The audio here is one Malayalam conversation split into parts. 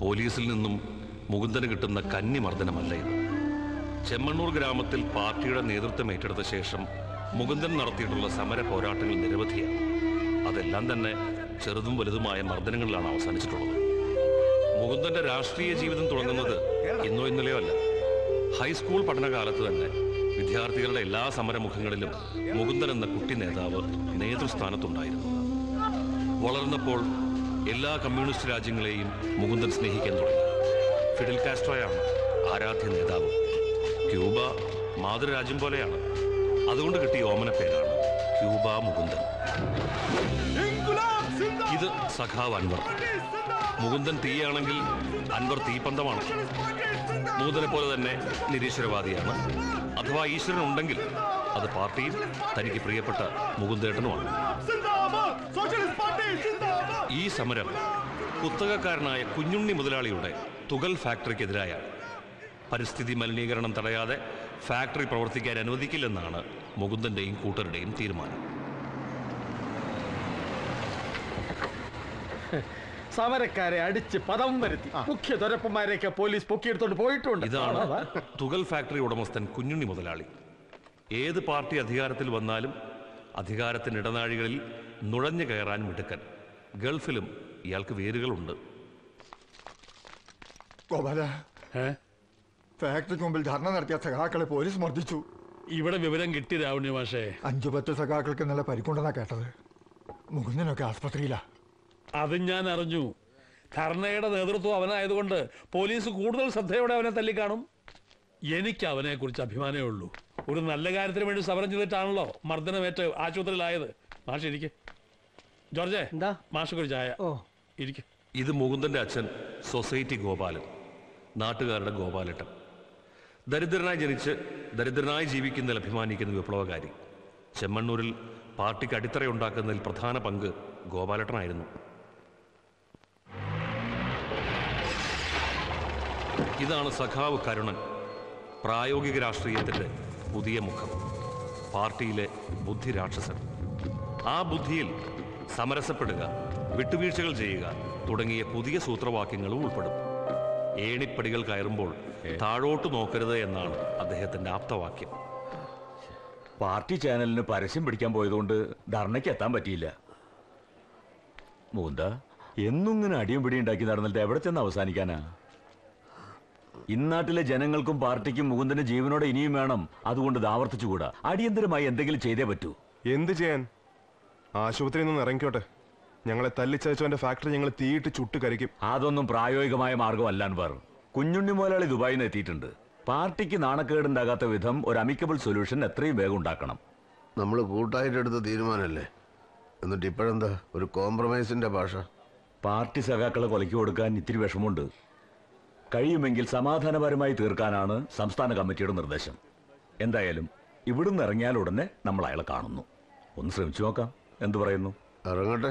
പോലീസിൽ നിന്നും മുകുന്ദന് കിട്ടുന്ന കന്നിമർദ്ദനമല്ല ഇത്. ചെമ്മണ്ണൂർ ഗ്രാമത്തിൽ പാർട്ടിയുടെ നേതൃത്വം ഏറ്റെടുത്ത ശേഷം മുകുന്ദൻ നടത്തിയിട്ടുള്ള സമര പോരാട്ടങ്ങൾ നിരവധിയാണ്. അതെല്ലാം തന്നെ ചെറുതും വലുതുമായ മർദ്ദനങ്ങളിലാണ് അവസാനിച്ചിട്ടുള്ളത്. മുകുന്ദന്റെ രാഷ്ട്രീയ ജീവിതം തുടങ്ങുന്നത് ഇന്നോ ഇന്നലെയോ അല്ല. ഹൈസ്കൂൾ പഠനകാലത്ത് തന്നെ വിദ്യാർത്ഥികളുടെ എല്ലാ സമരമുഖങ്ങളിലും മുകുന്ദൻ എന്ന കുട്ടി നേതാവ് നേതൃസ്ഥാനത്തുണ്ടായിരുന്നു. വളർന്നപ്പോൾ എല്ലാ കമ്മ്യൂണിസ്റ്റ് രാജ്യങ്ങളെയും മുകുന്ദൻ സ്നേഹിക്കാൻ തുടങ്ങി. ഫിഡൽ കാസ്ട്രോയാണ് ആരാധ്യ നേതാവ്. ക്യൂബ മാതൃരാജ്യം പോലെയാണ്. അതുകൊണ്ട് കിട്ടിയ ഓമന പേരാണ് ക്യൂബ മുകുന്ദൻ. ഇത് സഖാവ് അൻവർ. മുകുന്ദൻ തീയാണെങ്കിൽ അൻവർ തീപ്പന്തമാണ്. മുകുന്ദനെ പോലെ തന്നെ നിരീശ്വരവാദിയാണ്. അഥവാ ഈശ്വരൻ ഉണ്ടെങ്കിൽ അത് പാർട്ടിയും തനിക്ക് പ്രിയപ്പെട്ട മുകുന്ദേട്ടനുമാണ്. ഈ സമരം കുത്തകക്കാരനായ കുഞ്ഞുണ്ണി മുതലാളിയുടെ തുകൽ ഫാക്ടറിക്കെതിരായാണ്. പരിസ്ഥിതി മലിനീകരണം തടയാതെ ഫാക്ടറി പ്രവർത്തിക്കാൻ അനുവദിക്കില്ലെന്നാണ് മുകുന്ദൻ്റെയും കൂട്ടരുടെയും തീരുമാനം. സമരക്കാരെ അടിച്ച് പദം വരുത്തി മുഖ്യ തുരപ്പന്മാരെയൊക്കെ പോലീസ് പൊക്കിയെടുത്തോണ്ട് പോയിട്ടുണ്ട്. ഇതാണ് തുകൽ ഫാക്ടറി ഉടമസ്ഥൻ കുഞ്ഞുണ്ണി മുതലാളി. ഏത് പാർട്ടി അധികാരത്തിൽ വന്നാലും അധികാരത്തിൻ്റെ ഇടനാഴികളിൽ നുഴഞ്ഞു കയറാൻ മിടുക്കൻ. ഗൾഫിലും ഇയാൾക്ക് വേരുകളുണ്ട്. ഫാക്ടറിക്ക് മുമ്പിൽ ധർണ നടത്തിയ സഖാക്കളെ പോലീസ് മർദ്ദിച്ചു. ഇവിടെ വിവരം കിട്ടി രാവണി മാഷേ. 5-10 സഖാക്കൾക്ക് നല്ല പരിക്കുണ്ടെന്നാ കേട്ടത്. മുകുന്ദനൊക്കെ ആസ്പത്രിയിലാ. അത് ഞാൻ അറിഞ്ഞു. ധർണയുടെ നേതൃത്വം അവനായതുകൊണ്ട് പോലീസ് കൂടുതൽ ശ്രദ്ധയോടെ അവനെ തല്ലിക്കാണും. എനിക്ക് അവനെ കുറിച്ച് അഭിമാനമേ ഉള്ളൂ. ഒരു നല്ല കാര്യത്തിന് വേണ്ടി സമരം ചെയ്തിട്ടാണല്ലോ മർദ്ദനമേറ്റ് ആശുപത്രിയിലായത്. മാഷ് ഇരിക്കെ. ജോർജേ, മാഷക്കൊരു ചായ. ഓ ഇരിക്കെ. ഇത് മുകുന്ദന്റെ അച്ഛൻ സൊസൈറ്റി ഗോപാലൻ, നാട്ടുകാരുടെ ഗോപാലേട്ടൻ. ദരിദ്രനായി ജനിച്ച് ദരിദ്രനായി ജീവിക്കുന്നതിൽ അഭിമാനിക്കുന്ന വിപ്ലവകാരി. ചെമ്മണ്ണൂരിൽ പാർട്ടിക്ക് അടിത്തറയുണ്ടാക്കുന്നതിൽ പ്രധാന പങ്ക് ഗോപാലേട്ടനായിരുന്നു. ഇതാണ് സഖാവ് കരുണൻ, പ്രായോഗിക രാഷ്ട്രീയത്തിൻ്റെ പുതിയ മുഖം, പാർട്ടിയിലെ ബുദ്ധി രാക്ഷസൻ. ആ ബുദ്ധിയിൽ സമരസപ്പെടുക, വിട്ടുവീഴ്ചകൾ ചെയ്യുക തുടങ്ങിയ പുതിയ സൂത്രവാക്യങ്ങളും ഉൾപ്പെടും. ഏണിപ്പടികൾ കയറുമ്പോൾ താഴോട്ട് നോക്കരുത് എന്നാണ് അദ്ദേഹത്തിൻ്റെ ആപ്തവാക്യം. പാർട്ടി ചാനലിന് പരസ്യം പിടിക്കാൻ പോയതുകൊണ്ട് ധർണയ്ക്ക് എത്താൻ പറ്റിയില്ല. മൂന്താ എന്നിങ്ങനെ അടിയും പിടി ഉണ്ടാക്കി നടന്നിട്ട് എവിടെ ചെന്ന് അവസാനിക്കാനാ? ഇന്നാട്ടിലെ ജനങ്ങൾക്കും പാർട്ടിക്കും മുകുന്ദന്റെ ജീവനോടെ ഇനിയും വേണം. അതുകൊണ്ട് ഇത് ആവർത്തിച്ചുകൂടാ. അടിയന്തരമായി എന്തെങ്കിലും ചെയ്തേ പറ്റൂ. എന്ത് ചെയ്യാൻ? ആശുപത്രിയിൽ നിന്ന് ഇറങ്ങിക്കോട്ടെ. ഞങ്ങളെ തല്ലിച്ചവന്റെ ഫാക്ടറി ഞങ്ങൾ തീയിട്ട് ചുട്ട് കരിക്കും. അതൊന്നും പ്രായോഗികമായ മാർഗമല്ല അൻവർ. കുഞ്ഞുണ്ണി മുതലാളി ദുബായിൽ നിന്ന് എത്തിയിട്ടുണ്ട്. പാർട്ടിക്ക് നാണക്കേടുണ്ടാകാത്ത വിധം ഒരു അമിക്കബിൾ സൊല്യൂഷൻ എത്രയും വേഗം ഉണ്ടാക്കണം. നമ്മൾ കൂട്ടായിട്ടെടുത്ത തീരുമാനമല്ലേ. എന്നിട്ട് ഇപ്പോഴെന്താ ഒരു കോംപ്രമൈസിന്റെ ഭാഷ? പാർട്ടി സഖാക്കളെ കൊലയ്ക്ക് കൊടുക്കാൻ ഇത്തിരി വിഷമമുണ്ട്. കഴിയുമെങ്കിൽ സമാധാനപരമായി തീർക്കാനാണ് സംസ്ഥാന കമ്മിറ്റിയുടെ നിർദ്ദേശം. എന്തായാലും ഇവിടുന്ന് ഇറങ്ങിയാൽ ഉടനെ നമ്മൾ അയാളെ കാണുന്നു. ഒന്ന് ശ്രമിച്ചു നോക്കാം. എന്തു പറയുന്നു? ഇറങ്ങട്ടെ,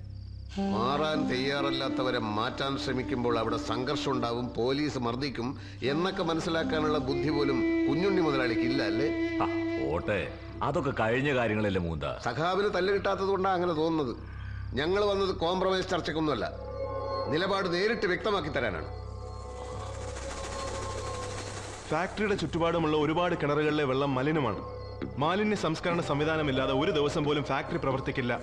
മാറാൻ തയ്യാറല്ലാത്തവരെ മാറ്റാൻ ശ്രമിക്കുമ്പോൾ അവിടെ സംഘർഷം ഉണ്ടാവും, പോലീസ് മർദ്ദിക്കും എന്നൊക്കെ മനസ്സിലാക്കാനുള്ള ബുദ്ധി പോലും കുഞ്ഞുണ്ണി മുതലാളിക്ക് ഇല്ല അല്ലേ? ഓട്ടെ, അതൊക്കെ കഴിഞ്ഞ കാര്യങ്ങളല്ലേ മുകുന്ദ. സഖാവിന് തല്ല് കിട്ടാത്തത് കൊണ്ടാണ് അങ്ങനെ തോന്നുന്നത്. ഞങ്ങൾ വന്നത് കോംപ്രമൈസ് ചർച്ചയ്ക്കൊന്നുമല്ല, നിലപാട് നേരിട്ട് വ്യക്തമാക്കി തരാനാണ്. ഫാക്ടറിയുടെ ചുറ്റുപാടുമുള്ള ഒരുപാട് കിണറുകളിലെ വെള്ളം മലിനമാണ്. മാലിന്യ സംസ്കരണ സംവിധാനമില്ലാതെ ഒരു ദിവസം പോലും ഫാക്ടറി പ്രവർത്തിക്കില്ല.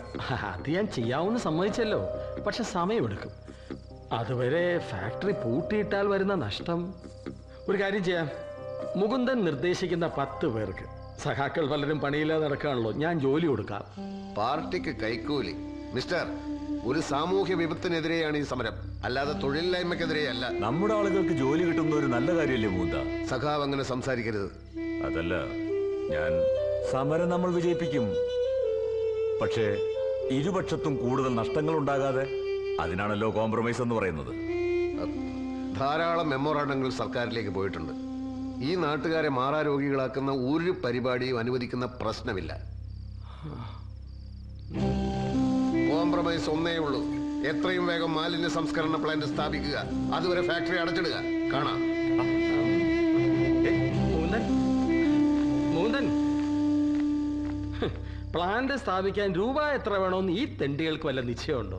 അത് ഞാൻ ചെയ്യാവുന്ന സമ്മതിച്ചല്ലോ, പക്ഷെ സമയമെടുക്കും. അതുവരെ ഫാക്ടറി പൂട്ടിയിട്ടാൽ വരുന്ന നഷ്ടം. ഒരു കാര്യം ചെയ്യാം, മുകുന്ദൻ നിർദ്ദേശിക്കുന്ന 10 പേർക്ക് സഹാക്കൾ പലരും പണിയില്ലാതെ നടക്കാണല്ലോ, ഞാൻ ജോലി കൊടുക്കാം, പാർട്ടിക്ക് കൈക്കൂലി. മിസ്റ്റർ, ഒരു സാമൂഹ്യ വിപത്തിനെതിരെയാണ് ഈ സമരം, അല്ലാതെ തൊഴിലില്ലായ്മക്കെതിരെയല്ല. നമ്മുടെ ആളുകൾക്ക് ജോലി കിട്ടുന്ന ഒരു നല്ല കാര്യമല്ലേ മൂന്താ? സഖാവ് അങ്ങനെ സംസാരിക്കരുത്. അതല്ല, ഞാൻ സമരം നമ്മൾ വിജയിപ്പിക്കും, പക്ഷേ ഇരുപക്ഷത്തും കൂടുതൽ നഷ്ടങ്ങൾ ഉണ്ടാകാതെ. അതിനാണല്ലോ കോംപ്രമൈസ് എന്ന് പറയുന്നത്. ധാരാളം മെമ്മോറാണ്ടങ്ങൾ സർക്കാരിലേക്ക് പോയിട്ടുണ്ട്. ഈ നാട്ടുകാരെ മാറാരോഗികളാക്കുന്ന ഒരു പരിപാടിയും അനുവദിക്കുന്ന പ്രശ്നമില്ല. കോംപ്രമൈസ് ഒന്നേ ഉള്ളൂ, എത്രയും വേഗം മാലിന്യ സംസ്കരണ പ്ലാന്റ് സ്ഥാപിക്കുക, അതുവരെ ഫാക്ടറി അടച്ചിടുക. കാണാം. പ്ലാന്റ് സ്ഥാപിക്കാൻ രൂപ എത്ര വേണമെന്ന് ഈ തെണ്ടികൾക്ക് വല്ല നിശ്ചയമുണ്ടോ?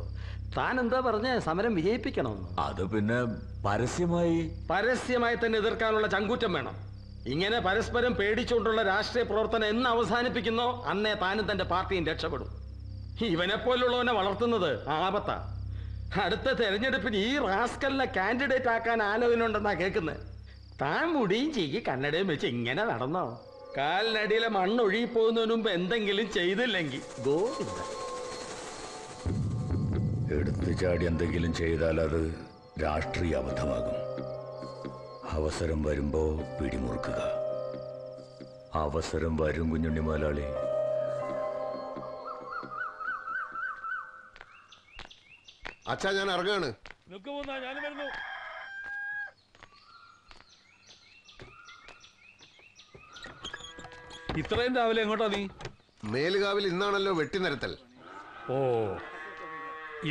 താൻ എന്താ പറഞ്ഞ സമരം വിജയിപ്പിക്കണമെന്ന്? അത് പിന്നെ പരസ്യമായി തന്നെ എതിർക്കാനുള്ള ചങ്കൂറ്റം വേണം. ഇങ്ങനെ പരസ്പരം പേടിച്ചുകൊണ്ടുള്ള രാഷ്ട്രീയ പ്രവർത്തനം എന്ന് അവസാനിപ്പിക്കുന്നോ അന്നേ താനും തന്റെ പാർട്ടിയും രക്ഷപ്പെടും. ഇവനെ പോലുള്ളവനെ വളർത്തുന്നത് ആപത്താ. അടുത്ത തെരഞ്ഞെടുപ്പിന് ഈ റാസ്കലിനെ കാൻഡിഡേറ്റ് ആക്കാൻ ആലോചനയുണ്ടെന്നാ കേൾക്കുന്നത്. താൻ മുടിയും ചെയ്യി കണ്ണടയും വെച്ച് ഇങ്ങനെ നടന്നോ? കാലിനടിയിലെ മണ്ണൊഴുകിപ്പോകുന്നതിന് മുമ്പ് എന്തെങ്കിലും ചെയ്തില്ലെങ്കിൽ ഗോവിന്ദ എടുത്തു ചാടി എന്തെങ്കിലും ചെയ്താൽ അത് രാഷ്ട്രീയ അബദ്ധമാകും. അവസരം വരുമ്പോ പിടിമുറുക്കുക. അവസരം വരും കുഞ്ഞുണ്ണി മുതലാളി. അച്ഛാ, ഞാൻ ഇറങ്ങാണ്. ഇത്രയും രാവിലെ എങ്ങോട്ടാ നീ? മേലുകാവിൽ ഇന്നാണല്ലോ വെട്ടിനിരത്തൽ. ഓ,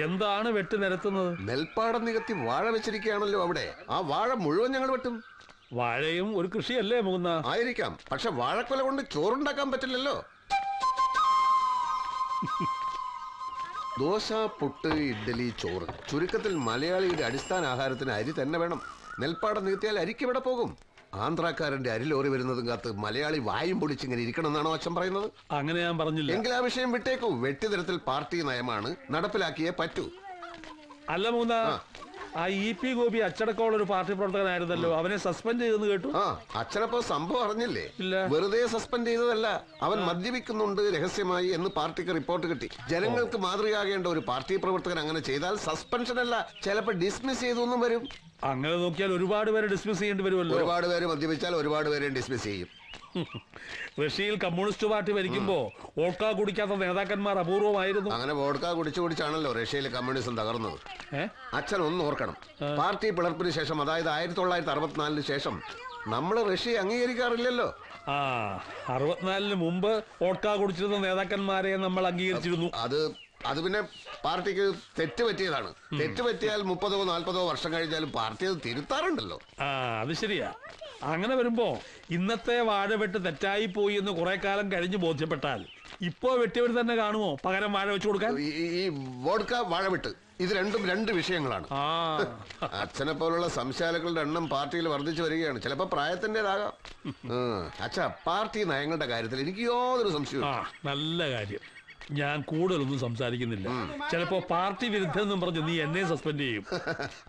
എന്താണ് വെട്ടിനിരത്തുന്നത്? നെൽപ്പാടം നികത്തി വാഴ വെച്ചിരിക്കുകയാണല്ലോ അവിടെ. ആ വാഴ മുഴുവൻ ഞങ്ങൾ വെട്ടും. വാഴയും ഒരു കൃഷിയല്ലേ മുകുന്ന? ആയിരിക്കാം, പക്ഷെ വാഴക്കൊല കൊണ്ട് ചോറുണ്ടാക്കാൻ പറ്റില്ലല്ലോ. ദോശ, പുട്ട്, ഇഡ്ഡലി, ചോറ്, ചുരുക്കത്തിൽ മലയാളിയുടെ അടിസ്ഥാന ആഹാരത്തിന് അരി തന്നെ വേണം. നെൽപ്പാടം നികത്തിയാൽ അരിക്ക് ഇവിടെ പോകും. ആന്ധ്രാക്കാരന്റെ അരി ലോറി വരുന്നതും കാത്ത് മലയാളി വായും പൊളിച്ചിങ്ങനെ ഇരിക്കണം എന്നാണോ അച്ഛൻ പറയുന്നത്? അങ്ങനെ ഞാൻ പറഞ്ഞില്ല. എങ്കിൽ ആ വിഷയം വിട്ടേക്കൂ. വെട്ടിതരത്തിൽ പാർട്ടി നയമാണ്, നടപ്പിലാക്കിയേ പറ്റൂ. അല്ല മൂന്ന, ആ EP ഗോപി അച്ചടക്കമുള്ള ഒരു പാർട്ടി പ്രവർത്തകനായിരുന്നല്ലോ, അവനെ സസ്പെൻഡ് ചെയ്തെന്ന് കേട്ടു. ആ, അച്ഛനപ്പോ സംഭവം അറിഞ്ഞില്ലേ? വെറുതെ സസ്പെൻഡ് ചെയ്തതല്ല, അവൻ മദ്യപിക്കുന്നുണ്ട് രഹസ്യമായി എന്ന് പാർട്ടിക്ക് റിപ്പോർട്ട് കിട്ടി. ജനങ്ങൾക്ക് മാതൃകയാകേണ്ട ഒരു പാർട്ടി പ്രവർത്തകൻ അങ്ങനെ ചെയ്താൽ സസ്പെൻഷൻ അല്ല, ചിലപ്പോ ഡിസ്മിസ് ചെയ്തൊന്നും വരും. അങ്ങനെ നോക്കിയാൽ ഒരുപാട് പേര് ഡിസ്മിസ് ചെയ്യേണ്ടി വരുമല്ലോ. ഒരുപാട് പേര് മദ്യപിച്ചാൽ ഒരുപാട് പേരെ ഡിസ്മിസ് ചെയ്യും. റഷ്യയിൽ കമ്മ്യൂണിസ്റ്റ് പാർട്ടി ഭരിക്കുമ്പോ വോഡ്ക കുടിക്കാത്ത നേതാക്കന്മാർ അപൂർവമായിരുന്നു. അങ്ങനെ വോഡ്ക കുടിച്ചു കുടിച്ചാണല്ലോ റഷ്യയിൽ കമ്മ്യൂണിസം തകർന്നത്. അച്ഛൻ ഒന്ന് ഓർക്കണം, പാർട്ടി പിളർപ്പിന് ശേഷം, അതായത് 1964-ന് ശേഷം നമ്മൾ റഷ്യ അംഗീകരിക്കാറില്ലല്ലോ. 64-ന് മുമ്പ് വോഡ്ക കുടിച്ചിരുന്ന നേതാക്കന്മാരെ നമ്മൾ അംഗീകരിച്ചിരുന്നു. അത് പിന്നെ പാർട്ടിക്ക് തെറ്റുപറ്റിയതാണ്. തെറ്റുപറ്റിയാൽ 30-40 വർഷം കഴിഞ്ഞാലും പാർട്ടി അത് തിരുത്താറുണ്ടല്ലോ. ആ, അത് ശരിയാ. അങ്ങനെ വരുമ്പോ ഇന്നത്തെ വാഴ വെട്ട് തെറ്റായി പോയി എന്ന് കുറെ കാലം കഴിഞ്ഞ് ബോധ്യപ്പെട്ടാൽ ഇപ്പോ വെട്ടിയവർ തന്നെ കാണുമോ പകരം വാഴ വെച്ചു കൊടുക്കാൻ? ഈ വോഡ്ക, വാഴ വെട്ട്, ഇത് രണ്ടും രണ്ട് വിഷയങ്ങളാണ്. അച്ഛനെ പോലുള്ള സംശയാലക്കളുടെ എണ്ണം പാർട്ടിയിൽ വർദ്ധിച്ചു വരികയാണ്. ചിലപ്പോ പ്രായത്തിൻ്റെതാകാം. അച്ഛാ, പാർട്ടി നയങ്ങളുടെ കാര്യത്തിൽ എനിക്ക് യാതൊരു സംശയവും. നല്ല കാര്യം. ഞാൻ കൂടുതലൊന്നും സംസാരിക്കുന്നില്ല. ചിലപ്പോ പാർട്ടി വിരുദ്ധെന്നും പറഞ്ഞു നീ എന്നെ സസ്പെൻഡ് ചെയ്യും.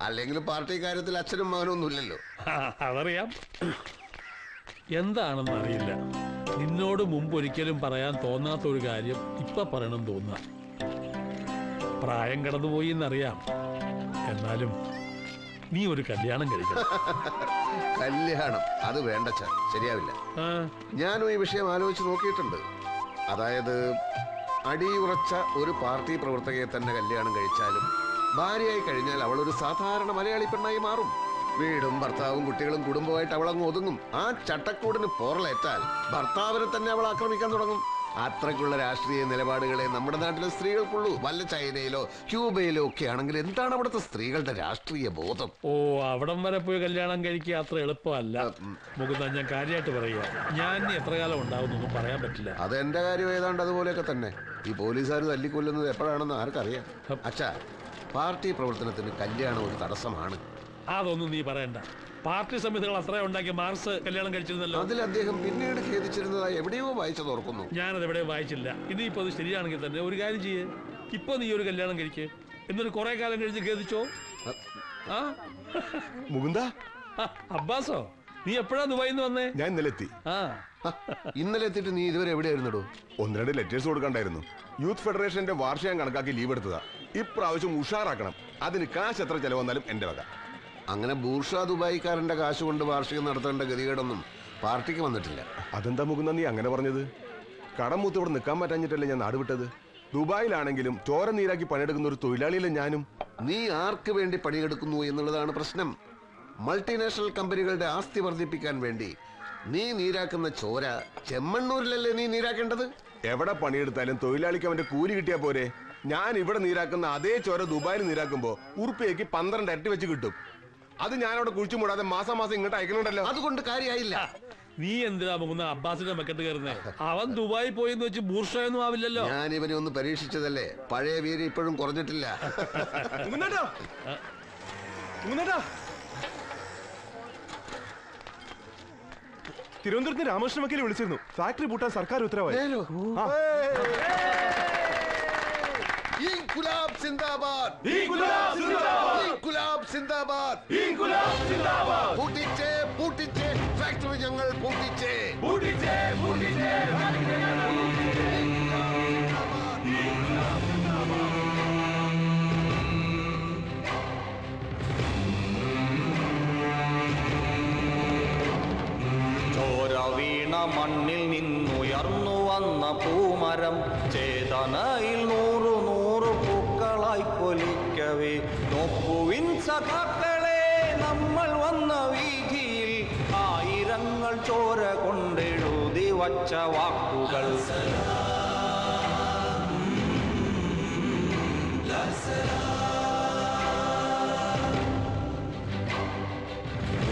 അല്ലെങ്കിൽ പാർട്ടി കാര്യത്തിൽ അച്ഛനും മകനൊന്നുമില്ലല്ലോ. അതറിയാം. എന്താണെന്ന് അറിയില്ല, നിന്നോട് മുമ്പ് ഒരിക്കലും പറയാൻ തോന്നാത്ത ഒരു കാര്യം ഇപ്പൊ പറയണം തോന്നുക. പ്രായം കടന്നുപോയി എന്നറിയാം, എന്നാലും നീ ഒരു കല്യാണം കഴിക്കണം. കല്യാണം അത് വേണ്ട, ശരിയാവില്ല. ഞാനും ഈ വിഷയം ആലോചിച്ച് നോക്കിയിട്ടുണ്ട്. അതായത്, അടിയുറച്ച ഒരു പാർട്ടി പ്രവർത്തകയെ തന്നെ കല്യാണം കഴിച്ചാലും ഭാര്യയായി കഴിഞ്ഞാൽ അവൾ ഒരു സാധാരണ മലയാളി പെണ്ണായി മാറും. വീടും ഭർത്താവും കുട്ടികളും കുടുംബമായിട്ട് അവൾ അങ്ങ് ഒതുങ്ങും. ആ ചട്ടക്കൂടിന് പോറലേറ്റാൽ ഭർത്താവിനെ തന്നെ അവൾ ആക്രമിക്കാൻ തുടങ്ങും. അത്രയ്ക്കുള്ള രാഷ്ട്രീയ നിലപാടുകളെ നമ്മുടെ നാട്ടിലെ സ്ത്രീകൾക്കുള്ളൂ. വല്ല ചൈനയിലോ ക്യൂബയിലോ ഒക്കെ ആണെങ്കിൽ എന്താണ് അവിടുത്തെ സ്ത്രീകളുടെ രാഷ്ട്രീയ ബോധം? ഓ, അവിടം വരെ പോയി കല്യാണം കഴിക്കുക അത്ര എളുപ്പമല്ല മുകുന്ദ. ഞാൻ കാര്യമായിട്ട് പറയുക, ഞാൻ എത്ര കാലം ഉണ്ടാവുന്നൊന്നും പറയാൻ പറ്റില്ല. അത് എന്റെ കാര്യം ഏതാണ്ട് അതുപോലെയൊക്കെ തന്നെ. ഈ പോലീസുകാർ തല്ലിക്കൊല്ലുന്നത് എപ്പോഴാണെന്ന് ആർക്കറിയാം? അച്ഛാ, പാർട്ടി പ്രവർത്തനത്തിന് കല്യാണം ഒരു തടസ്സമാണ്. അതൊന്നും നീ പറയണ്ട. പാർട്ടി സമിതികൾ അത്ര ഉണ്ടാക്കി മാർസ് കല്യാണം കഴിച്ചിരുന്നല്ലോ. അതിൽ അദ്ദേഹം പിന്നീട് ഖേദിച്ചിരുന്നതായി എവിടെയോ വായിച്ചത് ഓർക്കുന്നു. ഞാനത് എവിടെയോ വായിച്ചില്ല. ഇനിയിപ്പോൾ അത് ശരിയാണെങ്കിൽ തന്നെ ഒരു കാര്യം ചെയ്യേ, ഇപ്പൊ നീ ഒരു കല്യാണം കഴിക്ക്, എന്നിട്ട് കുറെ കാലം കഴിച്ച് ഖേദിച്ചോ. ആ മുകുന്ദ, അബ്ബാസോ, നീ എപ്പോഴാ ദുബായിൽ നിന്ന് വന്നേ? ഞാൻ ഇന്നലെ എത്തി. ഇന്നലെ എത്തിയിട്ട് നീ ഇതുവരെ എവിടെയായിരുന്നു? ഒന്ന് രണ്ട് ലെറ്റേഴ്സ് കൊടുക്കണ്ടായിരുന്നു. യൂത്ത് ഫെഡറേഷന്റെ വാർഷികം കണക്കാക്കി ലീവ് എടുത്തതാ. ഇപ്രാവശ്യം ഉഷാറാക്കണം. അതിന് കാശ് എത്ര ചെലവ് വന്നാലും എന്റെ വക. അങ്ങനെ ബൂർഷാ ദുബായിക്കാരന്റെ കാശ് കൊണ്ട് വാർഷികം നടത്തേണ്ട ഗതികേടൊന്നും പാർട്ടിക്ക് വന്നിട്ടില്ല. അതെന്താ മുകുന്ന നീ അങ്ങനെ പറഞ്ഞത്? കടം മൂത്ത് ഇവിടെ നിൽക്കാൻ പറ്റാഞ്ഞിട്ടല്ലേ ഞാൻ നാട് വിട്ടത്. ദുബായിലാണെങ്കിലും ചോര നീരാക്കി പണിയെടുക്കുന്ന ഒരു തൊഴിലാളിയില്ല ഞാനും. നീ ആർക്ക് വേണ്ടി പണിയെടുക്കുന്നു എന്നുള്ളതാണ് പ്രശ്നം. മൾട്ടിനാഷണൽ കമ്പനികളുടെ ആസ്തി വർദ്ധിപ്പിക്കാൻ വേണ്ടി നീ നീരാക്കുന്ന ചോര ചെമ്മണ്ണൂരിലല്ലേ നീ നീരാക്കേണ്ടത്? എവിടെ പണിയെടുത്താലും തൊഴിലാളിക്ക് അവന്റെ കൂലി കിട്ടിയാൽ പോരെ? ഞാൻ ഇവിടെ നീരാക്കുന്ന അതേ ചോര ദുബായിൽ നീരാക്കുമ്പോൾ ഉറുപ്പിയക്ക് 12 ഇരട്ടി വെച്ച് കിട്ടും. അത് ഞാനവിടെ കുഴിച്ചു മൂടാതെ മാസം മാസം ഇങ്ങോട്ട് അയക്കണുണ്ടല്ലോ. അതുകൊണ്ട് കാര്യമായില്ല. നീ എന്തിനാ പോകുന്ന അബ്ബാസിന്റെ മക്കത്ത് കയറുന്നത്? അവൻ ദുബായി പോയെന്ന് വെച്ച് ബൂർഷയൊന്നും ആവില്ലല്ലോ. ഞാൻ ഇവനെ ഒന്ന് പരീക്ഷിച്ചതല്ലേ. പഴയ വീര് ഇപ്പോഴും കുറഞ്ഞിട്ടില്ല. തിരുവനന്തപുരത്ത് രാമകൃഷ്ണ വക്കീൽ വിളിച്ചിരുന്നു. ഫാക്ടറി പൂട്ടാൻ സർക്കാർ ഉത്തരവായി. മണ്ണിൽ നിന്നുയർന്നു വന്ന പൂമരം ചേതനയിൽ 100 പൂക്കളായി കൊലിക്കവേ, നോക്കുവിൻ സഖാക്കളെ, നമ്മൾ വന്ന വീതിയിൽ 1000 ചോര കൊണ്ടെഴുതി വച്ച വാക്കുകൾ.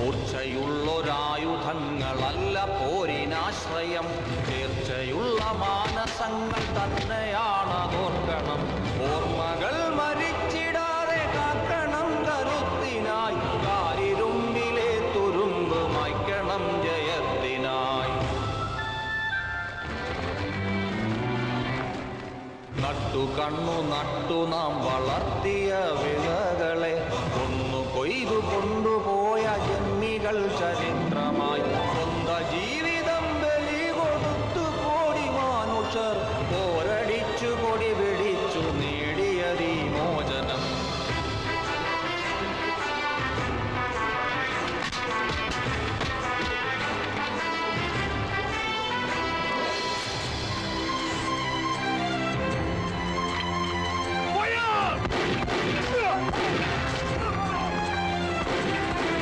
ൂർച്ചയുള്ളൊരായുധങ്ങളല്ല പോരിനാശ്രയം, തീർച്ചയുള്ള മാനസങ്ങൾ തന്നെയാണ് ഓർക്കണം. ഓർമ്മകൾ മരിച്ചിടാതെ കാക്കണം കരുത്തിനായി, കാലിരുമ്പിലെ തുരുമ്പ് മായ്ക്കണം ജയത്തിനായി. നട്ടു കണ്ണു നട്ടു നാം വളർത്തിയ വിളകളെ കൊന്നു കൊയ്തു കൊണ്ടുപോയ ജന്മികൾ ചരിത്രമായി. സ്വന്തം ജീവിതം ബലി കൊടുത്തു കോടി മനുഷ്യർ പോരടിച്ചു കൊടി പിടിച്ചു നേടിയതീ മോചനം.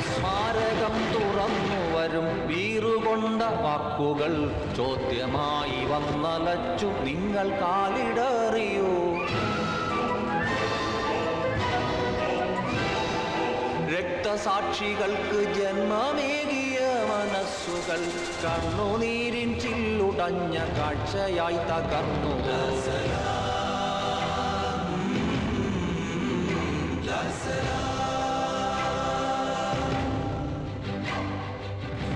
സ്മാരകം തുറന്നു വരും വീറുകൊണ്ട വാക്കുകൾ ചോദ്യമായി വന്നലച്ചു. നിങ്ങൾ കാലിടറിയോ? രക്തസാക്ഷികൾക്ക് ജന്മമേകിയ മനസ്സുകൾ കണ്ണുനീരിൻ ചില്ലുടഞ്ഞ കാഴ്ചയായി തകർന്നു.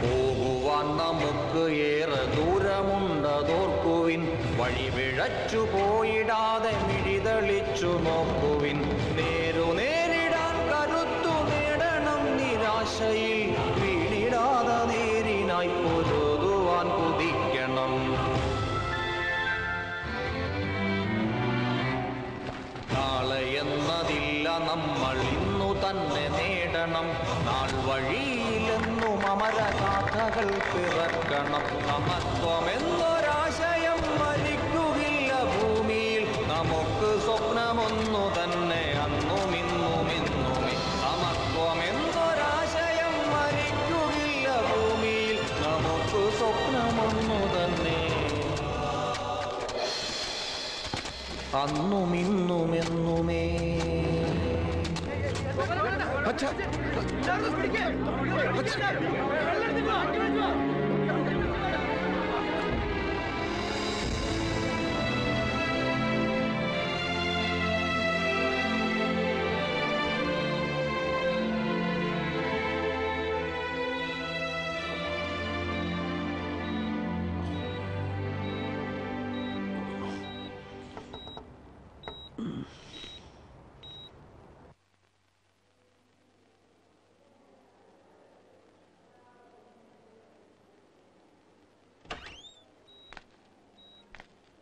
പോകുവാൻ നമുക്ക് ഏറെ ദൂരമുണ്ടതോർക്കുവിൻ, വഴിവിഴച്ചു പോയിടാതെ മിഴിതെളിച്ചു നോക്കുവിൻ. നേരു നേരിടാൻ കരുത്തു നേടണം നിരാശയിൽ, വീണിടാതെ നേരിനായി പൊരുതുവാൻ കുതിക്കണം. നാളെ എന്നതില്ല, നമ്മൾ ഇന്നു തന്നെ നേടണം. നാൾ വഴിയിലെന്നും അമരഗാഥകൾ പിറക്കണം. സമത്വമെന്നൊരാശയം മരിക്കുകയില്ല ഭൂമിയിൽ, നമുക്ക് സ്വപ്നമൊന്നു തന്നെ അന്നും ഇന്നും ഇന്നുമേ. സമത്വമെന്നൊരാശയം മരിക്കുകയില്ല ഭൂമിയിൽ, നമുക്ക് സ്വപ്നമൊന്നു തന്നെ അന്നും ഇന്നും എന്നുമേ.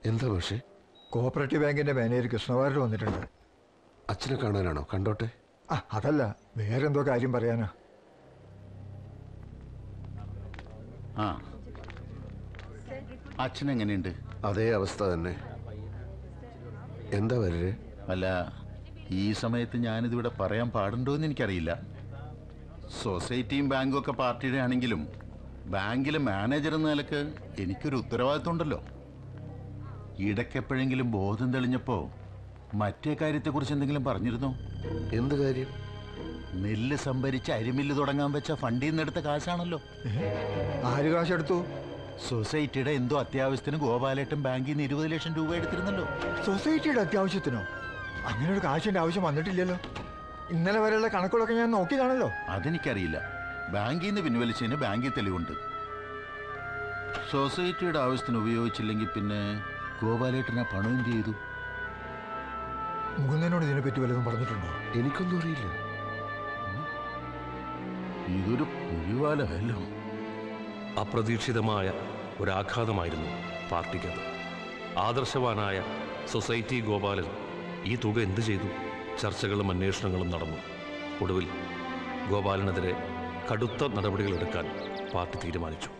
എന്താ പക്ഷേ? കോഓപ്പറേറ്റീവ് ബാങ്കിന്റെ മാനേജർ കൃഷ്ണവാരർ വന്നിട്ടുണ്ട്. അച്ഛനെ കാണാനാണോ? കണ്ടോട്ടെ. അതല്ല, വേറെന്തോ കാര്യം പറയാനാ. അച്ഛനെങ്ങനെയുണ്ട്? അതേ അവസ്ഥ തന്നെ. എന്താ വരര്? അല്ല, ഈ സമയത്ത് ഞാനിതിവിടെ പറയാൻ പാടുണ്ടോ എന്ന് എനിക്കറിയില്ല. സൊസൈറ്റിയും ബാങ്കും ഒക്കെ പാർട്ടിയുടെ ആണെങ്കിലും ബാങ്കിലെ മാനേജർ എന്ന നിലക്ക് എനിക്കൊരു ഉത്തരവാദിത്വം ഉണ്ടല്ലോ. ഇടയ്ക്കെപ്പോഴെങ്കിലും ബോധം തെളിഞ്ഞപ്പോൾ മറ്റേ കാര്യത്തെക്കുറിച്ച് എന്തെങ്കിലും പറഞ്ഞിരുന്നോ? എന്ത് കാര്യം? നെല്ല് സംഭരിച്ച് അരിമില്ല് തുടങ്ങാൻ വെച്ച ഫണ്ടിൽ നിന്നെടുത്ത കാശാണല്ലോ. ആര് കാശെടുത്തു? സൊസൈറ്റിയുടെ എന്തോ അത്യാവശ്യത്തിന് ഗോപാലേട്ടൻ ബാങ്കിൽ നിന്ന് 20 ലക്ഷം രൂപ എടുത്തിരുന്നല്ലോ. സൊസൈറ്റിയുടെ അത്യാവശ്യത്തിനോ? അങ്ങനെ ഒരു കാശിന്റെ ആവശ്യം വന്നിട്ടില്ലല്ലോ. ഇന്നലെ വരെയുള്ള കണക്കുകളൊക്കെ ഞാൻ നോക്കിയതാണല്ലോ. അതെനിക്കറിയില്ല. ബാങ്കിൽ നിന്ന് പിൻവലിച്ചതിന് ബാങ്കിൽ തെളിവുണ്ട്. സൊസൈറ്റിയുടെ ആവശ്യത്തിന് ഉപയോഗിച്ചില്ലെങ്കിൽ പിന്നെ ഗോപാലേട്ടനെ പണം എന്ത് ചെയ്തു? മുകുന്ദനോട് ഇതിനെപ്പറ്റി വല്ലതും പറഞ്ഞിട്ടുണ്ടോ? എനിക്കൊന്നും അറിയില്ല. ഇതൊരു പുലിവാലമല്ലോ. അപ്രതീക്ഷിതമായ ഒരാഘാതമായിരുന്നു പാർട്ടിക്കത്. ആദർശവാനായ സൊസൈറ്റി ഗോപാലൻ ഈ തുക എന്ത് ചെയ്തു? ചർച്ചകളും അന്വേഷണങ്ങളും നടന്നു. ഒടുവിൽ ഗോപാലനെതിരെ കടുത്ത നടപടികളെടുക്കാൻ പാർട്ടി തീരുമാനിച്ചു.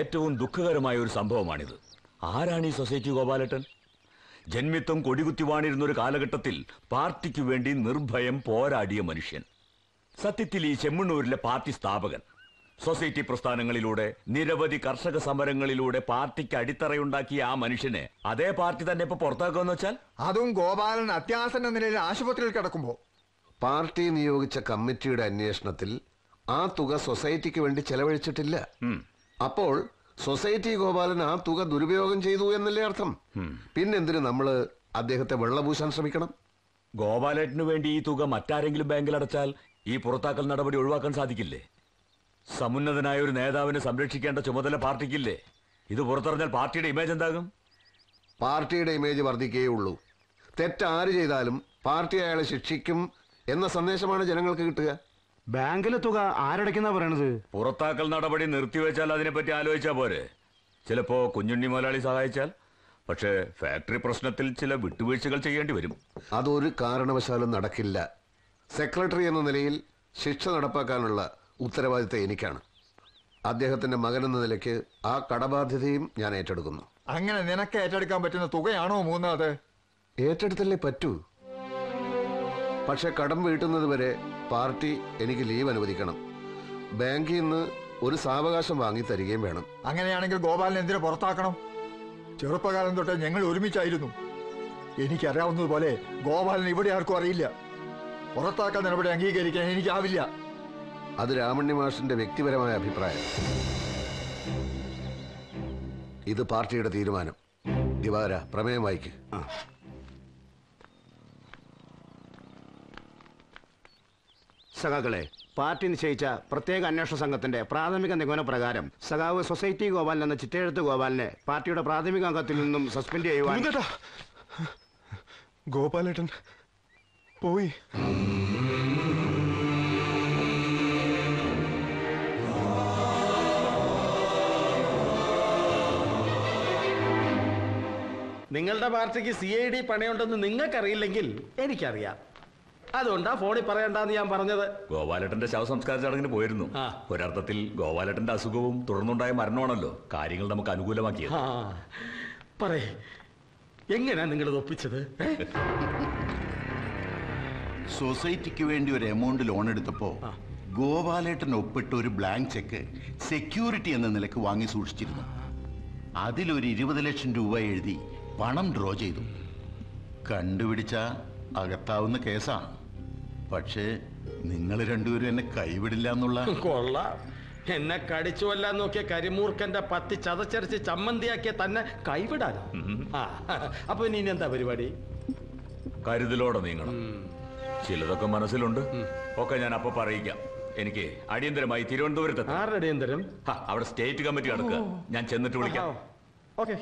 ഏറ്റവും ദുഃഖകരമായ ഒരു സംഭവമാണിത്. ആരാണ് ഈ സൊസൈറ്റി ഗോപാലേട്ടൻ? ജന്മിത്വം കൊടികുത്തി വാണിരുന്ന ഒരു കാലഘട്ടത്തിൽ പാർട്ടിക്ക് വേണ്ടി നിർഭയം പോരാടിയ മനുഷ്യൻ. സത്യത്തിൽ ഈ ചെമ്മണ്ണൂരിലെ പാർട്ടി സ്ഥാപകൻ. സൊസൈറ്റി പ്രസ്ഥാനങ്ങളിലൂടെ നിരവധി കർഷക സമരങ്ങളിലൂടെ പാർട്ടിക്ക് അടിത്തറയുണ്ടാക്കിയ ആ മനുഷ്യനെ അതേ പാർട്ടി തന്നെ ഇപ്പൊ പുറത്താക്കുമെന്ന് വെച്ചാൽ, അതും ഗോപാലൻ അത്യാസന്ന നിലയിൽ ആശുപത്രിയിൽ കിടക്കുമ്പോൾ. പാർട്ടി നിയോഗിച്ച കമ്മിറ്റിയുടെ അന്വേഷണത്തിൽ ആ തുക സൊസൈറ്റിക്ക് വേണ്ടി ചെലവഴിച്ചിട്ടില്ല. അപ്പോൾ സൊസൈറ്റി ഗോപാലൻ ആ തുക ദുരുപയോഗം ചെയ്തു എന്നല്ലേ അർത്ഥം? പിന്നെന്തിനു നമ്മള് അദ്ദേഹത്തെ വെള്ളപൂശാൻ ശ്രമിക്കണം? ഗോപാലേട്ടന് വേണ്ടി ഈ തുക മറ്റാരെങ്കിലും ബാങ്കിൽ അടച്ചാൽ ഈ പുറത്താക്കൽ നടപടി ഒഴിവാക്കാൻ സാധിക്കില്ലേ? സമുന്നതനായ ഒരു നേതാവിനെ സംരക്ഷിക്കേണ്ട ചുമതല പാർട്ടിക്കില്ലേ? ഇത് പുറത്തറിഞ്ഞാൽ പാർട്ടിയുടെ ഇമേജ് എന്താകും? പാർട്ടിയുടെ ഇമേജ് വർദ്ധിക്കേ ഉള്ളൂ. തെറ്റാര് ചെയ്താലും പാർട്ടി അയാളെ ശിക്ഷിക്കും എന്ന സന്ദേശമാണ് ജനങ്ങൾക്ക് കിട്ടുക. ബാങ്കിലെ തുക ആരടയ്ക്കുന്ന പറയണത്? പുറത്താക്കൽ നടപടി നിർത്തിവെച്ചാൽ അതിനെപ്പറ്റി ആലോചിച്ചാൽ പോരെ? ചിലപ്പോ കുഞ്ഞുണ്ണി മുതലാളി സഹായിച്ചാൽ. പക്ഷേ ഫാക്ടറി പ്രശ്നത്തിൽ ചില വിട്ടുവീഴ്ചകൾ ചെയ്യേണ്ടി വരും. അതൊരു കാരണവശാലും നടക്കില്ല. സെക്രട്ടറി എന്ന നിലയിൽ ശിക്ഷ നടപ്പാക്കാനുള്ള ഉത്തരവാദിത്തം എനിക്കാണ്. അദ്ദേഹത്തിന്റെ മകൻ എന്ന നിലയ്ക്ക് ആ കടബാധ്യതയും ഞാൻ ഏറ്റെടുക്കുന്നു. അങ്ങനെ നിനക്ക് ഏറ്റെടുക്കാൻ പറ്റുന്ന തുകയാണോ മൂന്നാമത്? ഏറ്റെടുത്തല്ലേ പറ്റൂ. പക്ഷെ കടം വീട്ടുന്നത് വരെ പാർട്ടി എനിക്ക് ലീവ് അനുവദിക്കണം. ബാങ്കിൽ നിന്ന് ഒരു സാവകാശം വാങ്ങി തരികയും വേണം. അങ്ങനെയാണെങ്കിൽ ഗോപാലിനെ എന്തിനു പുറത്താക്കണം? ചെറുപ്പകാലം തൊട്ട് ഞങ്ങൾ ഒരുമിച്ചായിരുന്നു. എനിക്കറിയാവുന്നതുപോലെ ഗോപാലിന് ഇവിടെ ആർക്കും അറിയില്ല. പുറത്താക്കാൻ നടപടി അംഗീകരിക്കാൻ എനിക്കാവില്ല. അത് രാമണ്ണി മാഷിന്റെ വ്യക്തിപരമായ അഭിപ്രായം. ഇത് പാർട്ടിയുടെ തീരുമാനം. ദിവാര, പ്രമേയം വായിക്ക്. സഖാക്കളെ, പാർട്ടി നിശ്ചയിച്ച പ്രത്യേക അന്വേഷണ സംഘത്തിന്റെ പ്രാഥമിക നിഗമന പ്രകാരം സഖാവ് സൊസൈറ്റി ഗോപാലൻ എന്ന ചിറ്റയെഴുത്ത് ഗോപാലിനെ പാർട്ടിയുടെ പ്രാഥമിക അംഗത്തിൽ നിന്നും സസ്പെൻഡ് ചെയ്യുവാൻ. ഗോപാലേട്ടൻ പോയി. നിങ്ങളുടെ പാർട്ടിക്ക് CID പണയുണ്ടെന്ന് നിങ്ങൾക്കറിയില്ലെങ്കിൽ എനിക്കറിയാം. അതുകൊണ്ടാ ഫോണിൽ പറയണ്ടെന്ന് ഞാൻ പറഞ്ഞത്. ഗോപാലേട്ടന്റെ ശവസംസ്കാര ചടങ്ങിന് പോയിരുന്നു. ഒരർത്ഥത്തിൽ ഗോപാലേട്ടന്റെ അസുഖവും തുടർന്നുണ്ടായ മരണമാണല്ലോ കാര്യങ്ങൾ നമുക്ക് അനുകൂലമാക്കിയത്. പറയേ, എങ്ങനെയാ നിങ്ങളിത് ഒപ്പിച്ചത്? സൊസൈറ്റിക്ക് വേണ്ടി ഒരു എമൗണ്ട് ലോൺ എടുത്തപ്പോ ഗോപാലേട്ടൻ ഒപ്പിട്ട ഒരു ബ്ലാങ്ക് ചെക്ക് സെക്യൂരിറ്റി എന്ന നിലക്ക് വാങ്ങി സൂക്ഷിച്ചിരുന്നു. അതിലൊരു 20 ലക്ഷം രൂപ എഴുതി പണം ഡ്രോ ചെയ്തു. കണ്ടുപിടിച്ച അകത്താവുന്ന കേസാണ്. പക്ഷേ നിങ്ങൾ രണ്ടുപേരും എന്നെ കൈവിടില്ല എന്നുള്ള. കൊള്ള, എന്നെ കടിച്ചു കൊല്ലാൻ നോക്കിയ കരിമൂർക്കന്റെ പത്തി ചതച്ചരച്ച് ചമ്മന്തിയാക്കിയ തന്നെ കൈവിടാൻ. അപ്പൊ ഇനി എന്താ പരിപാടി? കരുതലോടെ നീങ്ങണം. ചിലതൊക്കെ മനസ്സിലുണ്ട്, ഒക്കെ ഞാൻ അപ്പൊ പറയിക്കാം. എനിക്ക് അടിയന്തരമായി തിരുവനന്തപുരത്ത്. ആരുടെ അടിയന്തരം? അവിടെ സ്റ്റേറ്റ് കമ്മിറ്റി നടക്കുക. ഞാൻ ചെന്നിട്ട് വിളിക്കാം. ഓക്കെ.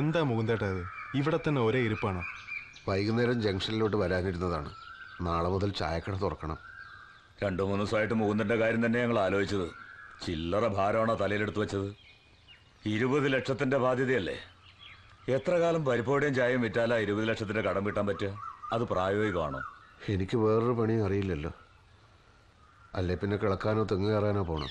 എന്താ മുകുന്ദേട്ടത് ഇവിടെ തന്നെ ഒരേ ഇരിപ്പാണ്. വൈകുന്നേരം ജംഗ്ഷനിലോട്ട് വരാനിരുന്നതാണ്. നാളെ മുതൽ ചായക്കട തുറക്കണം. രണ്ടു മൂന്ന് ദിവസമായിട്ട് മുകുന്ദൻ്റെ കാര്യം തന്നെ ഞങ്ങൾ ആലോചിച്ചത്. ചില്ലറ ഭാരമാണോ തലയിലെടുത്ത് വെച്ചത്? 20 ലക്ഷത്തിൻ്റെ ബാധ്യതയല്ലേ? എത്ര കാലം പരിപ്പോടെയും ചായയും വിറ്റാലാ 20 ലക്ഷത്തിൻ്റെ കടം വീട്ടാൻ പറ്റുക? അത് പ്രായോഗികമാണോ? എനിക്ക് വേറൊരു പണിയും അറിയില്ലല്ലോ. അല്ലേ പിന്നെ കിളക്കാനോ തെങ്ങ് കയറാനോ പോകണം.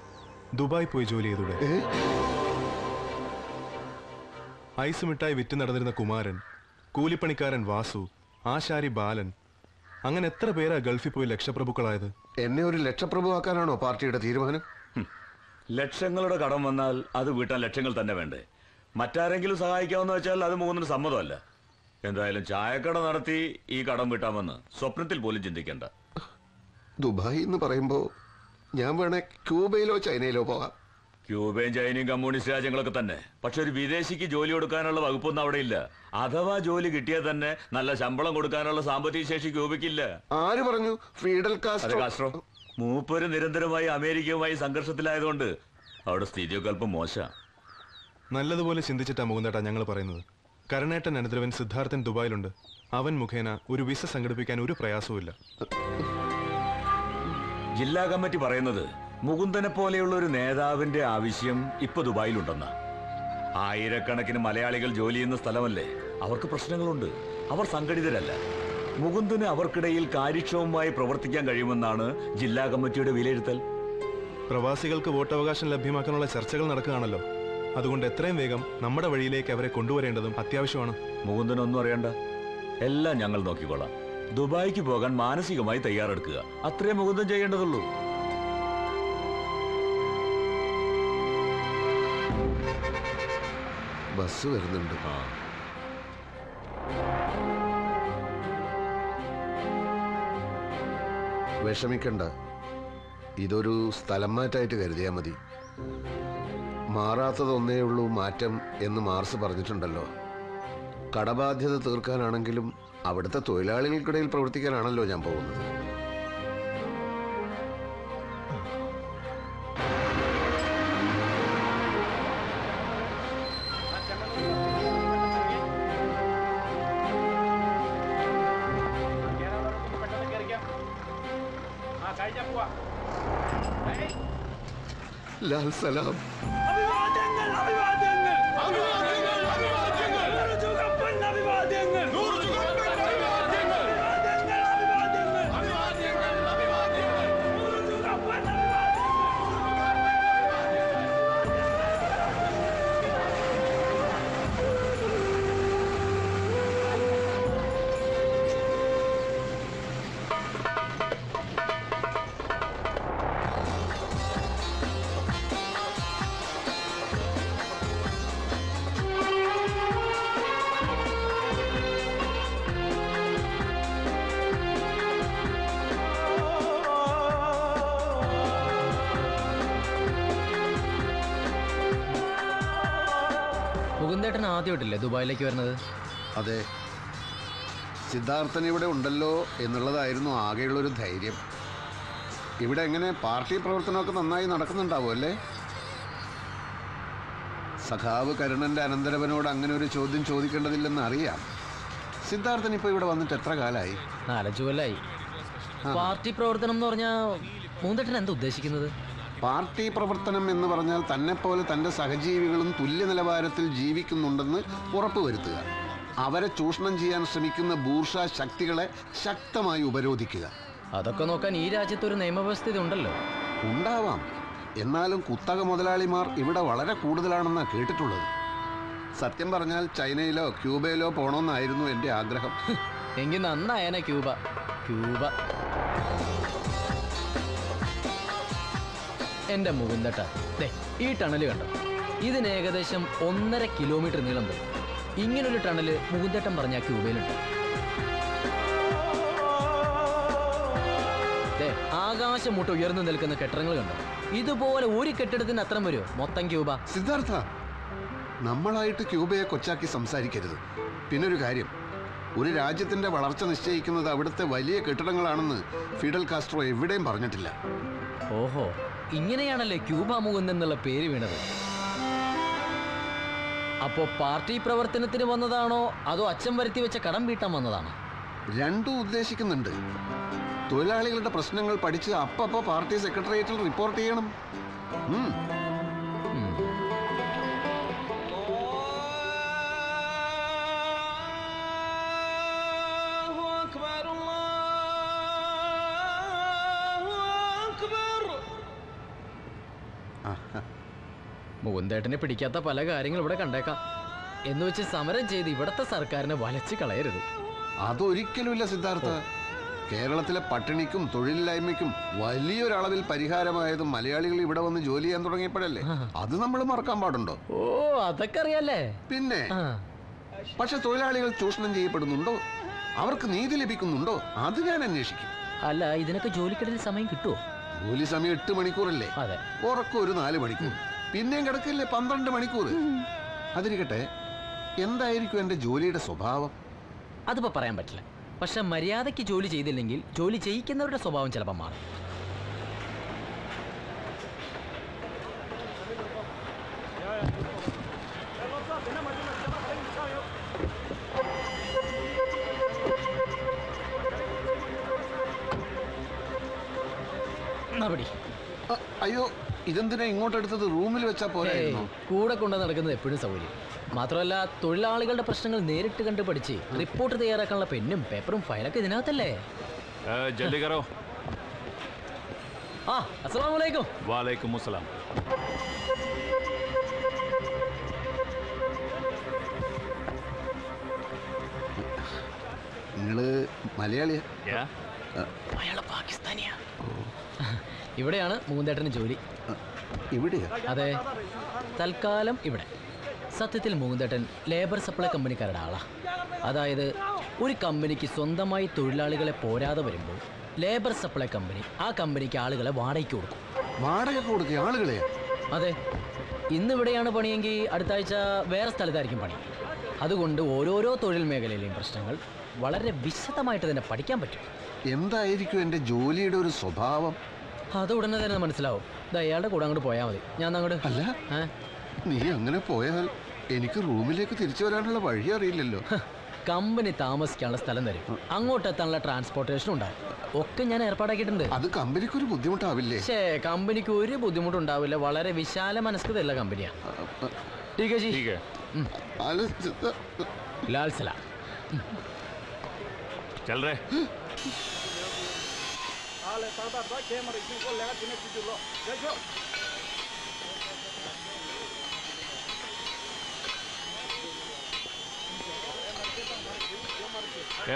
ദുബായ് പോയി ജോലി ചെയ്തൂടെ? ഐസ് മിഠായി വിറ്റ് നടന്നിരുന്ന കുമാരൻ, കൂലിപ്പണിക്കാരൻ വാസു, ആശാരി ബാലൻ, അങ്ങനെ എത്ര പേരാ ഗൾഫിൽ പോയി ലക്ഷപ്രഭുക്കളായത്? എന്നെ ഒരു ലക്ഷപ്രഭുവാക്കാനാണോ പാർട്ടിയുടെ തീരുമാനം? ലക്ഷങ്ങളുടെ കടം വന്നാൽ അത് വീട്ടാൻ ലക്ഷങ്ങൾ തന്നെ വേണ്ടേ? മറ്റാരെങ്കിലും സഹായിക്കാമെന്ന് വെച്ചാൽ അത് മൂന്നിന് സമ്മതമല്ല. എന്തായാലും ചായക്കട നടത്തി ഈ കടം വീട്ടാമെന്ന് സ്വപ്നത്തിൽ പോലും ചിന്തിക്കേണ്ട. ദുബായ് എന്ന് പറയുമ്പോൾ ഞാൻ വേണേ ക്യൂബയിലോ ചൈനയിലോ പോകാം. ക്യൂബയും ചൈനയും കമ്മ്യൂണിസ്റ്റ് രാജ്യങ്ങളൊക്കെ തന്നെ. പക്ഷെ ഒരു വിദേശിക്ക് ജോലി കൊടുക്കാനുള്ള വകുപ്പൊന്നും അവിടെ ഇല്ല. അഥവാ ജോലി കിട്ടിയാൽ തന്നെ നല്ല ശമ്പളം കൊടുക്കാനുള്ള സാമ്പത്തിക ശേഷി ക്യൂബയ്ക്കില്ല. ആര് പറഞ്ഞു? Fidel Castro. മൂപ്പര് നിരന്തരമായി അമേരിക്കയുമായി സംഘർഷത്തിലായതുകൊണ്ട് അവിടെ സ്ഥിതിയൊക്കെ അല്പം മോശം. നല്ലതുപോലെ ചിന്തിച്ചിട്ടാ മുകുന്ദേട്ടാ ഞങ്ങൾ പറയുന്നത്. കരണേട്ടൻ അനുദ്രവൻ സിദ്ധാർത്ഥൻ ദുബായിലുണ്ട്. അവൻ മുഖേന ഒരു വിസ സംഘടിപ്പിക്കാൻ ഒരു പ്രയാസവുമില്ല. ജില്ലാ കമ്മിറ്റി പറയുന്നത് മുകുന്ദനെ പോലെയുള്ള ഒരു നേതാവിന്റെ ആവശ്യം ഇപ്പൊ ദുബായിലുണ്ടെന്ന. ആയിരക്കണക്കിന് മലയാളികൾ ജോലി ചെയ്യുന്ന സ്ഥലമല്ലേ. അവർക്ക് പ്രശ്നങ്ങളുണ്ട്. അവർ സംഘടിതരല്ല. മുകുന്ദന് അവർക്കിടയിൽ കാര്യക്ഷമമായി പ്രവർത്തിക്കാൻ കഴിയുമെന്നാണ് ജില്ലാ കമ്മിറ്റിയുടെ വിലയിരുത്തൽ. പ്രവാസികൾക്ക് വോട്ടവകാശം ലഭ്യമാക്കാനുള്ള ചർച്ചകൾ നടക്കുകയാണല്ലോ. അതുകൊണ്ട് എത്രയും വേഗം നമ്മുടെ വഴിയിലേക്ക് അവരെ കൊണ്ടുവരേണ്ടതും അത്യാവശ്യമാണ്. മുകുന്ദനൊന്നും അറിയണ്ട, എല്ലാം ഞങ്ങൾ നോക്കിക്കൊള്ളാം. ദുബായിക്ക് പോകാൻ മാനസികമായി തയ്യാറെടുക്കുക, അത്രേ മുകുന്ദൻ ചെയ്യേണ്ടതുള്ളൂ. ബസ് വരുന്നുണ്ട്. വിഷമിക്കണ്ട, ഇതൊരു സ്ഥലം മാറ്റായിട്ട് കരുതിയാൽ മതി. മാറാത്തതൊന്നേ ഉള്ളൂ മാറ്റം എന്ന് മാർസ് പറഞ്ഞിട്ടുണ്ടല്ലോ. കടബാധ്യത തീർക്കാനാണെങ്കിലും അവിടുത്തെ തൊഴിലാളികൾക്കിടയിൽ പ്രവർത്തിക്കാനാണല്ലോ ഞാൻ പോകുന്നത്. ലാൽ സലാം. ആദ്യമായിട്ടല്ലേ ദുബായിലേക്ക് വരുന്നത്? അതെ, സിദ്ധാർത്ഥൻ ഇവിടെ ഉണ്ടല്ലോ എന്നുള്ളതായിരുന്നു ആകെയുള്ളൊരു ധൈര്യം. ഇവിടെ എങ്ങനെ പാർട്ടി പ്രവർത്തനമൊക്കെ നന്നായി നടക്കുന്നുണ്ടാവും അല്ലേ? സഖാവ് കരുണൻ്റെ അനന്തരവനോട് അങ്ങനെ ഒരു ചോദ്യം ചോദിക്കേണ്ടതില്ലെന്ന് അറിയാം. സിദ്ധാർത്ഥൻ ഇപ്പോൾ ഇവിടെ വന്നിട്ട് എത്ര കാലമായി? 4 കൊല്ലായി. പാർട്ടി പ്രവർത്തനം എന്ന് പറഞ്ഞാൽ മൂന്നെട്ടൻ എന്താ ഉദ്ദേശിക്കുന്നത്? പാർട്ടി പ്രവർത്തനം എന്ന് പറഞ്ഞാൽ തന്നെപ്പോലെ തൻ്റെ സഹജീവികളും തുല്യ നിലവാരത്തിൽ ജീവിക്കുന്നുണ്ടെന്ന് ഉറപ്പുവരുത്തുക. അവരെ ചൂഷണം ചെയ്യാൻ ശ്രമിക്കുന്ന ബൂർഷാ ശക്തികളെ ശക്തമായി ഉപരോധിക്കുക. അതൊക്കെ നോക്കാൻ ഈ രാജ്യത്തൊരു നിയമവ്യവസ്ഥ ഉണ്ടല്ലോ. ഉണ്ടാവാം, എന്നാലും കുത്തക മുതലാളിമാർ ഇവിടെ വളരെ കൂടുതലാണെന്നാണ് കേട്ടിട്ടുള്ളത്. സത്യം പറഞ്ഞാൽ ചൈനയിലോ ക്യൂബയിലോ പോകണമെന്നായിരുന്നു എൻ്റെ ആഗ്രഹം. എങ്കിൽ നന്നായന ക്യൂബ. ക്യൂബ എന്റെ മുകുന്ദേട്ടാ, ഈ ടണല് കണ്ടോ? This is ഏകദേശം 1.5 കിലോമീറ്റർ നീളം വരും. ഇങ്ങനെ ഒരു ടണൽ മുകുന്ദേട്ടൻ പറഞ്ഞ ക്യൂബയിലുണ്ട്. ദേ ആകാശം മുട്ട ഉയർന്നു നിൽക്കുന്ന കെട്ടിടങ്ങൾ കണ്ടോ? ഇതുപോലെ ഒരു കെട്ടിടത്തിന് അത്രയും വരും മൊത്തം ക്യൂബ. സിദ്ധാർത്ഥ നമ്മളായിട്ട് ക്യൂബയെ കൊച്ചാക്കി സംസാരിക്കരുത്. പിന്നെ ഒരു കാര്യം, ഒരു രാജ്യത്തിന്റെ വളർച്ച നിശ്ചയിക്കുന്നത് അവിടുത്തെ വലിയ കെട്ടിടങ്ങളാണെന്ന് ഫിഡൽ കാസ്ട്രോ എവിടെയും പറഞ്ഞിട്ടില്ല. ഓഹോ, ഇങ്ങനെയാണല്ലേ ക്യൂബ മുകുന്ദെന്നുള്ള പേര് വീണത്. അപ്പോൾ പാർട്ടി പ്രവർത്തനത്തിന് വന്നതാണോ അതോ അച്ഛൻ വരുത്തി വെച്ച കടം വീട്ടാൻ വന്നതാണോ? രണ്ടും ഉദ്ദേശിക്കുന്നുണ്ട്. തൊഴിലാളികളുടെ പ്രശ്നങ്ങൾ പഠിച്ച് അപ്പപ്പോ പാർട്ടി സെക്രട്ടേറിയറ്റിൽ റിപ്പോർട്ട് ചെയ്യണം. മുകുന്ദേട്ടനെ പിടിക്കാത്ത പല കാര്യങ്ങൾ ഇവിടെ കണ്ടേക്കാം എന്ന് വെച്ച് സമരം ചെയ്ത് ഇവിടത്തെ സർക്കാരിനെ വലച്ചു കളയരുത്. അതൊരിക്കലുമില്ല സിദ്ധാർത്ഥ. കേരളത്തിലെ പട്ടിണിക്കും തൊഴിലില്ലായ്മയ്ക്കും വലിയൊരളവിൽ പരിഹാരമായതും മലയാളികൾ ഇവിടെ വന്ന് ജോലി ചെയ്യാൻ തുടങ്ങിയപ്പോഴല്ലേ. അത് നമ്മൾ മറക്കാൻ പാടുണ്ടോ? ഓ, അതൊക്കെ അറിയാല്ലേ. പിന്നെ പക്ഷെ തൊഴിലാളികൾ ചൂഷണം ചെയ്യപ്പെടുന്നുണ്ടോ? അവർക്ക് നീതി ലഭിക്കുന്നുണ്ടോ? അത് ഞാൻ അന്വേഷിക്കും. അല്ല, ഇതിനൊക്കെ ജോലിക്കിടയിൽ സമയം കിട്ടുമോ? ജോലി സമയം 8 മണിക്കൂറല്ലേ? ഉറക്കം ഒരു 4 മണിക്കൂർ, പിന്നെയും കിടക്കില്ലേ 12 മണിക്കൂർ. അതിരിക്കട്ടെ, എന്തായിരിക്കും എൻ്റെ ജോലിയുടെ സ്വഭാവം? അതിപ്പോ പറയാൻ പറ്റില്ല. പക്ഷെ മര്യാദയ്ക്ക് ജോലി ചെയ്തില്ലെങ്കിൽ ജോലി ചെയ്യിക്കുന്നവരുടെ സ്വഭാവം ചിലപ്പോൾ മാറും. അയ്യോ, ഇതെന്തിനാ ഇങ്ങോട്ടെടുത്തത്? റൂമിൽ വെച്ചാൽ പോലെ കൂടെ കൊണ്ട് നടക്കുന്നത് എപ്പോഴും സൗകര്യം. മാത്രമല്ല തൊഴിലാളികളുടെ പ്രശ്നങ്ങൾ നേരിട്ട് കണ്ട് പഠിച്ച് റിപ്പോർട്ട് തയ്യാറാക്കാനുള്ള പെന്നും പേപ്പറും ഫയലൊക്കെ ഇതിനകത്തല്ലേ. ആ, അസ്സലാമു അലൈക്കും. വലൈക്കും അസ്സലാം. നിങ്ങള് മലയാളിയാ? അയാള് പാകിസ്ഥാനിയാ. ഇവിടെയാണ് മുകുന്ദേട്ടന് ജോലി. ഇവിടെയാ? അതെ, തൽക്കാലം ഇവിടെ. സത്യത്തിൽ മുകുന്ദേട്ടൻ ലേബർ സപ്ലൈ കമ്പനിക്കാരുടെ ആളാണ്. അതായത് ഒരു കമ്പനിക്ക് സ്വന്തമായി തൊഴിലാളികളെ പോരാതെ വരുമ്പോൾ ലേബർ സപ്ലൈ കമ്പനി ആ കമ്പനിക്ക് ആളുകളെ വാടകയ്ക്ക് കൊടുക്കും. വാടക കൊടുക്കുക ആളുകളെ? അതെ. ഇന്നിവിടെയാണ് പണിയെങ്കിൽ അടുത്ത ആഴ്ച വേറെ സ്ഥലത്തായിരിക്കും പണി. അതുകൊണ്ട് ഓരോരോ തൊഴിൽ മേഖലയിലെയും പ്രശ്നങ്ങൾ വളരെ വിശദമായിട്ട് തന്നെ പഠിക്കാൻ പറ്റും. എന്തായിരിക്കും എൻ്റെ ജോലിയുടെ ഒരു സ്വഭാവം? അത് ഉടനെ തന്നെ മനസ്സിലാവും. ഇത് അയാളുടെ കൂടെ അങ്ങോട്ട് പോയാൽ മതി. ഞാൻ അങ്ങോട്ട്. അല്ല, നീ അങ്ങനെ പോയാൽ എനിക്ക് റൂമിലേക്ക് തിരിച്ചു വരാനുള്ള വഴി അറിയില്ലല്ലോ. കമ്പനി താമസിക്കാനുള്ള സ്ഥലം തരും, അങ്ങോട്ടെത്താനുള്ള ട്രാൻസ്പോർട്ടേഷൻ ഉണ്ടാവും, ഒക്കെ ഞാൻ ഏർപ്പാടാക്കിയിട്ടുണ്ട്. അത് കമ്പനിക്ക് ഒരു ബുദ്ധിമുട്ടാവില്ലേ? ശേ, കമ്പനിക്ക് ഒരു ബുദ്ധിമുട്ടുണ്ടാവില്ല. വളരെ വിശാല മനസ്കതയുള്ള കമ്പനിയാണ്.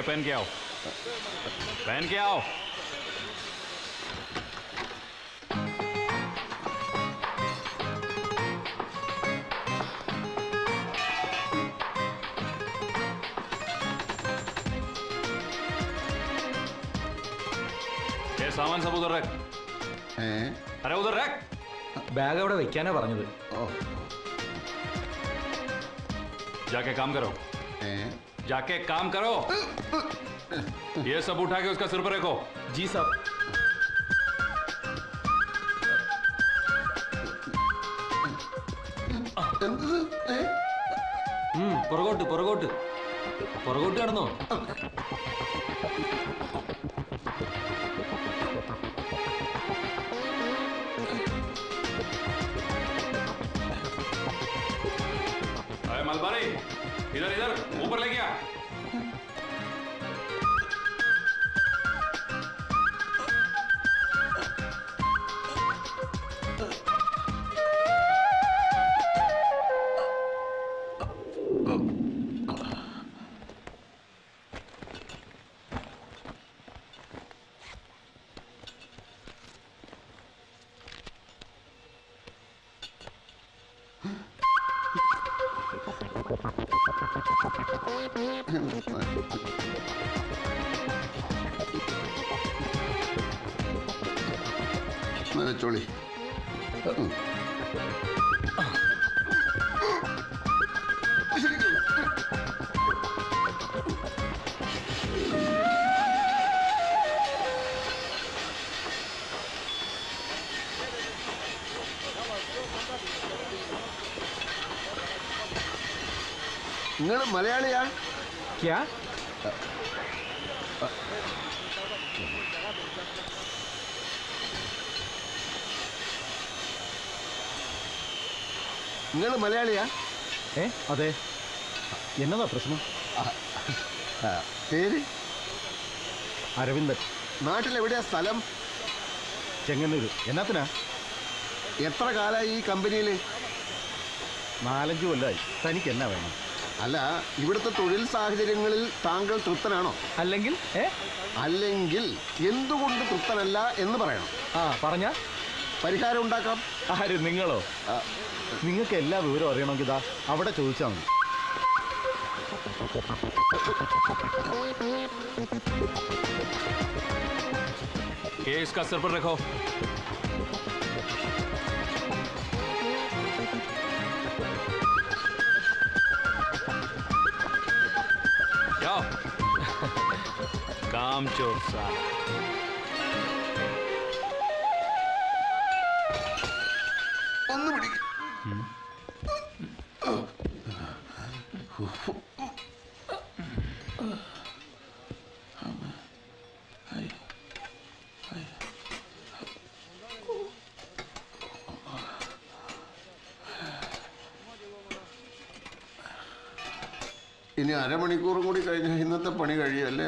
पहन के आओ, पहन के आओ. ये सामान सब उधर रख. अरे उधर रख. बैग അവിടെ വെക്കാനാ പറഞ്ഞത്. जाके काम करो, जाके काम करो. ये सब उठा के उसका सिर पर रखो. जी साहब. പുറകോട്ട് പുറകോട്ട് പുറകോട്ട് കടന്നോ. अरे मलबारी इधर इधर ऊपर ले गया. Jolly. Malayalia? Yeah? You're Malayalia? Eh? That's another person. Name? Aravindan. Where is Salam? Chenganuru. What is it? How long are you in this company? I'm not sure. Alla, you would have to real Sahajangal, Tangal Trutanano. Alangil, eh? Alangil, Yendu would the Trutanella in the Barano. Ah, Parana? Paricarum Dakap? I had Ningalo. Ningakella, Viro, Renogida, Avada Chulchang. Case Casabreco. काम चोर सा अन्नू बड़ी इन्हें आरे मणि कोर कोड़ी करेंगे हिंदू तब पनी करी है ले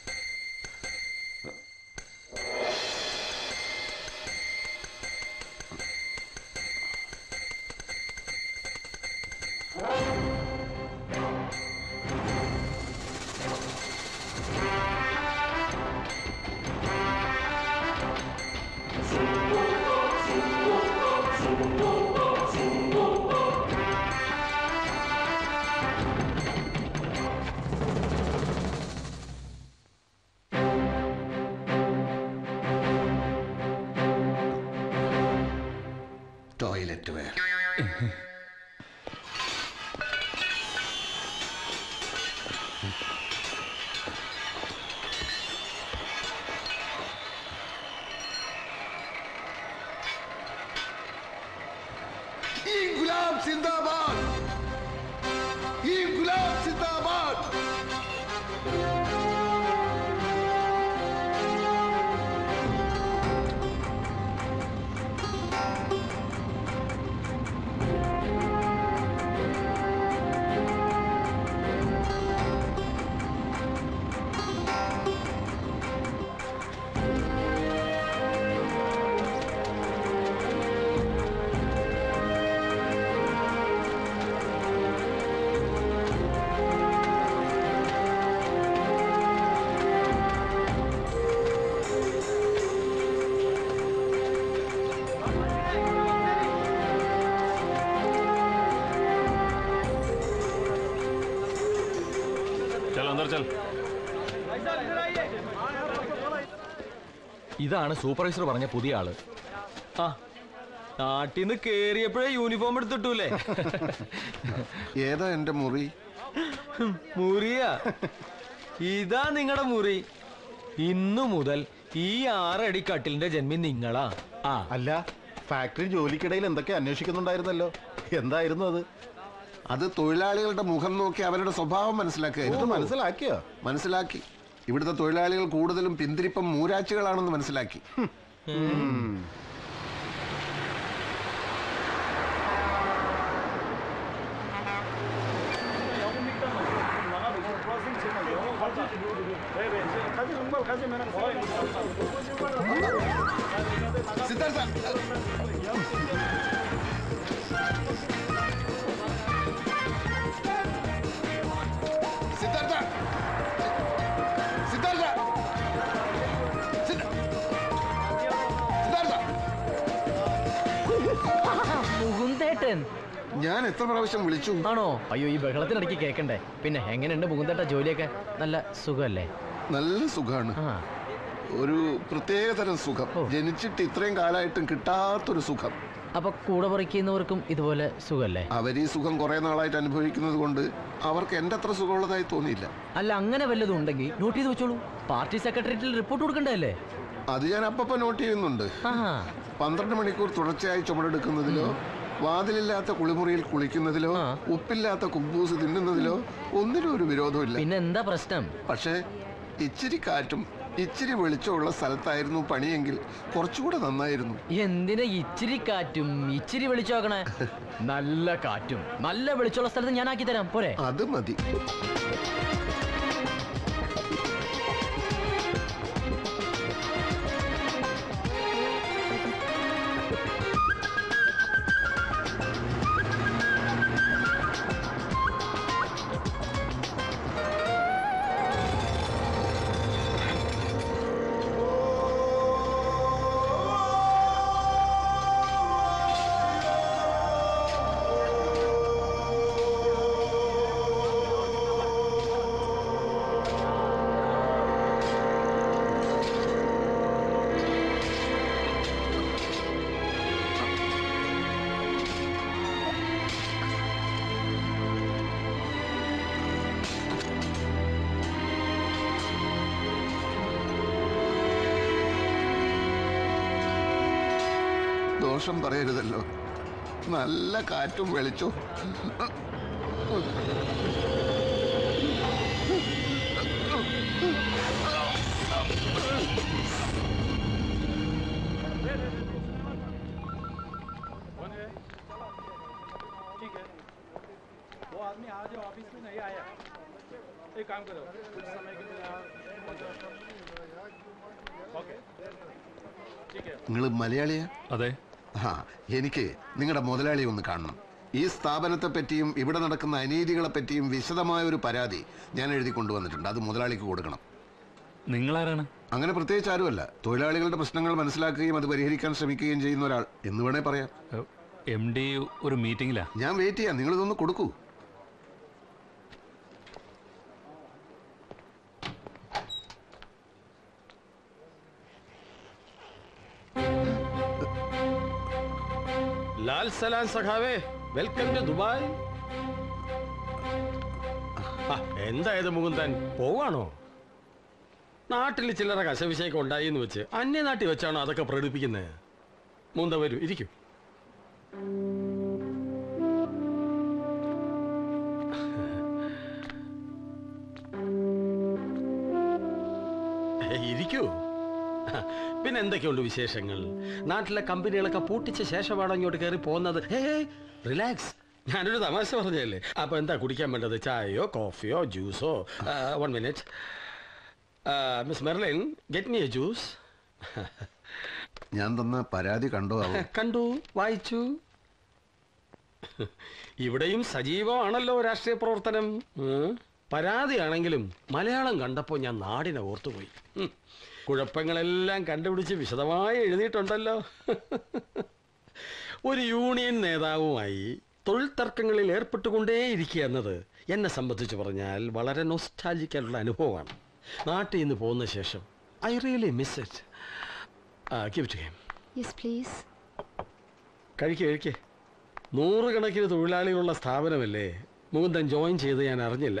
This is a supervisor. Ah, I'm going to carry a uniform. What's your Muri? Muri? This is your Muri. This is the cutting of this Muri. Ah, the factory is not going to be able to I would the Toilal Kodal Pindripam Murachal on the Mansalaki. ഞാൻ എത്ര പ്രാവശ്യം വിളിച്ചു? ആണോ? അയ്യോ, ഈ ബഹളത്തിനിടയ്ക്ക് കേൾക്കണ്ടേ. പിന്നെ എങ്ങനെയുണ്ട് മുകുന്ദേട്ട ജോലിയൊക്കെ? നല്ല സുഖമല്ലേ? നല്ല സുഖമാണ്. ഒരു പ്രത്യേക തരം സുഖം, ജനിച്ചിട്ട് ഇത്രയും കാലമായിട്ടും കിട്ടാത്തൊരു സുഖം. അപ്പൊ കൂടെ പറിക്കുന്നവർക്കും ഇതുപോലെ സുഖമല്ലേ? അവർ ഈ സുഖം കുറെ നാളായിട്ട് അനുഭവിക്കുന്നത് കൊണ്ട് അവർക്ക് എന്റെ അത്ര സുഖമുള്ളതായി തോന്നിയില്ല. അല്ല, അങ്ങനെ വല്ലതും ഉണ്ടെങ്കിൽ നോട്ട് ചെയ്ത് വെച്ചോളൂ. പാർട്ടി സെക്രട്ടേറിയറ്റിൽ റിപ്പോർട്ട് കൊടുക്കണ്ടല്ലേ? അത് ഞാൻ അപ്പപ്പോ നോട്ട് ചെയ്യുന്നുണ്ട്. 12 മണിക്കൂർ തുടർച്ചയായി ചുമടെടുക്കുന്നതിലോ, വാതിലില്ലാത്ത കുളിമുറിയിൽ കുളിക്കുന്നതിലോ, ഉപ്പില്ലാത്ത കുബൂസ് തിന്നുന്നതിലോ ഒന്നിനും ഒരു വിരോധമില്ല. പിന്നെ എന്താ പ്രശ്നം? പക്ഷേ ഇച്ചിരി കാറ്റും ഇച്ചിരി വെളിച്ചമുള്ള സ്ഥലത്തായിരുന്നു പണിയെങ്കിൽ കുറച്ചുകൂടെ നന്നായിരുന്നു. എന്തിനാ ഇച്ചിരി കാറ്റും ഇച്ചിരി വെളിച്ചമാക്കണേ? നല്ല കാറ്റും നല്ല വെളിച്ചമുള്ള സ്ഥലത്ത് ഞാൻ ആക്കി തരാം, പോരെ? അത് മതി. ദോഷം പറയരുതല്ലോ, നല്ല കാറ്റും വെളിച്ചവും. നിങ്ങൾ മലയാളിയാ? അതെ. എനിക്ക് നിങ്ങളുടെ മുതലാളി ഒന്ന് കാണണം. ഈ സ്ഥാപനത്തെ പറ്റിയും ഇവിടെ നടക്കുന്ന അനീതികളെ പറ്റിയും വിശദമായ ഒരു പരാതി ഞാൻ എഴുതി കൊണ്ടുവന്നിട്ടുണ്ട്. അത് മുതലാളിക്ക് കൊടുക്കണം. നിങ്ങളാരാണ്? അങ്ങനെ പ്രത്യേകിച്ച് ആരുമല്ല. തൊഴിലാളികളുടെ പ്രശ്നങ്ങൾ മനസ്സിലാക്കുകയും അത് പരിഹരിക്കാൻ ശ്രമിക്കുകയും ചെയ്യുന്ന ഒരാൾ എന്ന് വേണേ പറയാം. എം ഡി ഒരു മീറ്റിംഗിലാ. ഞാൻ വെയിറ്റ് ചെയ്യാം, നിങ്ങൾ ഇതൊന്ന് കൊടുക്കൂ. ലാൽ സലാം സഖാവേ, വെൽക്കം ടു ദുബായ്. എന്തായത് മുകുന്ദൻ, പോവാണോ? നാട്ടിൽ ചില്ലറ കശവിശയൊക്കെ ഉണ്ടായി എന്ന് വെച്ച് അന്യനാട്ടിൽ വെച്ചാണോ അതൊക്കെ പ്രകടിപ്പിക്കുന്നത്? മുന്ത വരൂ, ഇരിക്കൂ. ഇരിക്കൂ. പിന്നെ എന്തൊക്കെയുണ്ട് വിശേഷങ്ങൾ? നാട്ടിലെ കമ്പനികളൊക്കെ പൂട്ടിച്ച ശേഷമാണ് ഇങ്ങോട്ട് കയറി പോകുന്നത്. റിലാക്സ്, ഞാനൊരു തമാശ പറഞ്ഞല്ലേ. അപ്പൊ എന്താ കുടിക്കാൻ വേണ്ടത്? ചായയോ കോഫിയോ ജ്യൂസോ? 1 minute miss Merlin, get me a juice. ഞാൻ തന്ന പരാതി കണ്ടോ? കണ്ടു, വായിച്ചു. ഇവിടെയും സജീവമാണല്ലോ രാഷ്ട്രീയ പ്രവർത്തനം. പരാതിയാണെങ്കിലും മലയാളം കണ്ടപ്പോൾ ഞാൻ നാടിനെ ഓർത്തുപോയി. കുഴപ്പങ്ങളെല്ലാം കണ്ടുപിടിച്ച് വിശദമായി എഴുതിയിട്ടുണ്ടല്ലോ. ഒരു യൂണിയൻ നേതാവുമായി തൊഴിൽ തർക്കങ്ങളിൽ ഏർപ്പെട്ടുകൊണ്ടേയിരിക്കുക എന്നത് എന്നെ സംബന്ധിച്ച് പറഞ്ഞാൽ വളരെ നൊസ്റ്റാൾജിക്കാനുള്ള അനുഭവമാണ്. നാട്ടിൽ നിന്ന് പോകുന്ന ശേഷം I really miss it. Give it to him. Yes please. കഴിക്കേ കഴിക്കേ. 100 കണക്കിന് തൊഴിലാളികളുള്ള സ്ഥാപനമല്ലേ മുകുന്ദൻ ജോയിൻ ചെയ്ത് ഞാൻ അറിഞ്ഞില്ല.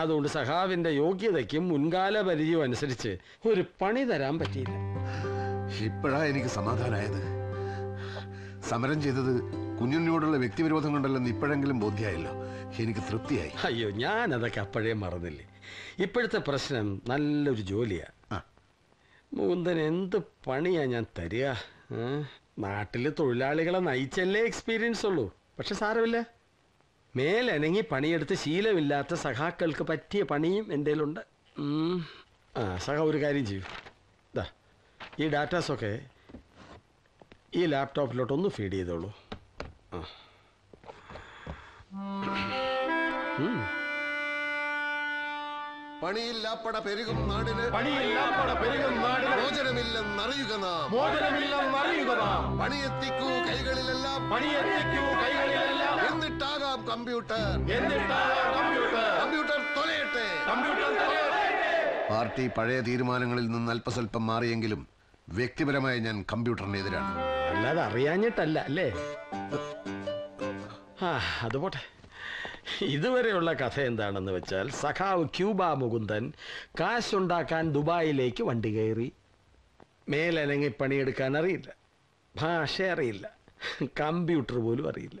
അതുകൊണ്ട് സഹാവിന്റെ യോഗ്യതയ്ക്കും മുൻകാല പരിചയം അനുസരിച്ച് ഒരു പണി തരാൻ പറ്റിയില്ല. ഇപ്പോഴാ എനിക്ക് സമാധാനമായത്. സമരം ചെയ്തത് കുഞ്ഞുണ്ണിയോടുള്ള വ്യക്തിവിരോധം കൊണ്ടല്ലെന്ന് ഇപ്പോഴെങ്കിലും ബോധ്യമായല്ലോ. എനിക്ക് തൃപ്തിയായി. അയ്യോ, ഞാൻ അതൊക്കെ അപ്പോഴേ മറന്നില്ലേ. ഇപ്പോഴത്തെ പ്രശ്നം നല്ലൊരു ജോലിയാ. മുകുന്ദൻ, എന്ത് പണിയാ ഞാൻ തരിക? നാട്ടില് തൊഴിലാളികളെ നയിച്ചല്ലേ എക്സ്പീരിയൻസ് ഉള്ളൂ. പക്ഷെ സാരമില്ല, മേലനങ്ങി പണിയെടുത്ത് ശീലമില്ലാത്ത സഖാക്കൾക്ക് പറ്റിയ പണിയും എൻ്റെ ഉണ്ട്. സഹ ഒരു കാര്യം ചെയ്യൂ, ദാ ഈ ഡാറ്റാസൊക്കെ ഈ ലാപ്ടോപ്പിലോട്ടൊന്ന് ഫീഡ് ചെയ്തോളൂ. പണിയില്ലാപ്പട പെരുകും നാടിന് മോചനമില്ലെന്നറിയുക നാം. പണിയെത്തിക്കൂ കൈകളിലെല്ലാം, എന്നിട്ടാകാം കമ്പ്യൂട്ടർ. കമ്പ്യൂട്ടർ തൊലയട്ടെ. പാർട്ടി പഴയ തീരുമാനങ്ങളിൽ നിന്ന് അല്പസ്വല്പം മാറിയെങ്കിലും വ്യക്തിപരമായി ഞാൻ കമ്പ്യൂട്ടറിനെതിരാണ്. അല്ലാതെ അറിയാഞ്ഞിട്ടല്ല അല്ലേ? അതുപോട്ടെ, ഇതുവരെയുള്ള കഥ എന്താണെന്ന് വെച്ചാൽ, സഖാവ് ക്യൂബ മുകുന്ദൻ കാശുണ്ടാക്കാൻ ദുബായിലേക്ക് വണ്ടി കയറി. മേലനങ്ങി പണിയെടുക്കാൻ അറിയില്ല, ഭാഷ അറിയില്ല, കമ്പ്യൂട്ടർ പോലും അറിയില്ല.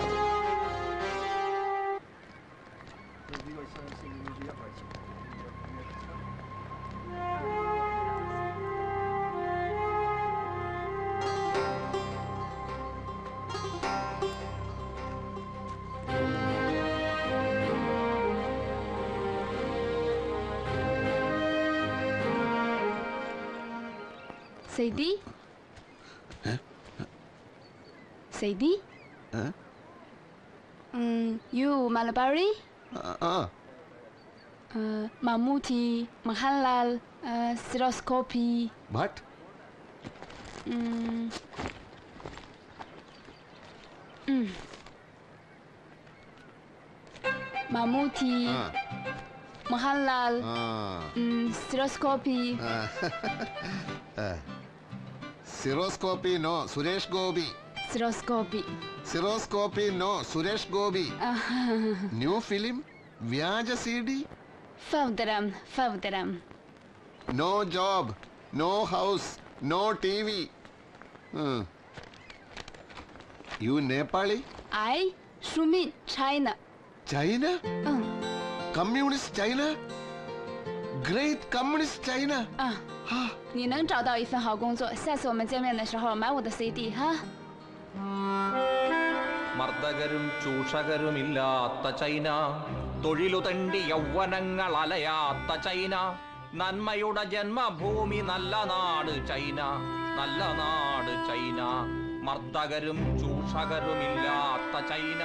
Zaidi, Saidi? Huh? You Malabari? Mammootty, Mahalal, Stereoscopy. What? Mammootty, Mahalal, Stereoscopy. Stereoscopy no, Suresh Gobi. Stereoscopy no, Suresh Gopi. New film വ്യാജ സിഡി. ഫൗദരം ഫൗദരം. No job, no house, no TV. You Nepali? I Shumin, China. China? Communist China? Great communist China. മർദ്ദകരും ചൂഷകരുമില്ലാത്ത ചൈന, തൊഴിലുതണ്ടി യൗവനങ്ങൾ അലയാത്ത ചൈന, നന്മയുടെ ജന്മഭൂമി നല്ല നാട് ചൈന, നല്ല നാട് ചൈന. മർദ്ദകരും ചൂഷകരുമില്ലാത്ത ചൈന,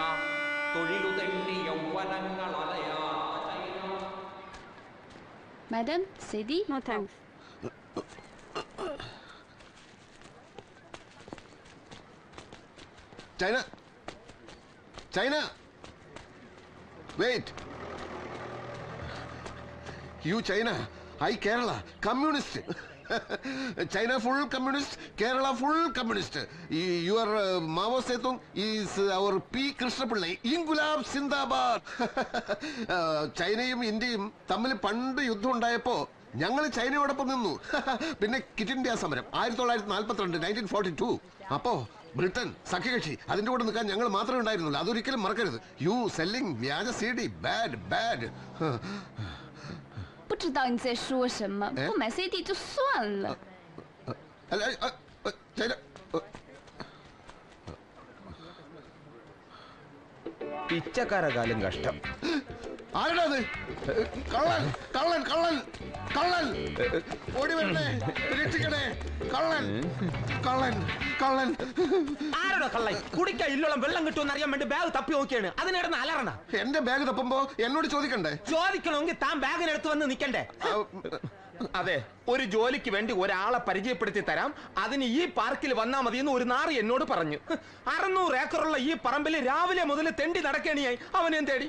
തൊഴിലുതണ്ടി യൗവനങ്ങൾ അലയാത്ത China. Madam Sethi, no thanks. China! China! Wait! You China, I Kerala, communist. China full communist, Kerala full communist. Your Mao Zedong is our P. Krishnapillai. Ingulab Sindabad! Chinayum Indiyum തമ്മിൽ പണ്ട് യുദ്ധം ഉണ്ടായപ്പോൾ ഞങ്ങൾ ചൈനയോടൊപ്പം നിന്നു. പിന്നെ കിറ്റ് ഇന്ത്യ സമരം 1942, 1942. അപ്പോൾ ബ്രിട്ടൻ സഖ്യകക്ഷി, അതിൻ്റെ കൂടെ നിൽക്കാൻ ഞങ്ങൾ മാത്രമേ ഉണ്ടായിരുന്നുള്ളൂ. അതൊരിക്കലും മറക്കരുത്. യു സെല്ലിംഗ് വ്യാജ സി ഡി, ബാഡ് ബാഡ്. പിച്ചക്കാരകാലം കഷ്ടം. ആരാണത്? കള്ളൻ കള്ളൻ കള്ളൻ കള്ളൻ, ഓടി വരണേ, രക്ഷിക്കണേ, കള്ളൻ കള്ളൻ കള്ളൻ. ആരോടോ കള്ളൻ? കുടിക്കാൻ ഇല്ലോളം വെള്ളം കിട്ടുമെന്ന് അറിയാൻ വേണ്ടി ബാഗ് തപ്പി നോക്കിയാണ്. അതിനിടന്ന് അലറണ. എന്റെ ബാഗ് തപ്പുമ്പോ എന്നോട് ചോദിക്കണ്ടേ? ചോദിക്കണമെങ്കിൽ താൻ ബാഗിനെടുത്ത് വന്ന് നിക്കണ്ടേ? അതെ, ഒരു ജോലിക്ക് വേണ്ടി ഒരാളെ പരിചയപ്പെടുത്തി തരാം, അതിന് ഈ പാർക്കിൽ വന്നാ മതിയെന്ന് ഒരു നാറി എന്നോട് പറഞ്ഞു. 600 ഏക്കറുള്ള ഈ പറമ്പിൽ രാവിലെ മുതൽ തെണ്ടി നടക്കേണിയായി. അവനെ തേടി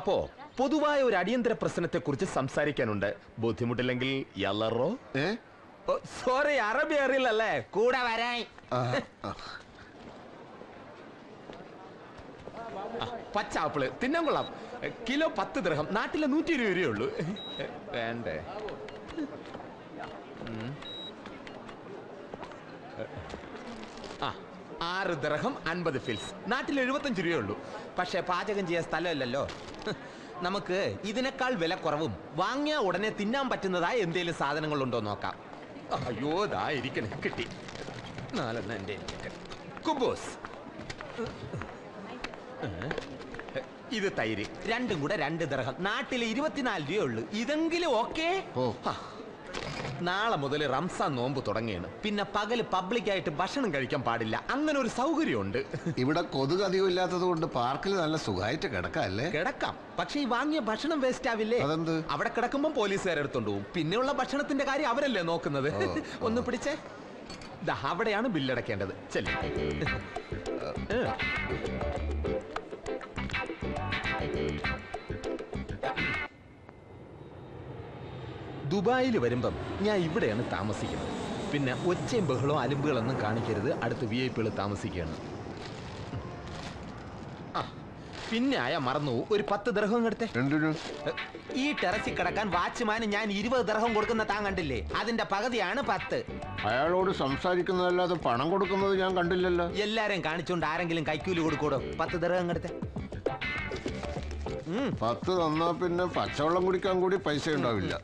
അപ്പോ പൊതുവായ ഒരു അടിയന്തര പ്രശ്നത്തെ കുറിച്ച് സംസാരിക്കാനുണ്ട്. ബുദ്ധിമുട്ടില്ലെങ്കിൽ യല്ലറോ. സോറി, അറബി അറിയില്ലല്ലേ? കൂടെ വരാൻ പച്ച ആപ്പിള് തിന്നാൻ കൊള്ളാം. കിലോ 10 ദിർഹം, നാട്ടിലെ 120 രൂപയേ ഉള്ളൂ. വേണ്ടേ? ആ 6 ദിർഹം 50 ഫിൽസ്, നാട്ടിൽ 75 രൂപയേ ഉള്ളൂ. പക്ഷെ പാചകം ചെയ്യാൻ സ്ഥലമില്ലല്ലോ. നമുക്ക് ഇതിനേക്കാൾ വില കുറവും വാങ്ങിയാൽ ഉടനെ തിന്നാൻ പറ്റുന്നതായ എന്തെങ്കിലും സാധനങ്ങളുണ്ടോ നോക്കാം. അയ്യോ, ദാ ഇരിക്കണേ, കിട്ടി. 4 എൻ്റെ കുബൂസ്, ഇത് തൈര്, രണ്ടും കൂടെ 2 ദിർഹം, നാട്ടിൽ 24 രൂപയേ ഉള്ളൂ. ഇതെങ്കിലും ഓക്കെ? നാളെ മുതൽ റംസാൻ നോമ്പ് തുടങ്ങിയാണ്. പിന്നെ പകല് പബ്ലിക്കായിട്ട് ഭക്ഷണം കഴിക്കാൻ പാടില്ല. അങ്ങനെ ഒരു സൗകര്യമുണ്ട് ഇവിടെ. കൊതുക് അധികം ഇല്ലാത്തത് കൊണ്ട് പാർക്കിൽ നല്ല സുഖമായിട്ട് കിടക്കാല്ലേ? കിടക്കാം. പക്ഷെ ഈ വാങ്ങിയ ഭക്ഷണം വേസ്റ്റ് ആവില്ലേ? അവിടെ കിടക്കുമ്പോൾ പോലീസുകാരെടുത്തോണ്ട് പോകും. പിന്നെയുള്ള ഭക്ഷണത്തിന്റെ കാര്യം അവരല്ലേ നോക്കുന്നത്. ഒന്ന് പിടിച്ചേ, അവിടെയാണ് ബില്ലടക്കേണ്ടത്. ചെല്ലു. ദുബായിൽ വരുമ്പം ഞാൻ ഇവിടെയാണ് താമസിക്കുന്നത്. പിന്നെ ഒച്ചയും ബഹളവും അലുമ്പുകളൊന്നും കാണിക്കരുത്. അടുത്ത് VIP താമസിക്കുകയാണ്. ആ പിന്നെ ആയാ മറന്നു, ഒരു 10 ദിർഹം എടുത്തേ. ഈ ടെറസിൽ കിടക്കാൻ വാച്ച്മാന് ഞാൻ 20 ദിർഹം കൊടുക്കുന്ന താൻ കണ്ടില്ലേ? അതിന്റെ പകുതിയാണ് 10. അയാളോട് സംസാരിക്കുന്നതല്ലാതെ പണം കൊടുക്കുന്നത് ഞാൻ കണ്ടില്ലല്ലോ. എല്ലാരും കാണിച്ചോണ്ട് ആരെങ്കിലും കൈക്കൂലി കൊടുക്കൂടോ? 10 ദിർഹം എടുത്തേ. 10 തന്നാ പിന്നെ പച്ചവെള്ളം കുടിക്കാൻ കൂടി പൈസ ഉണ്ടാവില്ല.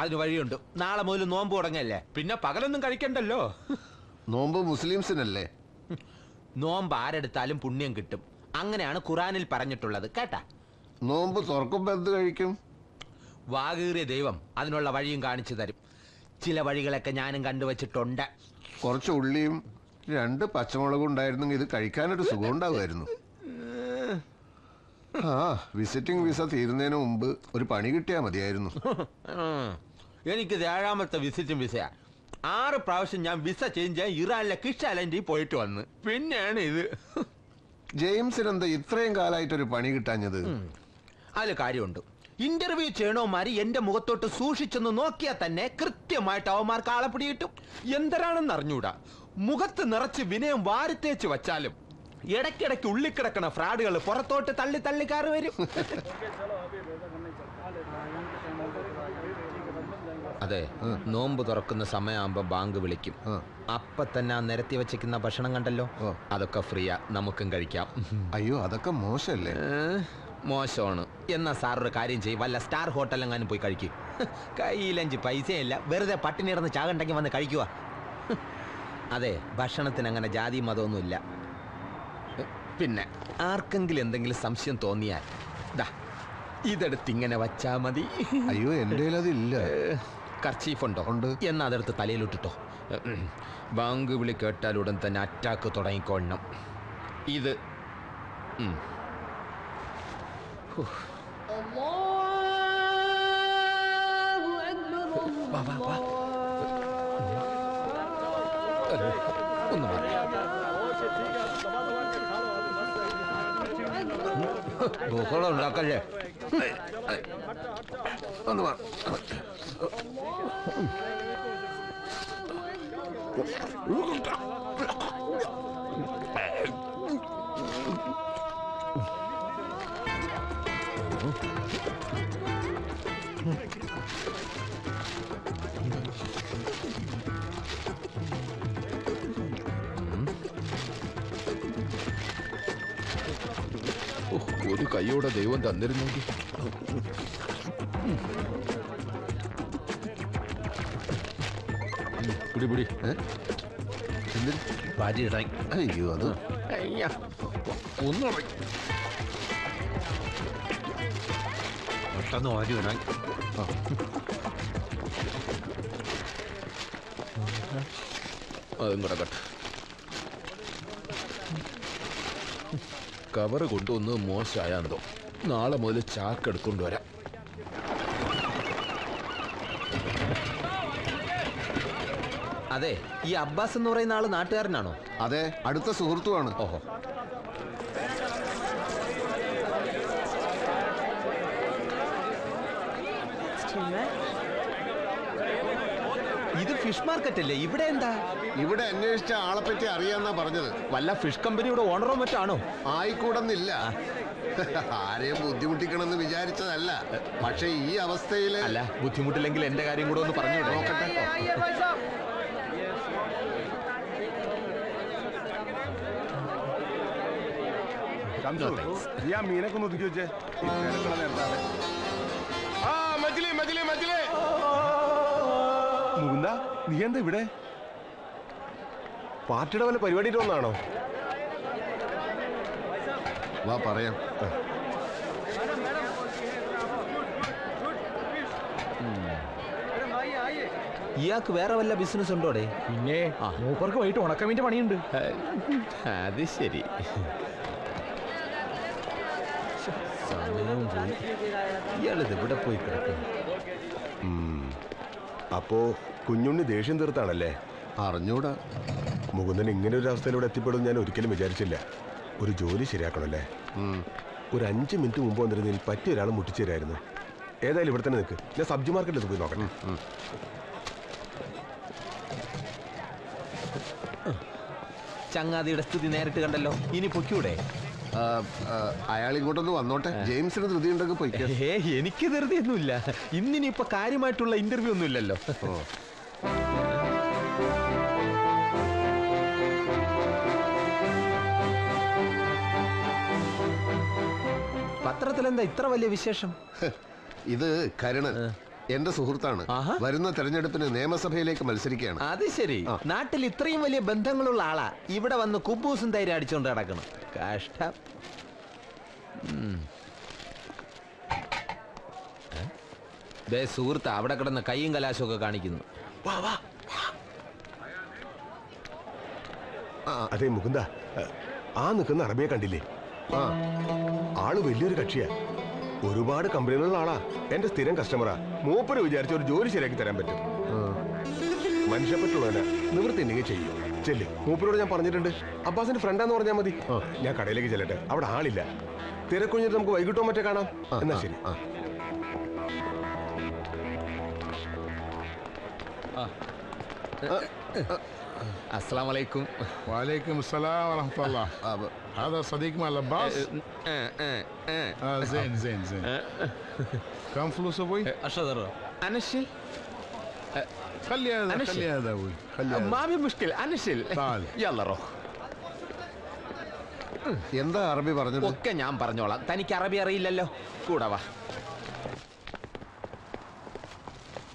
അതിന് വഴിയുണ്ട്. നാളെ മുതൽ നോമ്പ് തുടങ്ങല്ലേ? പിന്നെ പകലൊന്നും കഴിക്കണ്ടല്ലോ. നോമ്പ് മുസ്ലിംസിനല്ലേ? നോമ്പ് ആരെടുത്താലും പുണ്യം കിട്ടും. അങ്ങനെയാണ് ഖുറാനിൽ പറഞ്ഞിട്ടുള്ളത്. കേട്ടാ? നോമ്പ് തുറക്കുമ്പോ എന്ത് കഴിക്കും? വാഗീറിയ ദൈവം അതിനുള്ള വഴിയും കാണിച്ചു തരും. ചില വഴികളൊക്കെ ഞാനും കണ്ടുവച്ചിട്ടുണ്ട്. കുറച്ച് ഉള്ളിയും 2 പച്ചമുളകും ഉണ്ടായിരുന്നെങ്കിൽ ഇത് കഴിക്കാനൊരു സുഖം ഉണ്ടാവുമായിരുന്നു. വിസിറ്റിംഗ് വിസ തീരുന്നതിന് മുമ്പ് ഒരു പണി കിട്ടിയാ മതിയായിരുന്നു. എനിക്ക് 7ാമത്തെ വിസിറ്റിംഗ് വിസയാ. 6 പ്രാവശ്യം ഞാൻ വിസ ചേഞ്ച് ചെയ്യാൻ ഇറാനിലെ കിഷ് അലൻഡിൽ പോയിട്ട് വന്ന്. പിന്നെയാണ് ഇത്. ജെയിംസിനെന്താ ഇത്രയും കാലമായിട്ടൊരു പണി കിട്ടാഞ്ഞത്? അതിൽ കാര്യമുണ്ട്. ഇന്റർവ്യൂ ചെയ്യണോമാര് എന്റെ മുഖത്തോട്ട് സൂക്ഷിച്ചൊന്ന് നോക്കിയാൽ തന്നെ കൃത്യമായിട്ട് അവന്മാർക്ക് ആളെ പിടിയിട്ടും. എന്തരാണെന്ന് അറിഞ്ഞൂടാ. മുഖത്ത് നിറച്ച് വിനയം വാരിത്തേച്ച് വച്ചാലും ഇടയ്ക്കിടയ്ക്ക് ഉള്ളിക്കിടക്കണ ഫ്രാഡുകൾ പുറത്തോട്ട് തള്ളി തള്ളി കയറി വരും. അതെ, നോമ്പ് തുറക്കുന്ന സമയമാകുമ്പോ ബാങ്ക് വിളിക്കും. അപ്പൊ തന്നെ നിരത്തി വെച്ചിരിക്കുന്ന ഭക്ഷണം കണ്ടല്ലോ, അതൊക്കെ ഫ്രീയാ, നമുക്കും കഴിക്കാം. അയ്യോ, അതൊക്കെ മോശമല്ലേ? മോശമാണ്. എന്നാ സാറൊരു കാര്യം ചെയ്യും, വല്ല സ്റ്റാർ ഹോട്ടലെങ്ങാനും പോയി കഴിക്കും. കയ്യിലഞ്ച് പൈസയില്ല, വെറുതെ പട്ടിണി കിടന്ന് ചാകണ്ടെങ്കിൽ വന്ന് കഴിക്കുക. അതെ, ഭക്ഷണത്തിന് അങ്ങനെ ജാതി മതമൊന്നുമില്ല. പിന്നെ ആർക്കെങ്കിലും എന്തെങ്കിലും സംശയം തോന്നിയാൽ ദാ ഇതെടുത്ത് ഇങ്ങനെ വച്ചാ മതി. അയ്യോ, എൻ്റെ അതില്ല. കർച്ചീഫ് ഉണ്ടോ? ഉണ്ട്. എന്നാ അതെടുത്ത് തലയിലിട്ടിട്ടോ. ബാങ്ക് വിളി കേട്ടാലുടൻ തന്നെ അറ്റാക്ക് തുടങ്ങിക്കൊള്ളണം. ഇത് ഒന്ന് ബഹളം ഉണ്ടാക്കല്ലേ. ഒന്ന് ഒരു കൈയോടെ ദൈവം തന്നിരുന്നെങ്കിൽ. അയ്യോ, അത് ഒന്നും പെട്ടെന്ന് വാരി ഇടാൻ. അതും കിടക്കട്ടെ. കവറ് കൊണ്ടുവന്ന് മോശമായാന്തോ. നാളെ മുതൽ ചാക്കെടുക്കൊണ്ട് വരാം. അതെ, ഈ അബ്ബാസ് എന്ന് പറയുന്ന ആള് നാട്ടുകാരനാണോ? അതെ, അടുത്ത സുഹൃത്തുമാണ്. ഓഹോ. ഇത് ഫിഷ് മാർക്കറ്റ് അല്ലേ? ഇവിടെ എന്താ? ഇവിടെ അന്വേഷിച്ച ആളെ പറ്റി അറിയാന്നാ പറഞ്ഞത്. വല്ല ഫിഷ് കമ്പനിയുടെ ഓണറോ മറ്റാണോ? ആയിക്കൂടെന്നില്ല, ആരെയും ബുദ്ധിമുട്ടിക്കണമെന്ന് വിചാരിച്ചതല്ല, പക്ഷെ ഈ അവസ്ഥയിൽ. അല്ല, ബുദ്ധിമുട്ടില്ലെങ്കിൽ എന്റെ കാര്യം കൂടെ ഒന്ന് പറഞ്ഞു നോക്കട്ടെ. മീനൊക്കെ ഒന്ന് ഒതുക്കി വെച്ചേ. മുകുന്ദ, നീ എന്താ ഇവിടെ? പാർട്ടിയുടെ വല്ല പരിപാടിയിട്ട് വന്നാണോ? വാ പറയാം. ഇയാൾക്ക് വേറെ വല്ല ബിസിനസ് ഉണ്ടോടെ? പിന്നെ മൂപ്പർക്ക് വൈകിട്ട് ഉണക്കമീൻ്റെ പണിയുണ്ട്. അത് ശരി. ഇയാളിത് ഇവിടെ പോയി കിടക്കും. അപ്പോ കുഞ്ഞുണ്ണി ദേഷ്യം തീർത്താണല്ലേ? അറിഞ്ഞൂടാ. മുകുന്ദൻ ഇങ്ങനെ ഒരു അവസ്ഥയിലൂടെ എത്തിപ്പെടും ഞാൻ ഒരിക്കലും വിചാരിച്ചില്ല. ഒരു ജോലി ശരിയാക്കണല്ലേ? ഒരു 5 മിനിറ്റ് മുമ്പ് വന്നിരുന്നതിൽ പറ്റിയ ഒരാൾ മുട്ടിച്ചേരായിരുന്നു. ഏതായാലും ഇവിടെ തന്നെ നിൽക്ക്, ഞാൻ സബ്ജി മാർക്കറ്റിൽ പോയി നോക്കണം. ചങ്ങാതിയുടെ സ്ഥിതി നേരിട്ട് കണ്ടല്ലോ, ഇനി പൊക്കൂടെ? അയാൾ ഇങ്ങോട്ടൊന്ന് വന്നോട്ടെ. ജെയിംസിന് ധൃതി ഉണ്ടെങ്കിൽ പോയിക്കോ. എനിക്ക് ധൃതിയൊന്നുമില്ല. ഇന്നിനിപ്പോ കാര്യമായിട്ടുള്ള ഇന്റർവ്യൂ ഒന്നും ഇല്ലല്ലോ. പത്രത്തിലെന്താ ഇത്ര വലിയ വിശേഷം? ഇത് കരുണൻ എന്റെ സുഹൃത്താണ്. വരുന്ന തെരഞ്ഞെടുപ്പിന് നിയമസഭയിലേക്ക് മത്സരിക്കുകയാണ്. അത് ശരി. നാട്ടിൽ ഇത്രയും വലിയ ബന്ധങ്ങളുള്ള ആളാ ഇവിടെ വന്ന് കുബൂസും തൈര് അടിച്ചോണ്ട് നടക്കണം. കഷ്ടം. സുഹൃത്ത് അവിടെ കിടന്ന് കൈയും കലാശമൊക്കെ കാണിക്കുന്നു. അതെ മുകുന്ദ, ആ നിൽക്കുന്ന അറബിയെ കണ്ടില്ലേ? ആള് വലിയൊരു കക്ഷിയാ, ഒരുപാട് കമ്പനികളുള്ള ആളാ, എന്റെ സ്ഥിരം കസ്റ്റമറാ. മൂപ്പര് വിചാരിച്ച ഒരു ജോലി ശരിയാക്കി തരാൻ പറ്റും. മനുഷ്യപ്പറ്റുള്ളവനാ, നിവൃത്തി ഉണ്ടെങ്കിൽ ചെയ്യും. ചെല്ലു, മൂപ്പരോട് ഞാൻ പറഞ്ഞിട്ടുണ്ട്. അബ്ബാസിന്റെ ഫ്രണ്ടാന്ന് പറഞ്ഞാൽ മതി. ഞാൻ കടയിലേക്ക് ചെല്ലട്ടെ, അവിടെ ആളില്ല. തിരക്കൊഴിഞ്ഞിട്ട് നമുക്ക് വൈകിട്ടോ മറ്റേ കാണാം. എന്നാ ശരി. السلام عليكم. وعليكم السلام ورحمة الله. هذا صديق مع العباس. زين زين زين. كم فلوس أبوي؟ 10 دراهم. أنا شيل. خلي هذا خلي هذا أبوي. ما في مشكلة أنا شيل. تعال. يلا روح. എന്താ അറബി പറഞ്ഞത്? ഒക്കെ ഞാൻ പറഞ്ഞോളാം, തനിക്ക് അറബി അറിയില്ലല്ലോ. കൂടെ വാ.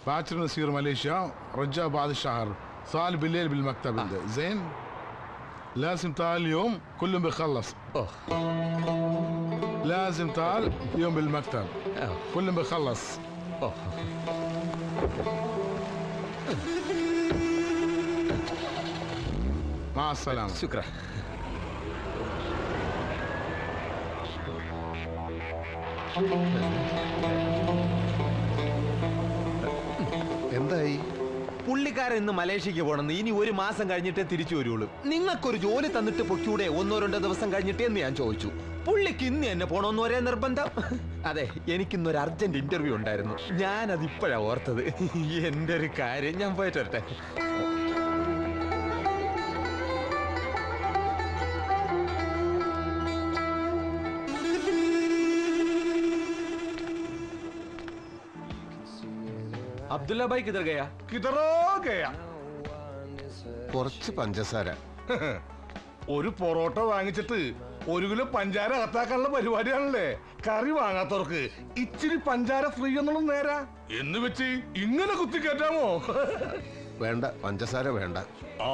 باكر نصير ماليزيا رجع بعد الشهر. صار بالليل بالمكتب انت. زين لازم تعال اليوم كله بخلص. لازم تعال اليوم بالمكتب كله بخلص. مع السلامة. شكرا. എന്തായി? പുള്ളിക്കാരൻ ഇന്ന് മലേഷ്യക്ക് പോകണമെന്ന്. ഇനി 1 മാസം കഴിഞ്ഞിട്ടേ തിരിച്ചു വരുള്ളൂ. നിങ്ങൾക്കൊരു ജോലി തന്നിട്ട് പൊക്കൂടെ? 1-2 ദിവസം കഴിഞ്ഞിട്ടേന്ന് ഞാൻ ചോദിച്ചു. പുള്ളിക്ക് ഇന്ന് തന്നെ പോകണമെന്ന് ഒരേ നിർബന്ധം. അതെ, എനിക്കിന്നൊരു അർജന്റ് ഇന്റർവ്യൂ ഉണ്ടായിരുന്നു. ഞാനതിപ്പോഴാണ് ഓർത്തത്. എൻ്റെ ഒരു കാര്യം, ഞാൻ പോയിട്ട് വരട്ടെ. अब्दुल्ला भाई किधर गया? किधर गया? കുറച്ച് പഞ്ചസാര. ഒരു പൊറോട്ട വാങ്ങിച്ചിട്ട് 1 കിലോ പഞ്ചാര അകത്താക്കാനുള്ള പരിപാടിയാണല്ലേ? കറി വാങ്ങാത്തവർക്ക് ഇച്ചിരി പഞ്ചാര ഫ്രീ എന്നുള്ള നേരാ എന്ന് വെച്ച് ഇങ്ങനെ കുത്തിക്കേറ്റാമോ? വേണ്ട പഞ്ചസാര വേണ്ട. ആ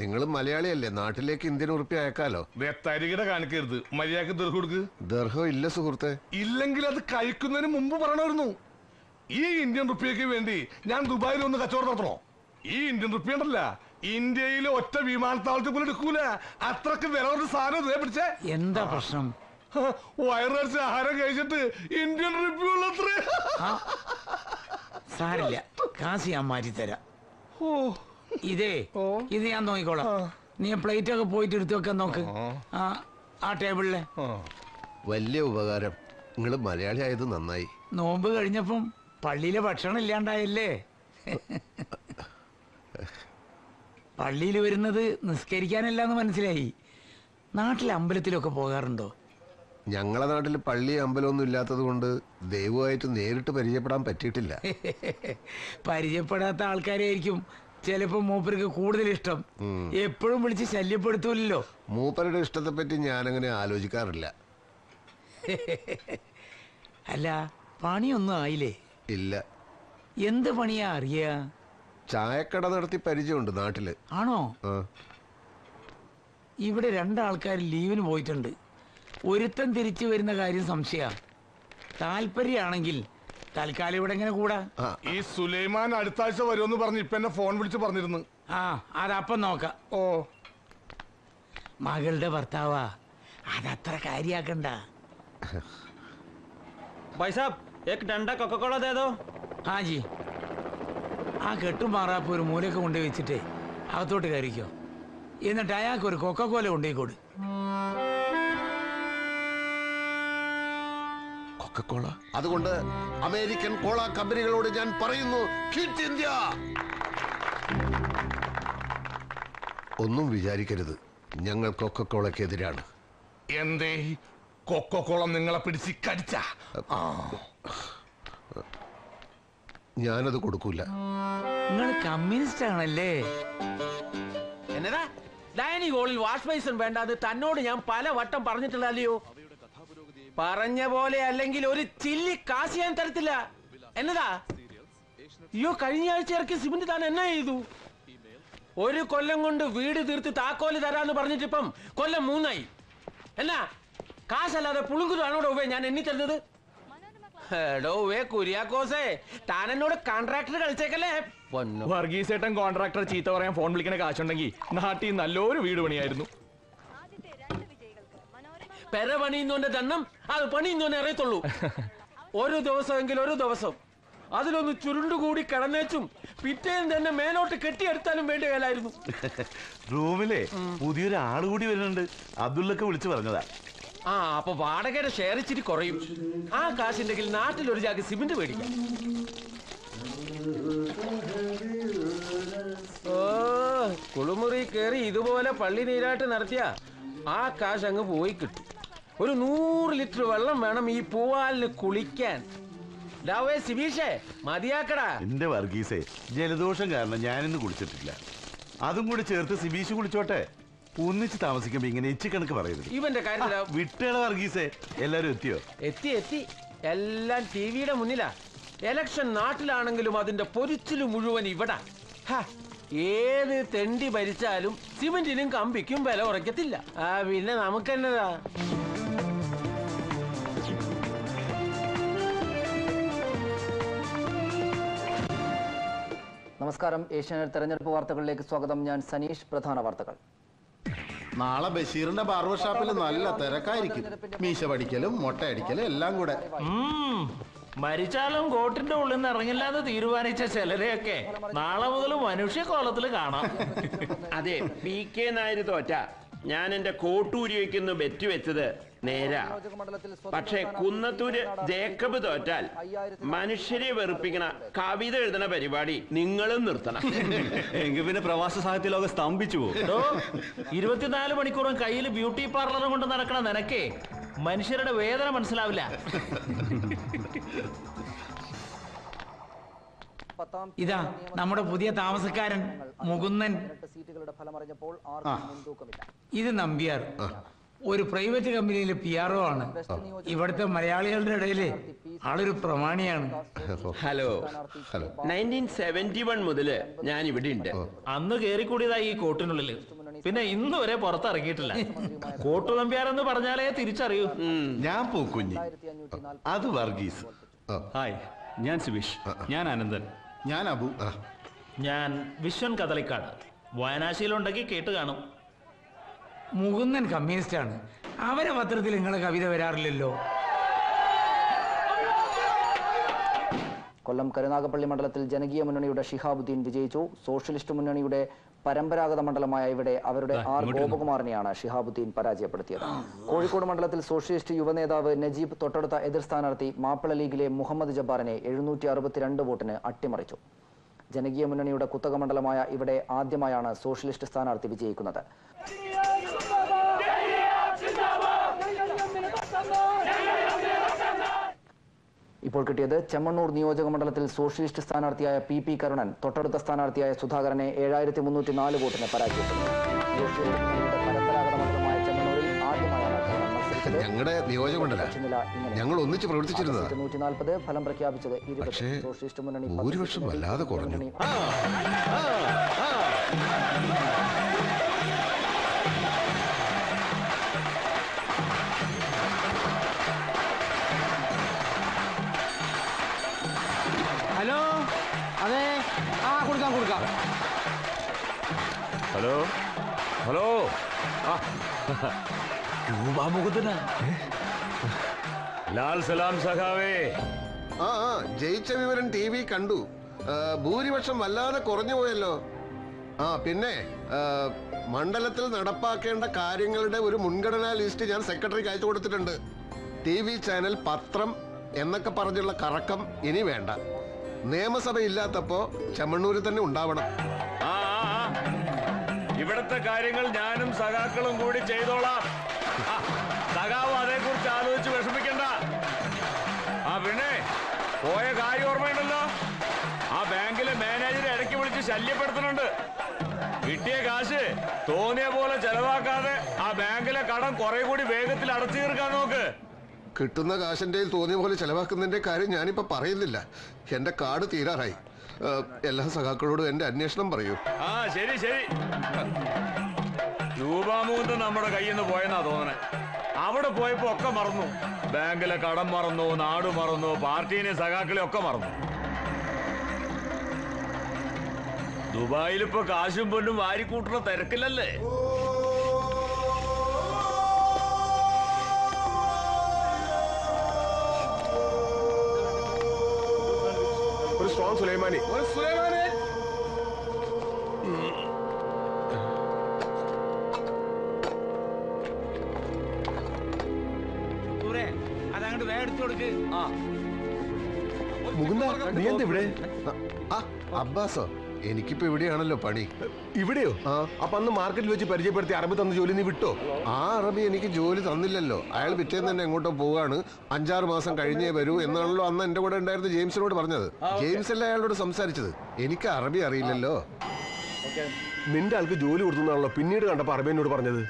നിങ്ങൾ മലയാളിയല്ലേ, നാട്ടിലേക്ക് ഇന്ത്യൻ റുപ്പി അയക്കാലോ. തരികിട കാണിക്കരുത്, മര്യാദക്ക് ദർഹം കൊടുക്ക്. ദർഹം ഇല്ല സുഹൃത്തെ. ഇല്ലെങ്കിൽ അത് കഴിക്കുന്നതിന് മുമ്പ് പറയണമായിരുന്നു. ഈ ഇന്ത്യൻ റുപ്പിയക്ക് വേണ്ടി ഞാൻ ദുബായിൽ ഒന്ന് കച്ചവടം നടത്തണോ? ഈ ഇന്ത്യൻ റുപ്പി ഉണ്ടല്ല, ഇന്ത്യയിലെ ഒറ്റ വിമാനത്താവളത്തിൽ പോലും എടുക്കൂല. അത്രക്ക് വില സാധനം പിടിച്ചേ. എന്താ പ്രശ്നം? വയറടിച്ച് ആഹാരം കഴിച്ചിട്ട് ഇന്ത്യൻ റുപ്പി ഉള്ളത്രേ. സാരില്ല, കാശി ഞാൻ മാറ്റി തരാം. ഓ ഇതേ, ഇത് ഞാൻ നോക്കിക്കോളാം. നീ പ്ലേറ്റ് ഒക്കെ പോയിട്ട് എടുത്തു വെക്കാൻ നോക്ക് ആ ടേബിളിലെ. വലിയ ഉപകാരം. നിങ്ങൾ മലയാളി ആയത് നന്നായി. നോമ്പ് കഴിഞ്ഞപ്പം പള്ളിയിലെ ഭക്ഷണം ഇല്ലാണ്ടായല്ലേ? പള്ളിയിൽ വരുന്നത് നിസ്കരിക്കാനല്ലാന്ന് മനസ്സിലായി. നാട്ടിലെ അമ്പലത്തിലൊക്കെ പോകാറുണ്ടോ? ഞങ്ങളെ നാട്ടിൽ പള്ളി അമ്പലമൊന്നും ഇല്ലാത്തത് കൊണ്ട് ദൈവമായിട്ട് നേരിട്ട് പരിചയപ്പെടാൻ പറ്റിയിട്ടില്ല. പരിചയപ്പെടാത്ത ആൾക്കാരായിരിക്കും ചിലപ്പോ മൂപ്പർക്ക് കൂടുതൽ ഇഷ്ടം. എപ്പോഴും വിളിച്ച് ശല്യപ്പെടുത്തൂല്ലോ. മൂപ്പരുടെ ഇഷ്ടത്തെ പറ്റി ഞാനങ്ങനെ ആലോചിക്കാറില്ല. അല്ല, പണിയൊന്നും ആയില്ലേ? ഇല്ല. എന്ത് പണിയാ അറിയ? ചായക്കട നടത്തി പരിചയമുണ്ട് നാട്ടില്. ആണോ? ഇവിടെ രണ്ടാൾക്കാർ ലീവിന് പോയിട്ടുണ്ട്. ഒരുത്തൻ തിരിച്ചു വരുന്ന കാര്യം സംശയ. താല്പര്യമാണെങ്കിൽ തൽക്കാലം ഇവിടെ എങ്ങനെ കൂടാ? ഈ സുലൈമാൻ അടുത്ത ആഴ്ച വരുമെന്ന് പറഞ്ഞു. ഇപ്പൊ എന്നെ ഫോൺ വിളിച്ച് പറഞ്ഞിരുന്നു. ആ അതപ്പം നോക്കാം. ഓ മകളുടെ ഭർത്താവാ, അതത്ര കാര്യാക്കണ്ട. ഹാജി ആ കെട്ടുമാറാപ്പ് ഒരു മൂലക്ക് കൊണ്ടുപോയി വെച്ചിട്ടേ അകത്തോട്ട് കയറിക്കോ. എന്നിട്ട് അയാൾക്ക് ഒരു കൊക്കക്കോല കൊണ്ടുപോയിക്കോട്. കൊക്കക്കോള? അതുകൊണ്ട് അമേരിക്കൻ കോള കമ്പനികളോട് ഞാൻ പറയുന്നു, ക്വിറ്റ് ഇന്ത്യ. ഒന്നും വിചാരിക്കരുത്, ഞങ്ങൾ കൊക്കക്കോളക്കെതിരാണ്. എന്തേ കൊക്കക്കോള നിങ്ങളെ പിടിച്ച് കടിച്ച? ഞാനത് കൊടുക്കൂല. നിങ്ങൾ കമ്മ്യൂണിസ്റ്റ് ആണല്ലേ? എന്നതാ ഡൈനിങ് ഹോളിൽ വാഷ് ബേസിൻ വേണ്ടാതെ തന്നോട് ഞാൻ പല വട്ടം പറഞ്ഞിട്ടില്ലല്ലയോ? പറഞ്ഞ പോലെ അല്ലെങ്കിൽ ഒരു ചില്ലി കാശ് ഞാൻ തരത്തില്ല. എന്നതാ അയ്യോ, കഴിഞ്ഞ ആഴ്ച ഇറക്കി സിമന്റ് താൻ എന്നാ ചെയ്തു? ഒരു കൊല്ലം കൊണ്ട് വീട് തീർത്ത് താക്കോല് തരാന്ന് പറഞ്ഞിട്ടിപ്പം കൊല്ലം 3ആയി. എന്നാ കാശല്ലാതെ പുളുങ്കുരുവാണോ ഡോവേ ഞാൻ എണ്ണി തരുന്നത്? ോട് കോൺട്രാക്ടർ കളിച്ചേക്കല്ലേ? വർഗീസേട്ടൻ കോൺട്രാക്ടർ ചീത്ത പറയാൻ ഫോൺ വിളിക്കണ കാശുണ്ടെങ്കിൽ നാട്ടിൽ നല്ലൊരു വീട് പണിയായിരുന്നു. പെര പണിയുന്നോന്റെ ദണ്ണം അത് പണിയുന്നോനെ അറിയത്തുള്ളൂ. ഒരു ദിവസമെങ്കിൽ ഒരു ദിവസം അതിലൊന്ന് ചുരുണ്ടുകൂടി കിടന്നേച്ചും പിറ്റേന്ന് തന്നെ മേലോട്ട് കെട്ടിയെടുത്താലും വേണ്ടിയായിരുന്നു. റൂമിലെ പുതിയൊരു ആളുകൂടി വരുന്നുണ്ട്, അബ്ദുള്ളക്ക് വിളിച്ചു പറഞ്ഞതാ. ആ അപ്പൊ വാടകയുടെ ഷെയർ ഇച്ചിരി കുറയും. ആ കാശുണ്ടെങ്കിൽ നാട്ടിൽ ഒരു ജാക്ക് സിമന്റ് മേടിക്കാം. ഓ കുളിമുറി കയറി ഇതുപോലെ പള്ളി നീരാട്ട് നടത്തിയ ആ കാശ് അങ്ങ് പോയി കിട്ടും. ഒരു 100 ലിറ്റർ വെള്ളം വേണം ഈ പൂവാലിന് കുളിക്കാൻ. സിബീഷേ മതിയാക്കടാ. എന്റെ വർഗീസേ, ജലദോഷം കാരണം ഞാനിന്ന് കുളിച്ചിട്ടില്ല. അതും കൂടി ചേർത്ത് സിബീഷ് കുളിച്ചോട്ടെ. ഒന്നിച്ച് താമസിക്കുമ്പോ ഇങ്ങനെ ഇച്ചിക്കണക്ക് പറയരുത്. ഇവന്റെ കാര്യത്തിലാ വിട്ടേള വർഗീസേ. എല്ലാരും എത്തിയോ? എത്തി. എല്ലാം ടിവിയുടെ മുന്നിലാ. എലക്ഷൻ നാട്ടിലാണെങ്കിലും അതിന്റെ പൊരിച്ചില് മുഴുവൻ ഇവിടെ. ഏത് തെണ്ടി ഭരിച്ചാലും സിമെന്റിനും കമ്പിക്കും വില കുറയ്ക്കത്തില്ല. ആ പിന്നെ നമുക്ക് എന്നതാ? നമസ്കാരം, ഏഷ്യാനെറ്റ് തെരഞ്ഞെടുപ്പ് വാർത്തകളിലേക്ക് സ്വാഗതം. ഞാൻ സനീഷ്. പ്രധാന വാർത്തകൾ. നാളെ ബഷീറിന്റെ ബാർബർ ഷോപ്പിൽ നല്ല തിരക്കായിരിക്കും. മീശ പഠിക്കലും മൊട്ടയടിക്കലും എല്ലാം കൂടെ. മരിച്ചാലും കോട്ടിന്റെ ഉള്ളിൽ നിന്ന് ഇറങ്ങില്ലാതെ തീരുമാനിച്ച ചിലരെയൊക്കെ നാളെ മുതൽ മനുഷ്യകോലത്തിൽ കാണാം. അതെ, PK നായർ തോറ്റ ഞാൻ എന്റെ കോട്ടൂരി വയ്ക്കുന്നു ബെറ്റ് വെച്ചത് നേരാ. പക്ഷെ കുന്നത്തൂര് ജേക്കബ് തോറ്റാൽ മനുഷ്യരെ വെറുപ്പിക്കണ കവിത എഴുതണ പരിപാടി നിങ്ങളും നിർത്തണം. എങ്കിൽ പിന്നെ പ്രവാസ സാഹിത്യലോകം സ്തംഭിച്ചു പോകും. 24 മണിക്കൂറും കയ്യിൽ ബ്യൂട്ടി പാർലർ കൊണ്ട് നടക്കണ നിനക്കേ മനുഷ്യരുടെ വേദന മനസ്സിലാവില്ല. ഇതാ നമ്മുടെ പുതിയ താമസക്കാരൻ മുകുന്ദൻ. ഇത് നമ്പ്യാർ. ഒരു പ്രൈവറ്റ് കമ്പനിയിലെ PRO ആണ്. ഇവിടുത്തെ മലയാളികളുടെ ഇടയിൽ ആളൊരു പ്രമാണിയാണ്. ഹലോ, 1971 മുതല് ഞാൻ ഇവിടെ ഉണ്ട്. അന്ന് കയറിക്കൂടിയതായി ഈ കോട്ടിനുള്ളിൽ, പിന്നെ ഇന്ന് വരെ പുറത്തിറങ്ങിയിട്ടില്ല. കോട്ടു നമ്പ്യാരെന്ന് പറഞ്ഞാലേ തിരിച്ചറിയൂ. ഞാൻ പൂക്കുഞ്ഞി, അത് വർഗീസ്. ഹായ്, ഞാൻ സുബീഷ്. ഞാൻ ആനന്ദൻ. ഞാൻ അബു. ഞാൻ വിശ്വൻ കദളിക്കാട്. വയനാശിയിലുണ്ടെങ്കിൽ കേട്ട് കാണും. മുകുന്ദൻ കമ്മ്യൂണിസ്റ്റ് ആണ്. അവരെ പത്രത്തിൽ നിങ്ങളെ കവിത വരാറില്ലല്ലോ. കൊല്ലം കരുനാഗപ്പള്ളി മണ്ഡലത്തിൽ ജനകീയ മുന്നണിയുടെ ഷിഹാബുദ്ദീൻ വിജയിച്ചു. സോഷ്യലിസ്റ്റ് മുന്നണിയുടെ പരമ്പരാഗത മണ്ഡലമായ ഇവിടെ അവരുടെ ആർ ഗോപകുമാറിനെയാണ് ഷിഹാബുദ്ദീൻ പരാജയപ്പെടുത്തിയത്. കോഴിക്കോട് മണ്ഡലത്തിൽ സോഷ്യലിസ്റ്റ് യുവനേതാവ് നജീബ് തൊട്ടടുത്ത എതിർ സ്ഥാനാർത്ഥി മാപ്പിള ലീഗിലെ മുഹമ്മദ് ജബ്ബാറിനെ 762 വോട്ടിന് അട്ടിമറിച്ചു. ജനകീയ മുന്നണിയുടെ കുത്തക മണ്ഡലമായ ഇവിടെ ആദ്യമായാണ് സോഷ്യലിസ്റ്റ് സ്ഥാനാർത്ഥി വിജയിക്കുന്നത്. ഇപ്പോൾ കിട്ടിയത് ചെമ്മണ്ണൂർ നിയോജക മണ്ഡലത്തിൽ സോഷ്യലിസ്റ്റ് സ്ഥാനാർത്ഥിയായ PP കരുണൻ തൊട്ടടുത്ത സ്ഥാനാർത്ഥിയായ സുധാകരനെ 7304 വോട്ടിന് പരാജയപ്പെട്ടു. പരമ്പരാഗത മണ്ഡലമായ ചെമ്മണ്ണൂരിൽ ആദ്യമായാണ് 140 ഫലം പ്രഖ്യാപിച്ചത്. സോഷ്യലിസ്റ്റ് മുന്നണി ഹലോ ഹലോ ലാൽ സലാം സഖാവേ. ജയിച്ച വിവരം TV കണ്ടു. ഭൂരിപക്ഷം വല്ലാതെ കുറഞ്ഞു പോയല്ലോ. പിന്നെ മണ്ഡലത്തിൽ നടപ്പാക്കേണ്ട കാര്യങ്ങളുടെ ഒരു മുൻഗണനാ ലിസ്റ്റ് ഞാൻ സെക്രട്ടറിക്ക് അയച്ചു കൊടുത്തിട്ടുണ്ട്. TV ചാനൽ, പത്രം എന്നൊക്കെ പറഞ്ഞുള്ള കറക്കം ഇനി വേണ്ട. നിയമസഭ ഇല്ലാത്തപ്പോ ചെമ്മണ്ണൂരിൽ തന്നെ ഉണ്ടാവണം. ഇവിടത്തെ കാര്യങ്ങൾ ഞാനും സഖാക്കളും കൂടി ചെയ്തോളാം. സഖാവ് അതേക്കുറിച്ച് ആലോചിച്ച് വിഷമിക്കണ്ട. പിന്നെ പോയ കാര്യം ഓർമ്മയുണ്ടല്ലോ, ബാങ്കിലെ മാനേജറെ ഇടയ്ക്ക് വിളിച്ച് ശല്യപ്പെടുത്തുന്നുണ്ട്. കിട്ടിയ കാശ് തോന്നിയ പോലെ ചെലവാക്കാതെ ബാങ്കിലെ കടം കുറെ കൂടി വേഗത്തിൽ അടച്ചു തീർക്കാൻ നോക്ക്. കിട്ടുന്ന കാശിൻ്റെ തോന്നിയ പോലെ ചെലവാക്കുന്നതിൻ്റെ കാര്യം ഞാനിപ്പോൾ പറയുന്നില്ല. എൻ്റെ കാർഡ് തീരാറായി. എല്ലാ സഖാക്കളോടും എൻ്റെ അന്വേഷണം പറയൂ. ശരി ശരി. രൂപാമൂന്ന് നമ്മുടെ കയ്യിൽ നിന്ന് പോയെന്നാ തോന്നണേ. അവിടെ പോയപ്പോ ഒക്കെ മറന്നു. ബാങ്കിലെ കടം മറന്നു, നാട് മറന്നു, പാർട്ടീനെ സഖാക്കളെ ഒക്കെ മറന്നു. ദുബായിലിപ്പോ കാശും പൊന്നും വാരിക്കൂട്ടുന്ന തിരക്കില്ലല്ലേ. അബ്ബാസോ, എനിക്കിപ്പോ ഇവിടെയാണല്ലോ പണി. ഇവിടെയോ? അപ്പൊ അന്ന് മാർക്കറ്റിൽ വെച്ച് പരിചയപ്പെടുത്തി അറബി തന്ന ജോലി നീ വിട്ടോ? അറബി എനിക്ക് ജോലി തന്നില്ലല്ലോ. അയാൾ പിറ്റേന്ന് തന്നെ എങ്ങോട്ടോ പോവാണ്. 5-6 മാസം കഴിഞ്ഞേ വരൂ എന്നാണല്ലോ അന്ന് എന്റെ കൂടെ ഉണ്ടായിരുന്ന ജെയിംസിനോട് പറഞ്ഞത്. ജെയിംസ് അല്ല അയാളോട് സംസാരിച്ചത്. എനിക്ക് അറബി അറിയില്ലല്ലോ. നിന്റെ ആൾക്ക് ജോലി കൊടുത്തുന്നാണല്ലോ പിന്നീട് കണ്ടപ്പോ അറബിനോട് പറഞ്ഞത്.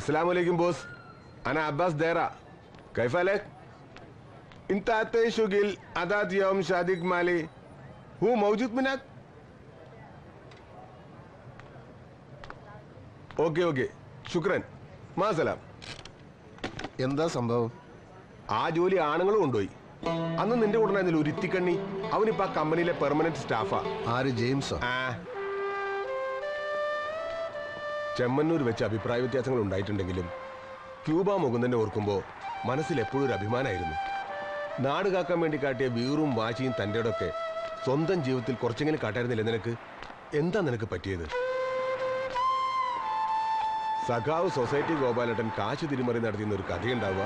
അസ്സലാമലൈക്കും ബോസ്. أنا عباس ديرة. كيف لك؟ أنت أتى شغل عدد يوم شادق مالي. هو موجود منك؟ أوكي أوكي. شكرا. مع السلامة. എന്താ സംഭവം? ആ ജോലി ആണുങ്ങളും കൊണ്ടുപോയി. അന്ന് നിന്റെ കൂടെ അതിൽ ഉരുത്തിക്കണ്ണി. അവനിപ്പോ ആ കമ്പനിയിലെ പെർമനന്റ് സ്റ്റാഫാ. ആര്? ജെയിംസോ? ചെമ്മണ്ണൂർ വെച്ച് അഭിപ്രായ വ്യത്യാസങ്ങൾ ഉണ്ടായിട്ടുണ്ടെങ്കിലും ക്യൂബ മുകുന്ദനെ ഓർക്കുമ്പോൾ മനസ്സിലെപ്പോഴും ഒരു അഭിമാനമായിരുന്നു. നാട് കാക്കാൻ വേണ്ടി കാട്ടിയ വീറും വാശിയും തൻ്റെ ഇടൊക്കെ സ്വന്തം ജീവിതത്തിൽ കുറച്ചെങ്കിലും കാട്ടായിരുന്നില്ല നിനക്ക്. എന്താ നിനക്ക് പറ്റിയത്? സഖാവ് സൊസൈറ്റി ഗോപാലേട്ടൻ കാശ് തിരിമറി നടത്തിയെന്ന് ഒരു കഥയുണ്ടാവുക.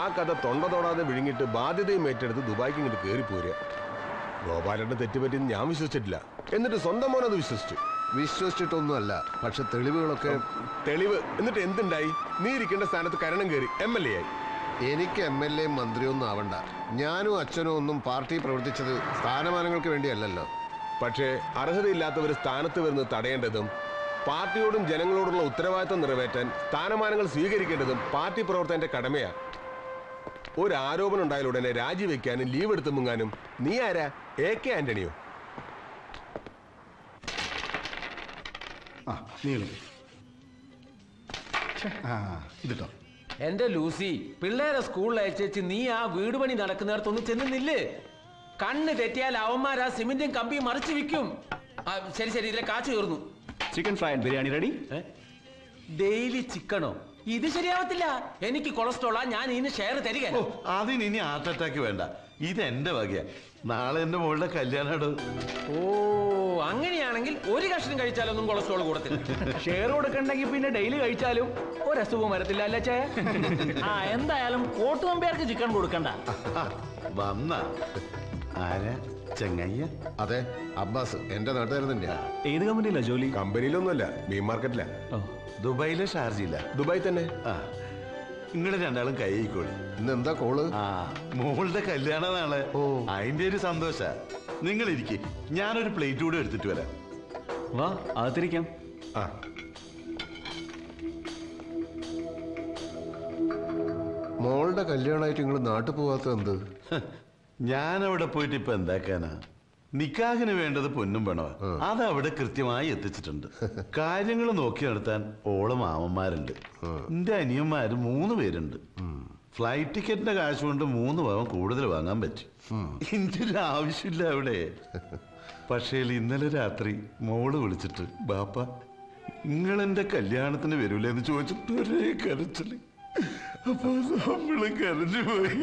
ആ കഥ തൊണ്ട തൊടാതെ വിഴുങ്ങിയിട്ട് ബാധ്യതയും ഏറ്റെടുത്ത് ദുബായ്ക്ക് ഇങ്ങോട്ട് കയറിപ്പോരുക. ഗോപാലേട്ടൻ തെറ്റുപറ്റിയെന്ന് ഞാൻ വിശ്വസിച്ചിട്ടില്ല. എന്നിട്ട് സ്വന്തം മോനത് വിശ്വസിച്ചു. വിശ്വസിച്ചിട്ടൊന്നുമല്ല, പക്ഷെ തെളിവുകളൊക്കെ. തെളിവ്? എന്നിട്ട് എന്തുണ്ടായി? നീ ഇരിക്കേണ്ട സ്ഥാനത്ത് കരണം കയറി MLA ആയി. എനിക്ക് എം എൽ എ മന്ത്രിയൊന്നും ആവണ്ട. ഞാനും അച്ഛനോ ഒന്നും പാർട്ടി പ്രവർത്തിച്ചത് സ്ഥാനമാനങ്ങൾക്ക് വേണ്ടിയല്ലല്ലോ. പക്ഷേ അർഹതയില്ലാത്തവർ സ്ഥാനത്ത് വരുന്നത് തടയേണ്ടതും പാർട്ടിയോടും ജനങ്ങളോടുള്ള ഉത്തരവാദിത്തം നിറവേറ്റാൻ സ്ഥാനമാനങ്ങൾ സ്വീകരിക്കേണ്ടതും പാർട്ടി പ്രവർത്തകന്റെ കടമയാണ്. ഒരു ആരോപണം ഉണ്ടായാൽ ഉടനെ രാജിവെക്കാനും ലീവ് എടുത്ത് മുങ്ങാനും നീ ആരാ? AK Antonio? എന്റെ ലൂസി, പിള്ളേരെ സ്കൂളിൽ അയച്ചു നീ ആ വീട് പണി നടക്കുന്നിടത്തൊന്നും ചെന്നില്ലേ? കണ്ണ് തെറ്റിയാൽ അവന്മാർ ആ സിമെന്റും കമ്പിയും മറിച്ച് വിൽക്കും. ശരി ശരി, ഇതിലെ കാച്ചു തീർന്നു. Chicken fry and biryani ready. Daily ചിക്കനോ? ഇത് ശരിയാവത്തില്ല. എനിക്ക് കൊളസ്ട്രോളാ. ഞാൻ ഇതിന് ഷെയർ തരിക. അതിന് ഇനി ഹാർട്ട് അറ്റാക്ക് വേണ്ട, ഇത് എന്റെ വകയാ. നാളെ എന്റെ മോളുടെ കല്യാണം. ഓ, അങ്ങനെയാണെങ്കിൽ ഒരു കഷ്ണം കഴിച്ചാലൊന്നും കൊളസ്ട്രോൾ കൂടത്തില്ല. ഷെയർ കൊടുക്കണ്ടെങ്കിൽ പിന്നെ ഡെയിലി കഴിച്ചാലും ഒരസുഖം വരത്തില്ല. അല്ല ചേ, എന്തായാലും കോട്ട് കമ്പിയാർക്ക് ചിക്കൻ കൊടുക്കണ്ട. വന്ന ആരാ ചെങ്ങയ്യ? അതെ, അബ്ബാസ് എന്റെ നാട്ടുകാരൻ തന്നെയാ. ഏത് കമ്പനിയിലാ ജോലി? കമ്പനിയിലൊന്നുമല്ല, മീൻ മാർക്കറ്റിലാ. ദുബായിലെ ഷാർജയില? ദുബായി തന്നെ. ഇങ്ങനെ രണ്ടാളും കൈക്കോളി. ഇന്ന് എന്താ കോള്? മോളുടെ കല്യാണമാണ്. ഓ, അതിന്റെ ഒരു സന്തോഷ. നിങ്ങൾ ഇരിക്കേ, ഞാനൊരു പ്ലേറ്റ് കൂടെ എടുത്തിട്ട് വരാം. വാ, അകത്തിരിക്കാം. ആ, മോളുടെ കല്യാണമായിട്ട് നിങ്ങൾ നാട്ടിൽ പോവാത്ത എന്ത്? ഞാൻ അവിടെ പോയിട്ട് ഇപ്പൊ എന്താക്കാനാ? നിക്കാഹിന് വേണ്ടത് പൊന്നും പണവാ, അതവിടെ കൃത്യമായി എത്തിച്ചിട്ടുണ്ട്. കാര്യങ്ങൾ നോക്കി നടത്താൻ ഓളം മാമന്മാരുണ്ട്. എന്റെ അനിയന്മാര് 3 പേരുണ്ട്. ഫ്ലൈറ്റ് ടിക്കറ്റിന്റെ കാശ് കൊണ്ട് 3 പവൻ കൂടുതൽ വാങ്ങാൻ പറ്റും. എനിക്കൊരു ആവശ്യമില്ല അവിടെ. പക്ഷേ ഇന്നലെ രാത്രി മോള് വിളിച്ചിട്ട്, ബാപ്പ നിങ്ങളെന്റെ കല്യാണത്തിന് വരൂലെന്ന് ചോദിച്ചിട്ട് ഒരേ കരച്ചില്. അപ്പൊ നമ്മള് കരഞ്ഞു പോയി.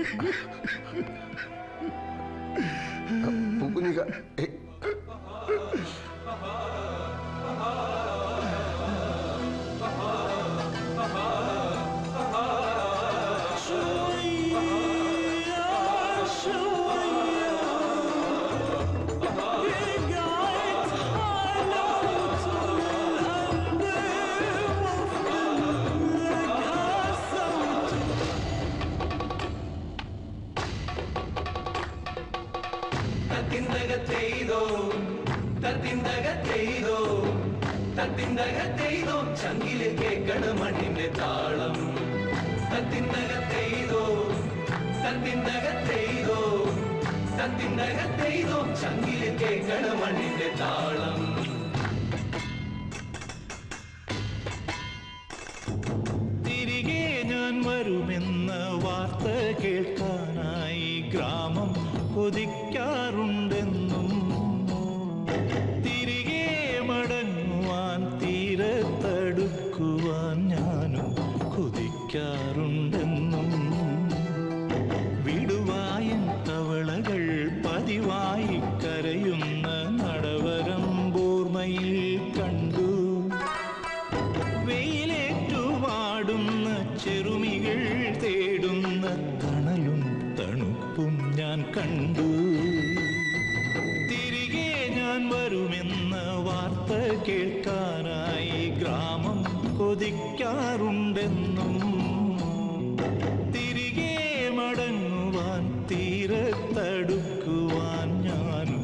തിരികെ ഞാൻ വരുമെന്ന വാർത്ത കേൾക്കാനായി ഗ്രാമം കൊതിക്കാറുണ്ടെന്നും തിരികെ മടങ്ങുവാൻ തീരത്തടുക്കുവാൻ ഞാനും കൊതിക്കാറുണ്ടെന്നും വിടുവായൻ തവളകൾ പതിവായി കരയുന്ന നടവരം ഓർമ്മയിൽ കണ്ടു. വെയിലേറ്റുവാടുന്ന ചെറുമികൾ തേടുന്ന തണലും തണുപ്പും ഞാൻ കണ്ടു. തിരികെ ഞാൻ വരുമെന്ന വാർത്ത കേൾക്കാനായി ഗ്രാമം കൊതിക്കാറുണ്ടെന്നും തിരികെ മടങ്ങുവാൻ തീരത്തടുക്കുവാൻ ഞാനും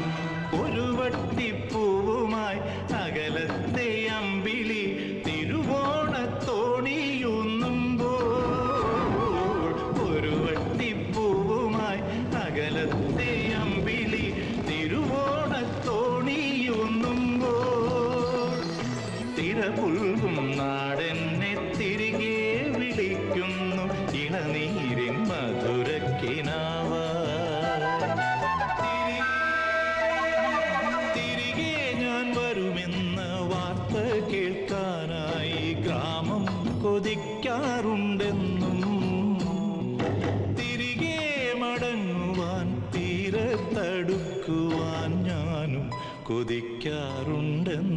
ഒരു വട്ടിപ്പൂവുമായി അകലത്തെ അമ്പിളി തിരുവോണത്തോണിയുന്നുമ്പോൾ ഒരു വട്ടിപ്പൂവുമായി അകലത്തെ അമ്പിളി തിരുവോണത്തോണിയുന്നുമ്പോൾ തിരപുൽകും നാടെന്നെ തിരികെ വിളിക്കുന്നു ഇളനീരിൻ മധുരക്കിനാവ. തിരികെ ഞാൻ വരുമെന്ന വാർത്ത കേൾക്കാനായി ഗ്രാമം കൊതിക്കാറുണ്ടെന്നും തിരികെ മടങ്ങുവാൻ കൊതിക്കാറുണ്ടെന്നും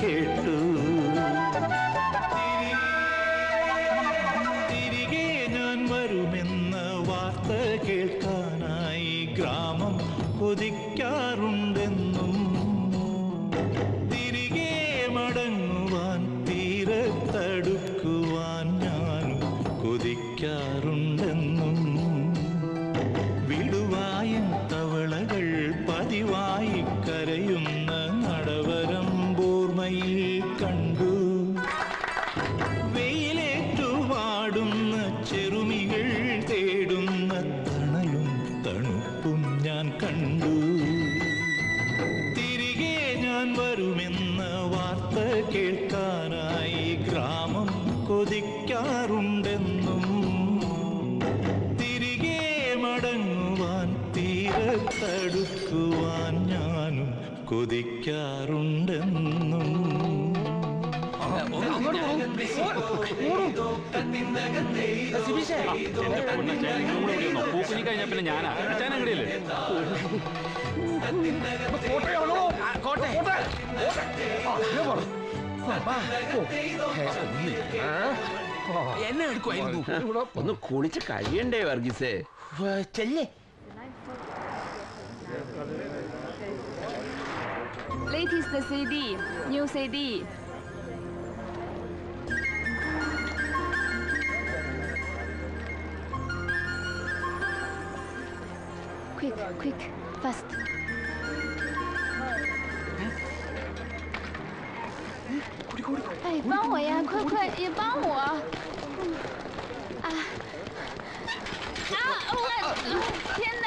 കേട്ടു തിരികെ ഞാൻ വരുമെന്ന വാർത്ത കേൾക്കാനായി ഗ്രാമം കൊതിക്കാറുണ്ടെന്നും തിരികെ മടങ്ങുവാൻ തീരത്തടുക്കുവാൻ ഞാൻ കൊതിക്കാറുണ്ടെന്നും വിടുവായും തവളകൾ പതിവായി കരയുന്ന നടവരം കണ്ടു വെയിലേറ്റുവാടുന്ന ചെറുമികൾ തേടുന്ന തണലും തണുപ്പും ഞാൻ കണ്ടു തിരികെ ഞാൻ വരുമെന്ന വാർത്ത കേൾക്കാനായി ഗ്രാമം കൊതിക്കാറുണ്ടെന്നും തിരികെ മടങ്ങുവാൻ തീരത്തടുക്കുവാൻ ഞാനും കൊതിക്കാറുണ്ടെന്നും കഴിഞ്ഞ പിന്നെ ഞാനാ ചാനങ്ങടിയില്ലേ എന്നെ എടുക്കുവായിരുന്നു ഇവിടെ ഒന്ന് കുളിച്ച് കഴിയണ്ടേ വർഗീസേ ചെല്ലേ. Latest CD, new CD. Quick, quick, fast. Hey, 帮我呀，快快也帮我！啊啊！我天哪！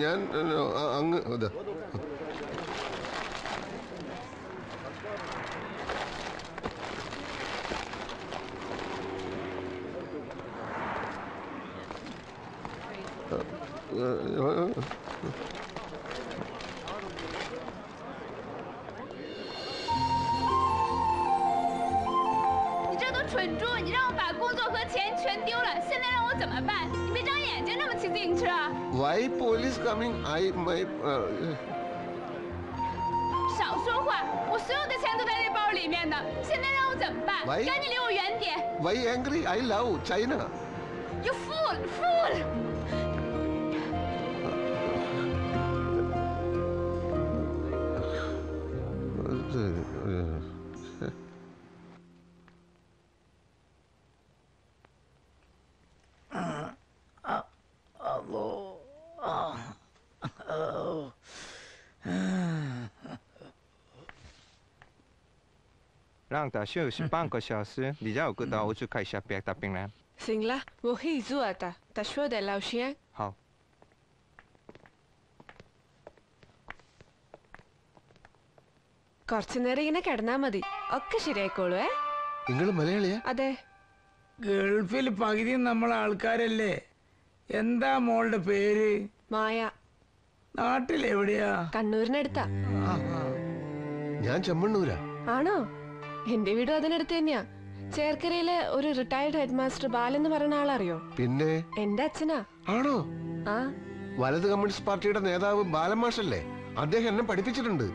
ഞാൻ അങ്ങ്少说话！我所有的钱都在那包里面的，现在让我怎么办？赶紧离我远点 ！Why angry? I love China. You fool! Fool! 让他休息半个小时，你就给他去看一下别的病人。行了，我可以做的。他说的老乡。好。കുറച്ചു നേരം ഇങ്ങനെ കിടന്നാ മതി, ഒക്കെ ശരിയായിക്കോളൂ. നിങ്ങൾ മലയാളിയാ? അതെ. ഗൾഫിൽ പകുതി നമ്മളെ ആൾക്കാരല്ലേ. എന്താ മോളുടെ പേര്? മായ. നാട്ടിലെവിടെയാ? കണ്ണൂരിനടുത്താ. ഞാൻ ചെമ്മണ്ണൂരാ. ആണോ? എന്റെ വീട് അതിനടുത്ത് തന്നെയാ. ചേർക്കരയിലെ ഒരു റിട്ടയർഡ് ഹെഡ് മാസ്റ്റർ ബാലെന്ന് പറയുന്ന ആളറിയോ? പിന്നെ എന്റെ അച്ഛനാ. ആണോ? ആ, വലത് കമ്മ്യൂണിസ്റ്റ് പാർട്ടിയുടെ നേതാവ് ബാലൻ മാഷല്ലേ? അദ്ദേഹം എന്നെ പഠിപ്പിച്ചിട്ടുണ്ട്.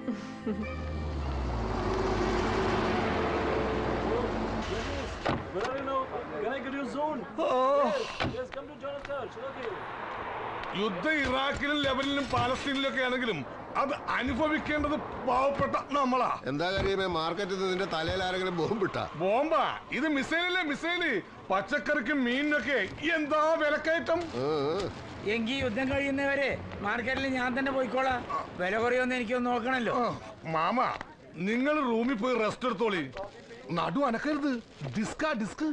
യുദ്ധം ഇറാഖിലും ലെബനനിലും പാലസ്തീനിലും ഒക്കെ ആണെങ്കിലും അത് അനുഭവിക്കേണ്ടത് പാവപ്പെട്ട നമ്മളാ. എന്താ കാര്യമേ, മാർക്കറ്റിൽ നിന്റെ തലയിൽ ആരെങ്കിലും ബോംബിട്ട? ബോംബാ ഇത്, മിസൈലല്ലേ മിസൈല്. പച്ചക്കറിക്കും മീനിനൊക്കെ എന്താ വിലക്കയറ്റം. എങ്കിൽ യുദ്ധം കഴിയുന്നവരെ മാർക്കറ്റിൽ ഞാൻ തന്നെ പോയിക്കോളാം. വില കുറയൊന്നും എനിക്കൊന്ന് നോക്കണല്ലോ. മാമ നിങ്ങൾ റൂമിൽ പോയി റെസ്റ്റ് എടുത്തോളി, നടു അനക്കരുത്. ഡിസ്കാ ഡിസ്ക്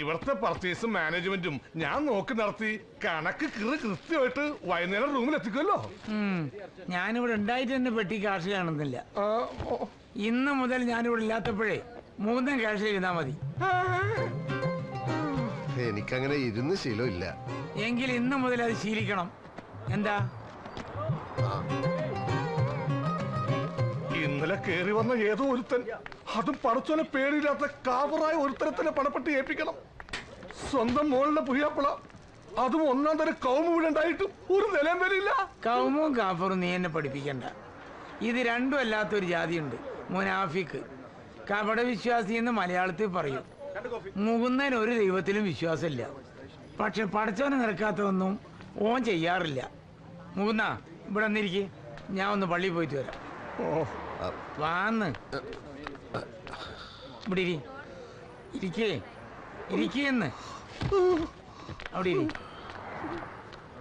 ഇവിടുത്തെ പർച്ചേസും മാനേജ്മെന്റും ഞാൻ നോക്കി നടത്തി കണക്ക് കൃത്യമായിട്ട് വൈകുന്നേരം റൂമിൽ എത്തിക്കുമല്ലോ. ഞാനിവിടെ ഉണ്ടായിട്ട് തന്നെ പെട്ടി കാശ് കാണുന്നില്ല. ഇന്ന് മുതൽ ഞാനിവിടെ ഇല്ലാത്തപ്പോഴേ മൂന്നും കാശ് ഇരുന്നാ മതി. എനിക്കങ്ങനെ ഇരുന്ന് ശീലമില്ല. എങ്കിൽ ഇന്ന് മുതൽ അത് ശീലിക്കണം. എന്താ ഇന്നലെ കേറി വന്ന ഏതോ ഒരുത്തൻ, അതും പടച്ചോനെ പേടിയില്ലാത്ത കാവറായ ഒരുത്തരത്തിനെ പണപ്പെട്ട് ഏൽപ്പിക്കണം. സ്വന്തം മോളിലെ പുയ്യാപ്പള, അതും ഒന്നാം തരം കൗമ വീടുണ്ടായിട്ടും ഒരു നിലം വരില്ല. കൗമും കാഫറും നീ എന്നെ പഠിപ്പിക്കണ്ട. ഇത് രണ്ടും അല്ലാത്തൊരു ജാതിയുണ്ട്, മുനാഫിക്ക്. കപട വിശ്വാസി എന്ന് മലയാളത്തിൽ പറയും. മുകുന്ദൻ ഒരു ദൈവത്തിലും വിശ്വാസമില്ല, പക്ഷെ പടച്ചോനെ നിറക്കാത്തതൊന്നും ഓൻ ചെയ്യാറില്ല. മുകുന്ന ഇവിടെ വന്നിരിക്കും, ഞാൻ ഒന്ന് പള്ളിയിൽ പോയിട്ട് വരാം. വാന്ന് ഇവിടെ ഇരിക്കേ ഇരിക്കുന്ന് അവിടെ.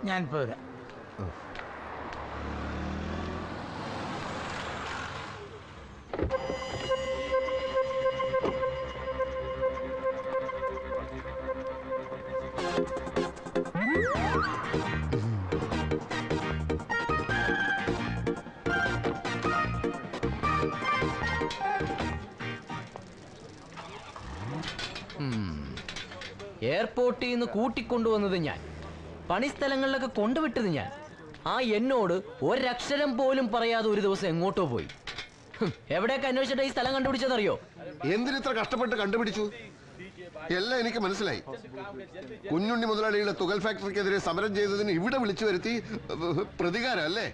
ഞാനിപ്പോ വരാം. എയർപോർട്ടിൽ നിന്ന് കൂട്ടിക്കൊണ്ടുവന്നത് ഞാൻ, പണിസ്ഥലങ്ങളിലൊക്കെ കൊണ്ടുവിട്ടത് ഞാൻ. ആ എന്നോട് ഒരക്ഷരം പോലും പറയാതെ ഒരു ദിവസം എങ്ങോട്ടോ പോയി. എവിടെയൊക്കെ അന്വേഷിച്ചിട്ട് ഈ സ്ഥലം കണ്ടുപിടിച്ചതറിയോ? എന്തിനിത്ര കഷ്ടപ്പെട്ട് കണ്ടുപിടിച്ചു? എല്ലാം എനിക്ക് മനസ്സിലായി. കുഞ്ഞുണ്ണി മുതലാളിയുടെ തുകൽ ഫാക്ടറിക്കെതിരെ സമരം ചെയ്തതിന് ഇവിടെ വിളിച്ചു വരുത്തി പ്രതികാരം അല്ലേ?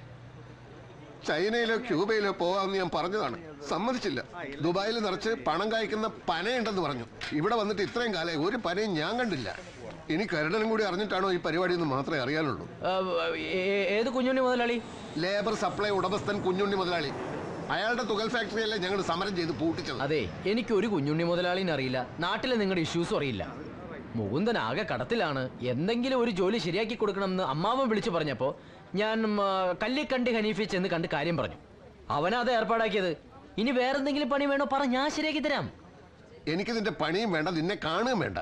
ചൈനയിലോ ക്യൂബയിലോ പോവാമെന്ന് ഞാൻ പറഞ്ഞതാണ്, സമ്മതിച്ചില്ല. ദുബായിൽ നിറച്ച് പണം കായ്ക്കുന്ന പനയുണ്ടെന്ന് പറഞ്ഞു. ഇവിടെ വന്നിട്ട് ഇത്രയും കാലം ഒരു പനയും ഞാൻ കണ്ടില്ല. ഇനി കരുടനും കൂടി അറിഞ്ഞിട്ടാണോ ഈ പരിപാടി എന്ന് മാത്രമേ അറിയാനുള്ളൂ. ഏത് കുഞ്ഞുണ്ണി മുതലാളി? ലേബർ സപ്ലൈ ഉടമസ്ഥൻ കുഞ്ഞുണ്ണി മുതലാളി. അയാളുടെ തുകൽ ഫാക്ടറിയല്ലേ ഞങ്ങൾ സമരം ചെയ്ത് പൂട്ടിച്ചത്. അതെ, എനിക്കൊരു കുഞ്ഞുണ്ണി മുതലാളിനെ അറിയില്ല, നാട്ടിലെ നിങ്ങളുടെ ഇഷ്യൂസും അറിയില്ല. മുകുന്ദൻ ആകെ കടത്തിലാണ്. എന്തെങ്കിലും ഒരു ജോലി ശരിയാക്കി കൊടുക്കണമെന്ന് അമ്മാവൻ വിളിച്ചു പറഞ്ഞപ്പോൾ ഞാൻ കല്ലിക്കണ്ടി ഹനീഫി ചെന്ന് കണ്ട് കാര്യം പറഞ്ഞു. അവനാ അത് ഏർപ്പാടാക്കിയത്. ഇനി വേറെന്തെങ്കിലും പണി വേണോ പറ, ഞാൻ ശരിയാക്കി തരാം. എനിക്ക് നിന്റെ പണിയും വേണ്ട, നിന്നെ കാണുകയും വേണ്ട.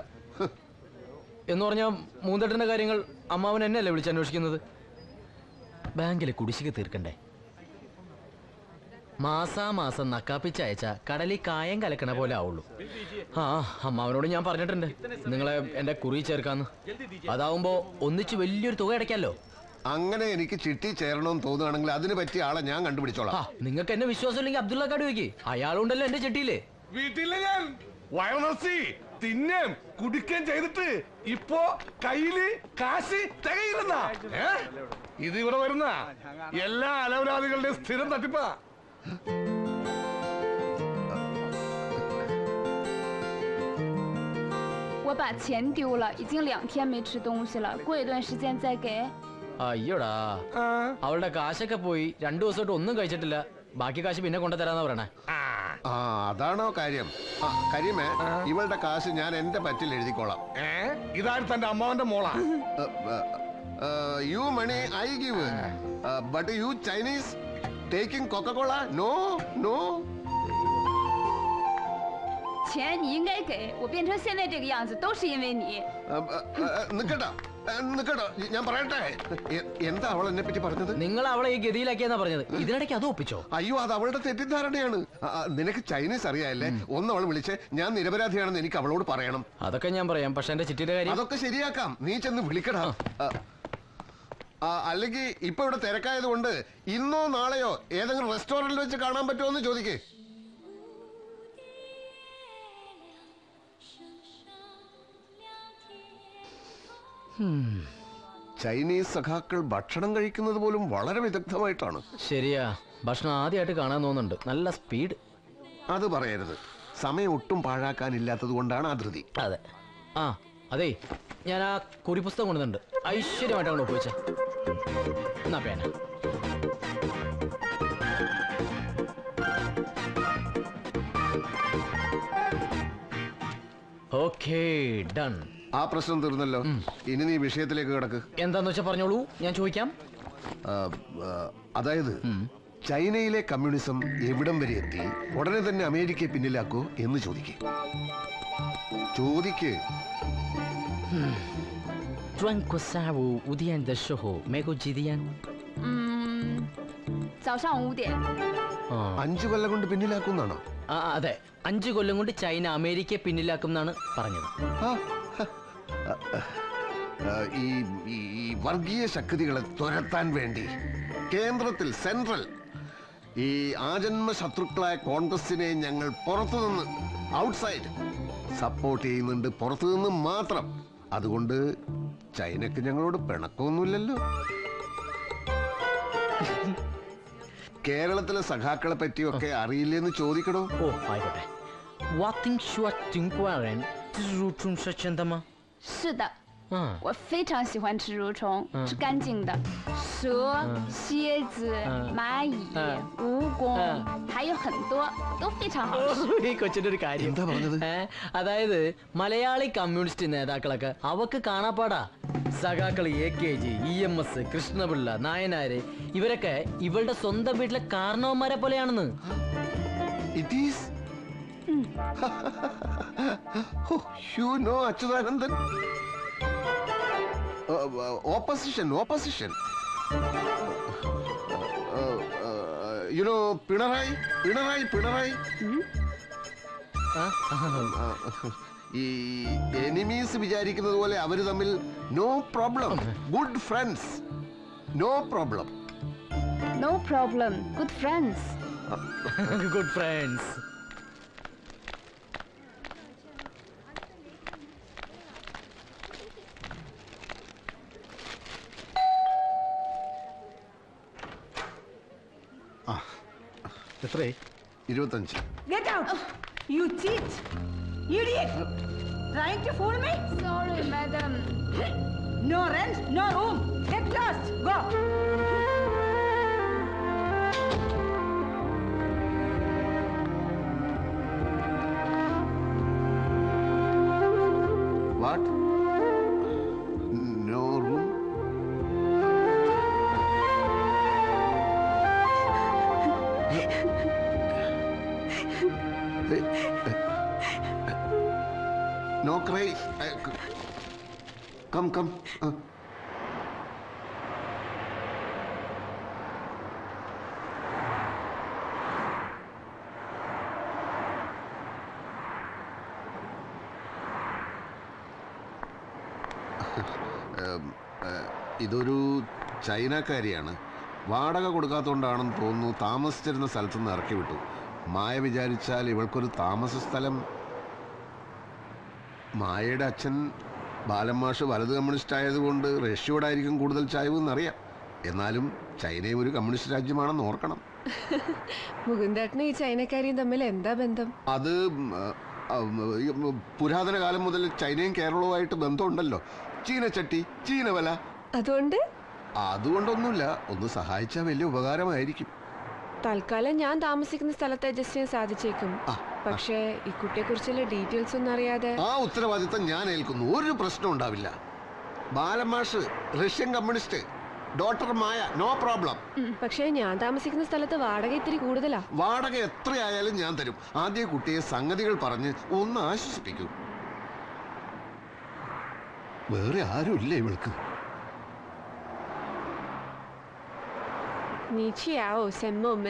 എന്ന് പറഞ്ഞാൽ മൂന്തേട്ടൻ്റെ കാര്യങ്ങൾ അമ്മാവൻ എന്നെയല്ലേ വിളിച്ചന്വേഷിക്കുന്നത്? ബാങ്കിലെ കുടിശ്ശിക തീർക്കണ്ടേ? മാസാമാസം നക്കാപ്പിച്ച് അയച്ചാൽ കടലിൽ കായം കലക്കണ പോലെ ആവുള്ളൂ. ആ അമ്മാവനോട് ഞാൻ പറഞ്ഞിട്ടുണ്ട് നിങ്ങളെ എൻ്റെ കുറി ചേർക്കാന്ന്. അതാവുമ്പോൾ ഒന്നിച്ച് വലിയൊരു തുക അടയ്ക്കാമല്ലോ. അങ്ങനെ എനിക്ക് ചിട്ടി ചേരണമെന്ന് തോന്നുകയാണെങ്കിൽ അതിന് പറ്റിയ ആളെ ഞാൻ കണ്ടുപിടിച്ചോളാം. നിങ്ങൾക്ക് എന്നെ വിശ്വാസം ഇല്ലെങ്കിൽ അബ്ദുള്ള കാട് വെക്കി, അയാളുണ്ടല്ലോ എന്റെ ചിട്ടിയില്. വീട്ടിലെ ഞാൻ വയറസി തിന്നേം കുടിക്കേം ചെയ്തിട്ട് ഇപ്പോ കയ്യില് കാശി തികയില്ല. ഇത് ഇവിടെ വരുന്ന എല്ലാ അലവരാദികളുടെയും സ്ഥിരം തട്ടിപ്പാ. അയ്യോടാ, അവളുടെ കാശൊക്കെ പോയി. രണ്ടു ദിവസമായിട്ട് ഒന്നും കഴിച്ചിട്ടില്ല. ബാക്കി കാശ് പിന്നെ കൊണ്ടുതരാന്നാ പറയണേ. അതാണോ കാര്യം? കരിമേ, ഇവളുടെ കാശ് ഞാൻ എന്റെ പറ്റിൽ എഴുതിക്കോളാം. ഇതാണ് തന്റെ അമ്മാവന്റെ മോളാ. You money I give, but you Chinese taking Coca Cola no no. ഞാൻ പറയട്ടെ, എന്താ അവൾ എന്നെ പറ്റി പറഞ്ഞത്? നിങ്ങൾ അവളെ ഈ ഗതിയിലാക്കിയെന്നാ പറഞ്ഞത്. ഇതിനിടയ്ക്ക് അത് ഒപ്പിച്ചോ? അയ്യോ, അത് അവളുടെ തെറ്റിദ്ധാരണയാണ്. നിനക്ക് ചൈനീസ് അറിയാല്ലേ? ഒന്ന് അവൾ വിളിച്ച് ഞാൻ നിരപരാധിയാണെന്ന് എനിക്ക് അവളോട് പറയണം. അതൊക്കെ ഞാൻ പറയാം, പക്ഷെ എന്റെ ചിട്ടിയുടെ കാര്യം അതൊക്കെ ശരിയാക്കാം. നീ ചെന്ന് വിളിക്കടാ. അല്ലെങ്കിൽ ഇപ്പൊ ഇവിടെ തിരക്കായത് കൊണ്ട് ഇന്നോ നാളെയോ ഏതെങ്കിലും റെസ്റ്റോറന്റിൽ വെച്ച് കാണാൻ പറ്റുമോ എന്ന് ചോദിക്കേ. ചൈനീസ് സഖാക്കൾ ഭക്ഷണം കഴിക്കുന്നത് പോലും വളരെ വിദഗ്ധമായിട്ടാണ്. ശരിയാ, ഭക്ഷണം ആദ്യമായിട്ട് കാണാൻ തോന്നുന്നുണ്ട്. നല്ല സ്പീഡ്. അത് പറയരുത്, സമയം ഒട്ടും പാഴാക്കാനില്ലാത്തത് കൊണ്ടാണ് ആധൃതി. അതെ, ആ അതെ, ഞാൻ ആ കുറിപ്പുസ്തകം കൊണ്ടുവന്നിട്ടുണ്ട്. ഐശ്വര്യമായിട്ടാണ് ഉപയോഗിച്ചത്. എന്നാ പേന Okay, done. ആ പ്രശ്നം തീർന്നല്ലോ. ഇനി നീ വിഷയത്തിലേക്ക് കടക്ക്. എന്താന്ന് വെച്ചാൽ പറഞ്ഞോളൂ, ഞാൻ ചോദിക്കാം. അതായത് ചൈനയിലെ കമ്മ്യൂണിസം എവിടം വരെ എത്തി, ഉടനെ തന്നെ അമേരിക്കയെ പിന്നിലാക്കോ എന്ന് ചോദിക്കേ.5 കൊല്ലം കൊണ്ട് പിന്നിലാക്കുന്നാണോ? അതെ, 5 കൊല്ലം കൊണ്ട് ചൈന അമേരിക്കയെ പിന്നിലാക്കും എന്നാണ് പറഞ്ഞത്. ഈ വർഗീയ ശക്തികളെ തുരത്താൻ വേണ്ടി കേന്ദ്രത്തിൽ, സെൻട്രൽ, ഈ ആജന്മ ശത്രുക്കളായ കോൺഗ്രസിനെ ഞങ്ങൾ പുറത്തുനിന്ന്, ഔട്ട്സൈഡ് സപ്പോർട്ട് ചെയ്യുന്നുണ്ട്, പുറത്തുനിന്ന് മാത്രം. അതുകൊണ്ട് ചൈനക്ക് ഞങ്ങളോട് പിണക്കമൊന്നുമില്ലല്ലോ. കേരളത്തിലെ സഖാക്കളെ പറ്റിയൊക്കെ അറിയില്ലെന്ന് ചോദിക്കണോ? ഓ ആയിക്കോട്ടെ. അതായത് മലയാളി കമ്മ്യൂണിസ്റ്റ് നേതാക്കളൊക്കെ അവക്ക് കാണാപ്പാടാ. സഖാക്കൾ AKG, EMS, കൃഷ്ണപിള്ള, നായനാര്, ഇവരൊക്കെ ഇവളുടെ സ്വന്തം വീട്ടിലെ കാരണവന്മാരെ പോലെയാണെന്ന്. അച്യുതാനന്ദൻ ഓപ്പോസിഷൻ പിണറായി ഈ എനിമീസ് വിചാരിക്കുന്നത് പോലെ അവര് തമ്മിൽ no problem, good friends. No problem good friends. എത്രയായി? 25. Get out! You cheat! Idiot! Trying to fool me? Sorry, madam. No rent, no room. Get lost. Go. What? No room? No cry. Come. ഇതൊരു ചൈനക്കാരിയാണ്. വാടക കൊടുക്കാത്തതുകൊണ്ടാണെന്ന് തോന്നുന്നു. താമസിച്ചിരുന്ന സ്ഥലത്ത് നിന്ന് ഇറക്കി വിട്ടു. മായ വിചാരിച്ചാൽ ഇവൾക്കൊരു താമസ സ്ഥലം. മായയുടെ അച്ഛൻ ബാലമാഷ് വലത് കമ്മ്യൂണിസ്റ്റ് ആയതുകൊണ്ട് റഷ്യയോടായിരിക്കും കൂടുതൽ ചായവ് എന്നറിയാം. എന്നാലും ചൈനയും ഒരു കമ്മ്യൂണിസ്റ്റ് രാജ്യമാണെന്ന് ഓർക്കണം. മുകുന്ദേട്ടനും ഈ ചൈനക്കാരിയും തമ്മിൽ എന്താ ബന്ധം? അത് പുരാതന കാലം മുതൽ ചൈനയും കേരളവുമായിട്ട് ബന്ധമുണ്ടല്ലോ. ചീനച്ചട്ടി, ചീനവല. അതുകൊണ്ടൊന്നുമില്ല, ഒന്ന് സഹായിച്ചാൽ വലിയ ഉപകാരമായിരിക്കും. തൽക്കാലം ഞാൻ താമസിക്കുന്ന സ്ഥലത്ത് അഡ്ജസ്റ്റ് ചെയ്യാൻ സാധിച്ചേക്കും. പക്ഷേ ഈ കുട്ടിയെ കുറിച്ചുള്ള ഡീറ്റെയിൽസ് ഒന്നും അറിയാതെ ആ ഉത്തരവാദിത്തം ഞാൻ ഏൽക്കുന്നു. ഒരു പ്രശ്നം ഉണ്ടാവില്ല. ബാലമാഷ് Russian communist, doctor Maya, no problem. പക്ഷേ ഞാൻ താമസിക്കുന്ന സ്ഥലത്ത് വാടക ഇത്തിരി കൂടുതലാ. വാടക എത്രയായാലും ഞാൻ തരും. ആദ്യം കുട്ടിയെ സംഗതികൾ പറഞ്ഞ് ഒന്ന് ആശ്വസിപ്പിക്കൂ. വേറെ ആരുമില്ല ഇവൾക്ക്.真的吗？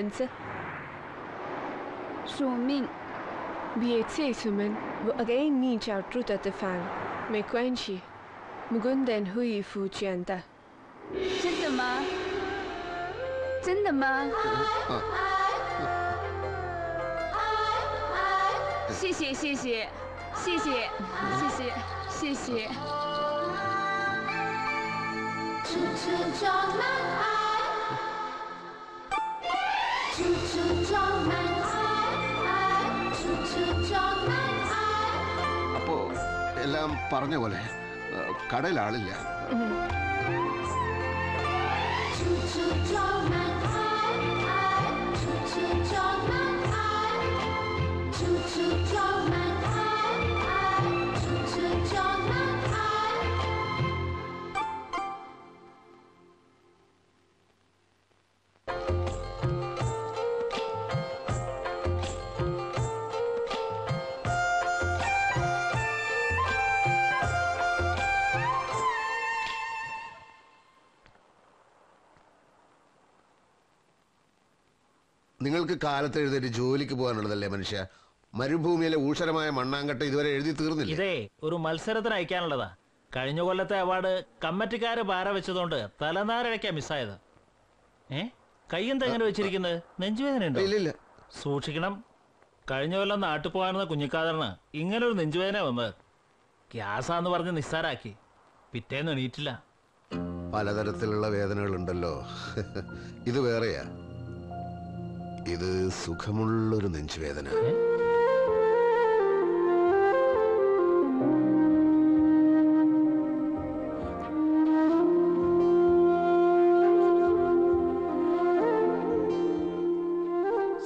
谢谢。 അപ്പോ എല്ലാം പറഞ്ഞ പോലെ കടലാളില്ല. നിങ്ങൾക്ക് കാലത്ത് എഴുന്നേറ്റ് ജോലിക്ക് പോകാനുള്ളതല്ലേ മനുഷ്യ? മരുഭൂമിയിലെ ഊഷരമായ മണ്ണാങ്കട്ട ഇതുവരെ എഴുതി തീർന്നില്ല. ഇതേ ഒരു മത്സരത്തിന് അയക്കാനുള്ളതാ. കഴിഞ്ഞ കൊല്ലത്തെ അവാർഡ് കമ്മിറ്റിക്കാര് ഭാര വെച്ചതുകൊണ്ട് തലനാരഴയ്ക്കാ മിസ്സായത്. ഏ കയ്യും തെങ്ങനെ വെച്ചിരിക്കുന്നത്? നെഞ്ചുവേദനയുണ്ടോ? ഇല്ലില്ല. സൂക്ഷിക്കണം. കഴിഞ്ഞ കൊല്ലം നാട്ടിൽ പോകാനെന്ന കുഞ്ഞിക്കാതറിന് ഇങ്ങനൊരു നെഞ്ചുവേദന വന്നത്. ഗ്യാസാന്ന് പറഞ്ഞ് നിസ്സാരാക്കി. പിറ്റേന്ന് എണീറ്റില്ല. പലതരത്തിലുള്ള വേദനകളുണ്ടല്ലോ. ഇത് വേറെയാ. ഇത് സുഖമുള്ളൊരു നെഞ്ചുവേദന.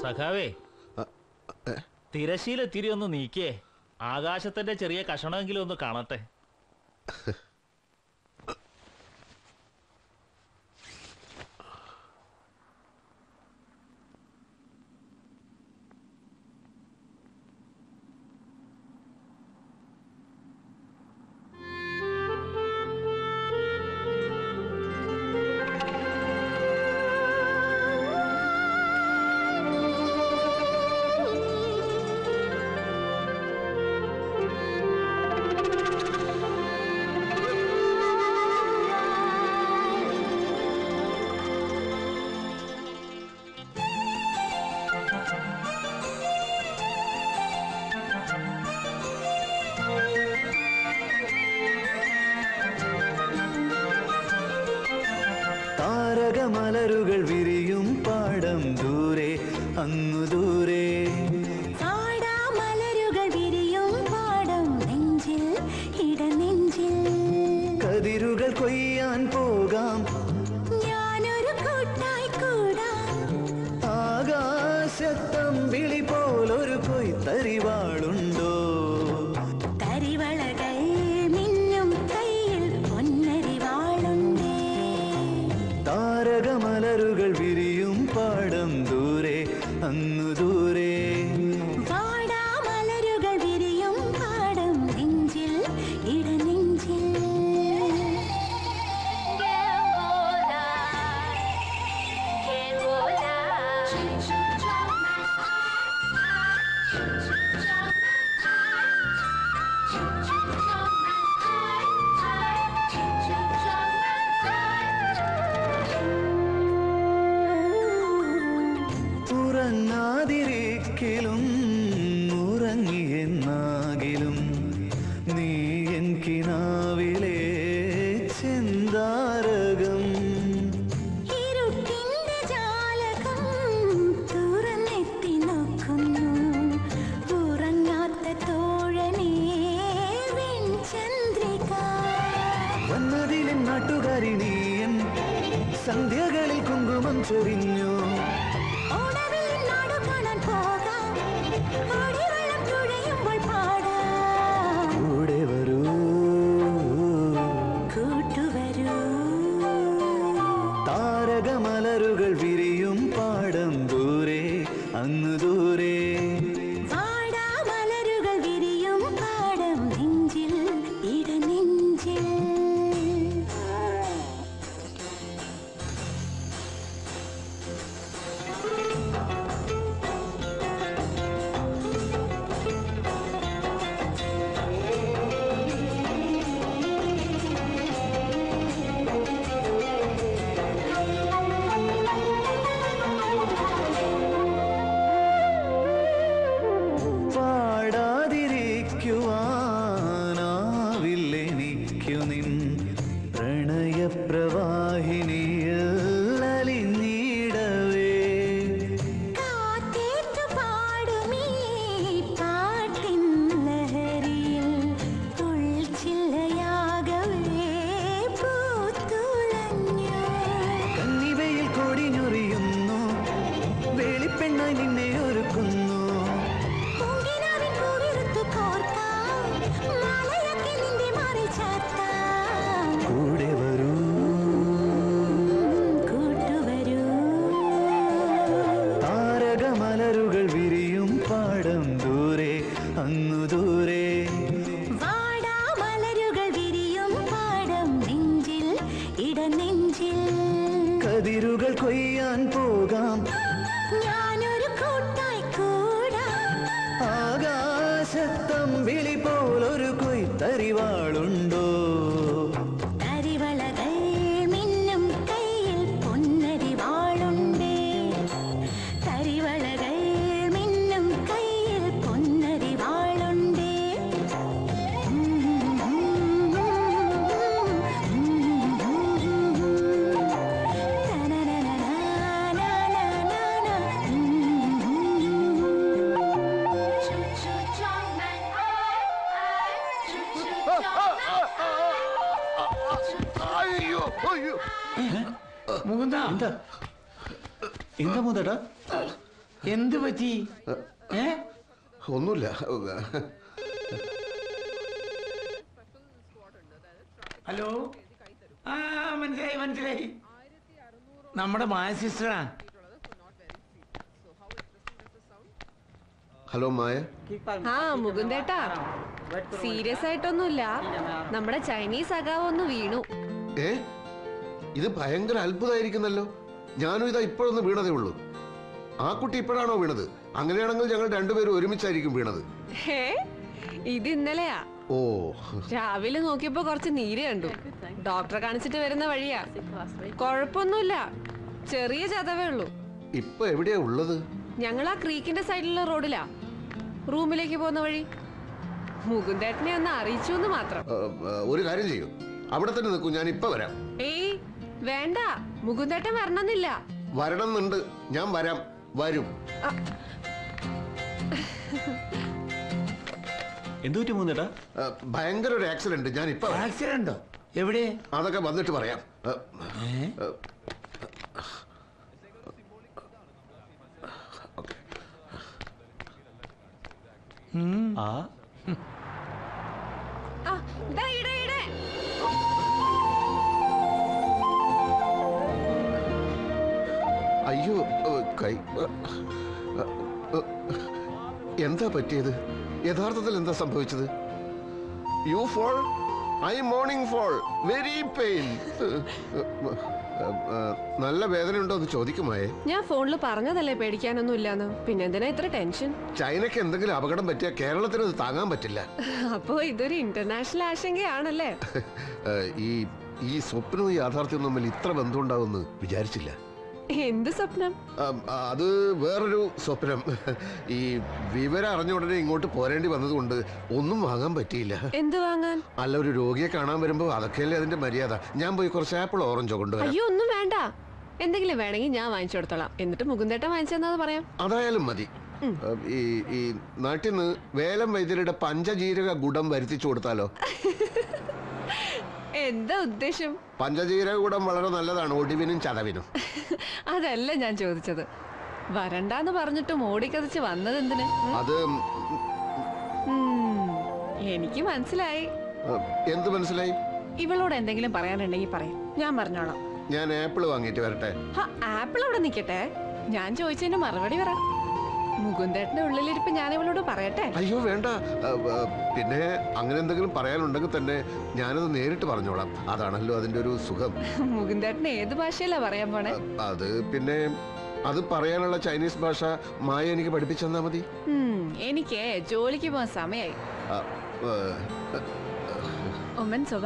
സഖാവേ, തിരശ്ശീല തിരി ഒന്ന് നീക്കേ. ആകാശത്തിന്റെ ചെറിയ കഷണമെങ്കിലും ഒന്ന് കാണട്ടെ. ഒന്നുമില്ല. ഹലോ, ആ മനസ്സിലായി മനസ്സിലായി, നമ്മുടെ മായ സിസ്റ്ററാ. ഹലോ മായ. ആ മുകുന്ദേട്ടാ, സീരിയസ് ആയിട്ടൊന്നുമില്ല, നമ്മുടെ ചൈനീസ് അകാവ് ഒന്ന് വീണു. ഏ, ഇത് ഭയങ്കര അത്ഭുതമായിരിക്കുന്നല്ലോ. ഞാനും ഇതാ ഇപ്പോഴൊന്ന് വീണതേ ഉള്ളൂ. ആ കുട്ടി ഇപ്പോഴാണോ വീണത്? അങ്ങനെയാണെങ്കിൽ ഞങ്ങൾ രണ്ടുപേരും ഒരുമിച്ചായിരിക്കും വീണത്. ഇത് ഇന്നലെയാ. ഓ, രാവിലെ നോക്കിയപ്പോ കുറച്ച് നീര് കണ്ടു. ഡോക്ടറെ കാണിച്ചിട്ട് വരുന്ന വഴിയാ. കൊഴപ്പൊന്നുമില്ല, ചെറിയ ചതവേ ഉള്ളൂ. ഇപ്പൊ എവിടെയാ ഉള്ളത്? ഞങ്ങൾ ആ ക്രീക്കിന്റെ സൈഡിലുള്ള റോഡിലാ, റൂമിലേക്ക് പോകുന്ന വഴി. മുകുന്ദേട്ടനെ ഒന്ന് അറിയിച്ചു എന്ന് മാത്രം. ഒരു കാര്യം ചെയ്യൂ, അവിടെ തന്നെ നിൽക്കൂ, ഞാൻ ഇപ്പൊ വരാം. ഏയ് വേണ്ട, മുകുന്ദേട്ടൻ വരണമെന്നില്ല. വരണമെന്നുണ്ട്, ഞാൻ വരാം. വരും. എന്തുപറ്റി മൂന്നേട്ടാ? ഭയങ്കര ഒരു ആക്സിഡന്റ്. ഞാൻ ഇപ്പൊ ആക്സിഡന്റോ? എവിടെ? അതൊക്കെ വന്നിട്ട് പറയാം. അയ്യോ കൈ, എന്താ പറ്റിയത്? യഥാർത്ഥത്തിൽ എന്താ സംഭവിച്ചത്? You fall, I morning fall, very pain. നല്ല വേദനയുണ്ടോ എന്ന് ചോദിക്കുമായേ. ഞാൻ ഫോണിൽ പറഞ്ഞതല്ലേ പേടിക്കാനൊന്നും ഇല്ലാന്ന്, പിന്നെന്തിനാ ഇത്ര ടെൻഷൻ? ചൈനക്ക് എന്തെങ്കിലും അപകടം പറ്റിയാൽ കേരളത്തിന് അത് താങ്ങാൻ പറ്റില്ല. അപ്പോ ഇതൊരു ഇന്റർനാഷണൽ ആശങ്കയാണല്ലേ? ഈ സ്വപ്നവും യാഥാർത്ഥ്യവും തമ്മിൽ ഇത്ര ബന്ധമുണ്ടാവുമെന്ന് വിചാരിച്ചില്ല. എന്ത് സ്വപ്നം? അത് വേറൊരു സ്വപ്നം. ഈ വിവരം അറിഞ്ഞ ഉടനെ ഇങ്ങോട്ട് പോരേണ്ടി വന്നത് കൊണ്ട് ഒന്നും വാങ്ങാൻ പറ്റിയില്ല. എന്ത് വാങ്ങാൻ? അല്ല, ഒരു രോഗിയെ കാണാൻ വരുമ്പോ അതൊക്കെയല്ലേ അതിന്റെ മര്യാദ. ഞാൻ പോയി കുറച്ച് ആപ്പിൾ ഓറഞ്ചോ കൊണ്ടുവരാം. അയ്യോ ഒന്നും വേണ്ട, എന്തെങ്കിലും വേണമെങ്കിൽ ഞാൻ വാങ്ങിച്ചു കൊടുത്തോളാം. എന്നിട്ട് മുകുന്ദേട്ടൻ വാങ്ങിച്ചെന്നത് പറയാം. അതായാലും മതി. ഈ നാട്ടിൽ നിന്ന് വേലം വൈദ്യരുടെ പഞ്ചജീരക ഗുണം വരുത്തിച്ചു കൊടുത്താലോ? എന്താ ഉദ്ദേശം? പഞ്ചജീരക ഗുണം വളരെ നല്ലതാണ് ഒടിവിനും ചതവിനും. അതല്ല ഞാൻ ചോദിച്ചത്, വരണ്ടാന്ന് പറഞ്ഞിട്ട് ഓടിക്കതിച്ച് വന്നത് എന്തിന്? അത് എനിക്ക് മനസ്സിലായി. എന്ത് മനസ്സിലായി? ഇവളോട് എന്തെങ്കിലും പറയാനുണ്ടെങ്കിൽ പറയും, ഞാൻ പറഞ്ഞോളാം. ഞാൻ ആപ്പിൾ വാങ്ങിയിട്ട് വരട്ടെ. ആപ്പിൾ അവിടെ നിക്കട്ടെ, ഞാൻ ചോദിച്ചതിന് മറുപടി പറ. മുകുന്ദേട്ടന്റെ ഉള്ളിലിരിപ്പ് ഞാൻ ഇവളോട് പറയട്ടെ? അയ്യോ വേണ്ട. പിന്നെ അങ്ങനെ എന്തെങ്കിലും പറയാനുണ്ടെങ്കിൽ തന്നെ ഞാനത് നേരിട്ട് പറഞ്ഞോളാം, അതാണല്ലോ അതിന്റെ ഒരു സുഖം. മുകുന്ദേട്ടന് ഏത് ഭാഷയിലാ പറയാൻ പോണേ? അത് പിന്നെ അത് പറയാനുള്ള ചൈനീസ് ഭാഷ മായ എനിക്ക് പഠിപ്പിച്ചു തന്നാ മതി. എനിക്ക് ജോലിക്ക് പോകാൻ സമയായി. ഒമൻ സോബ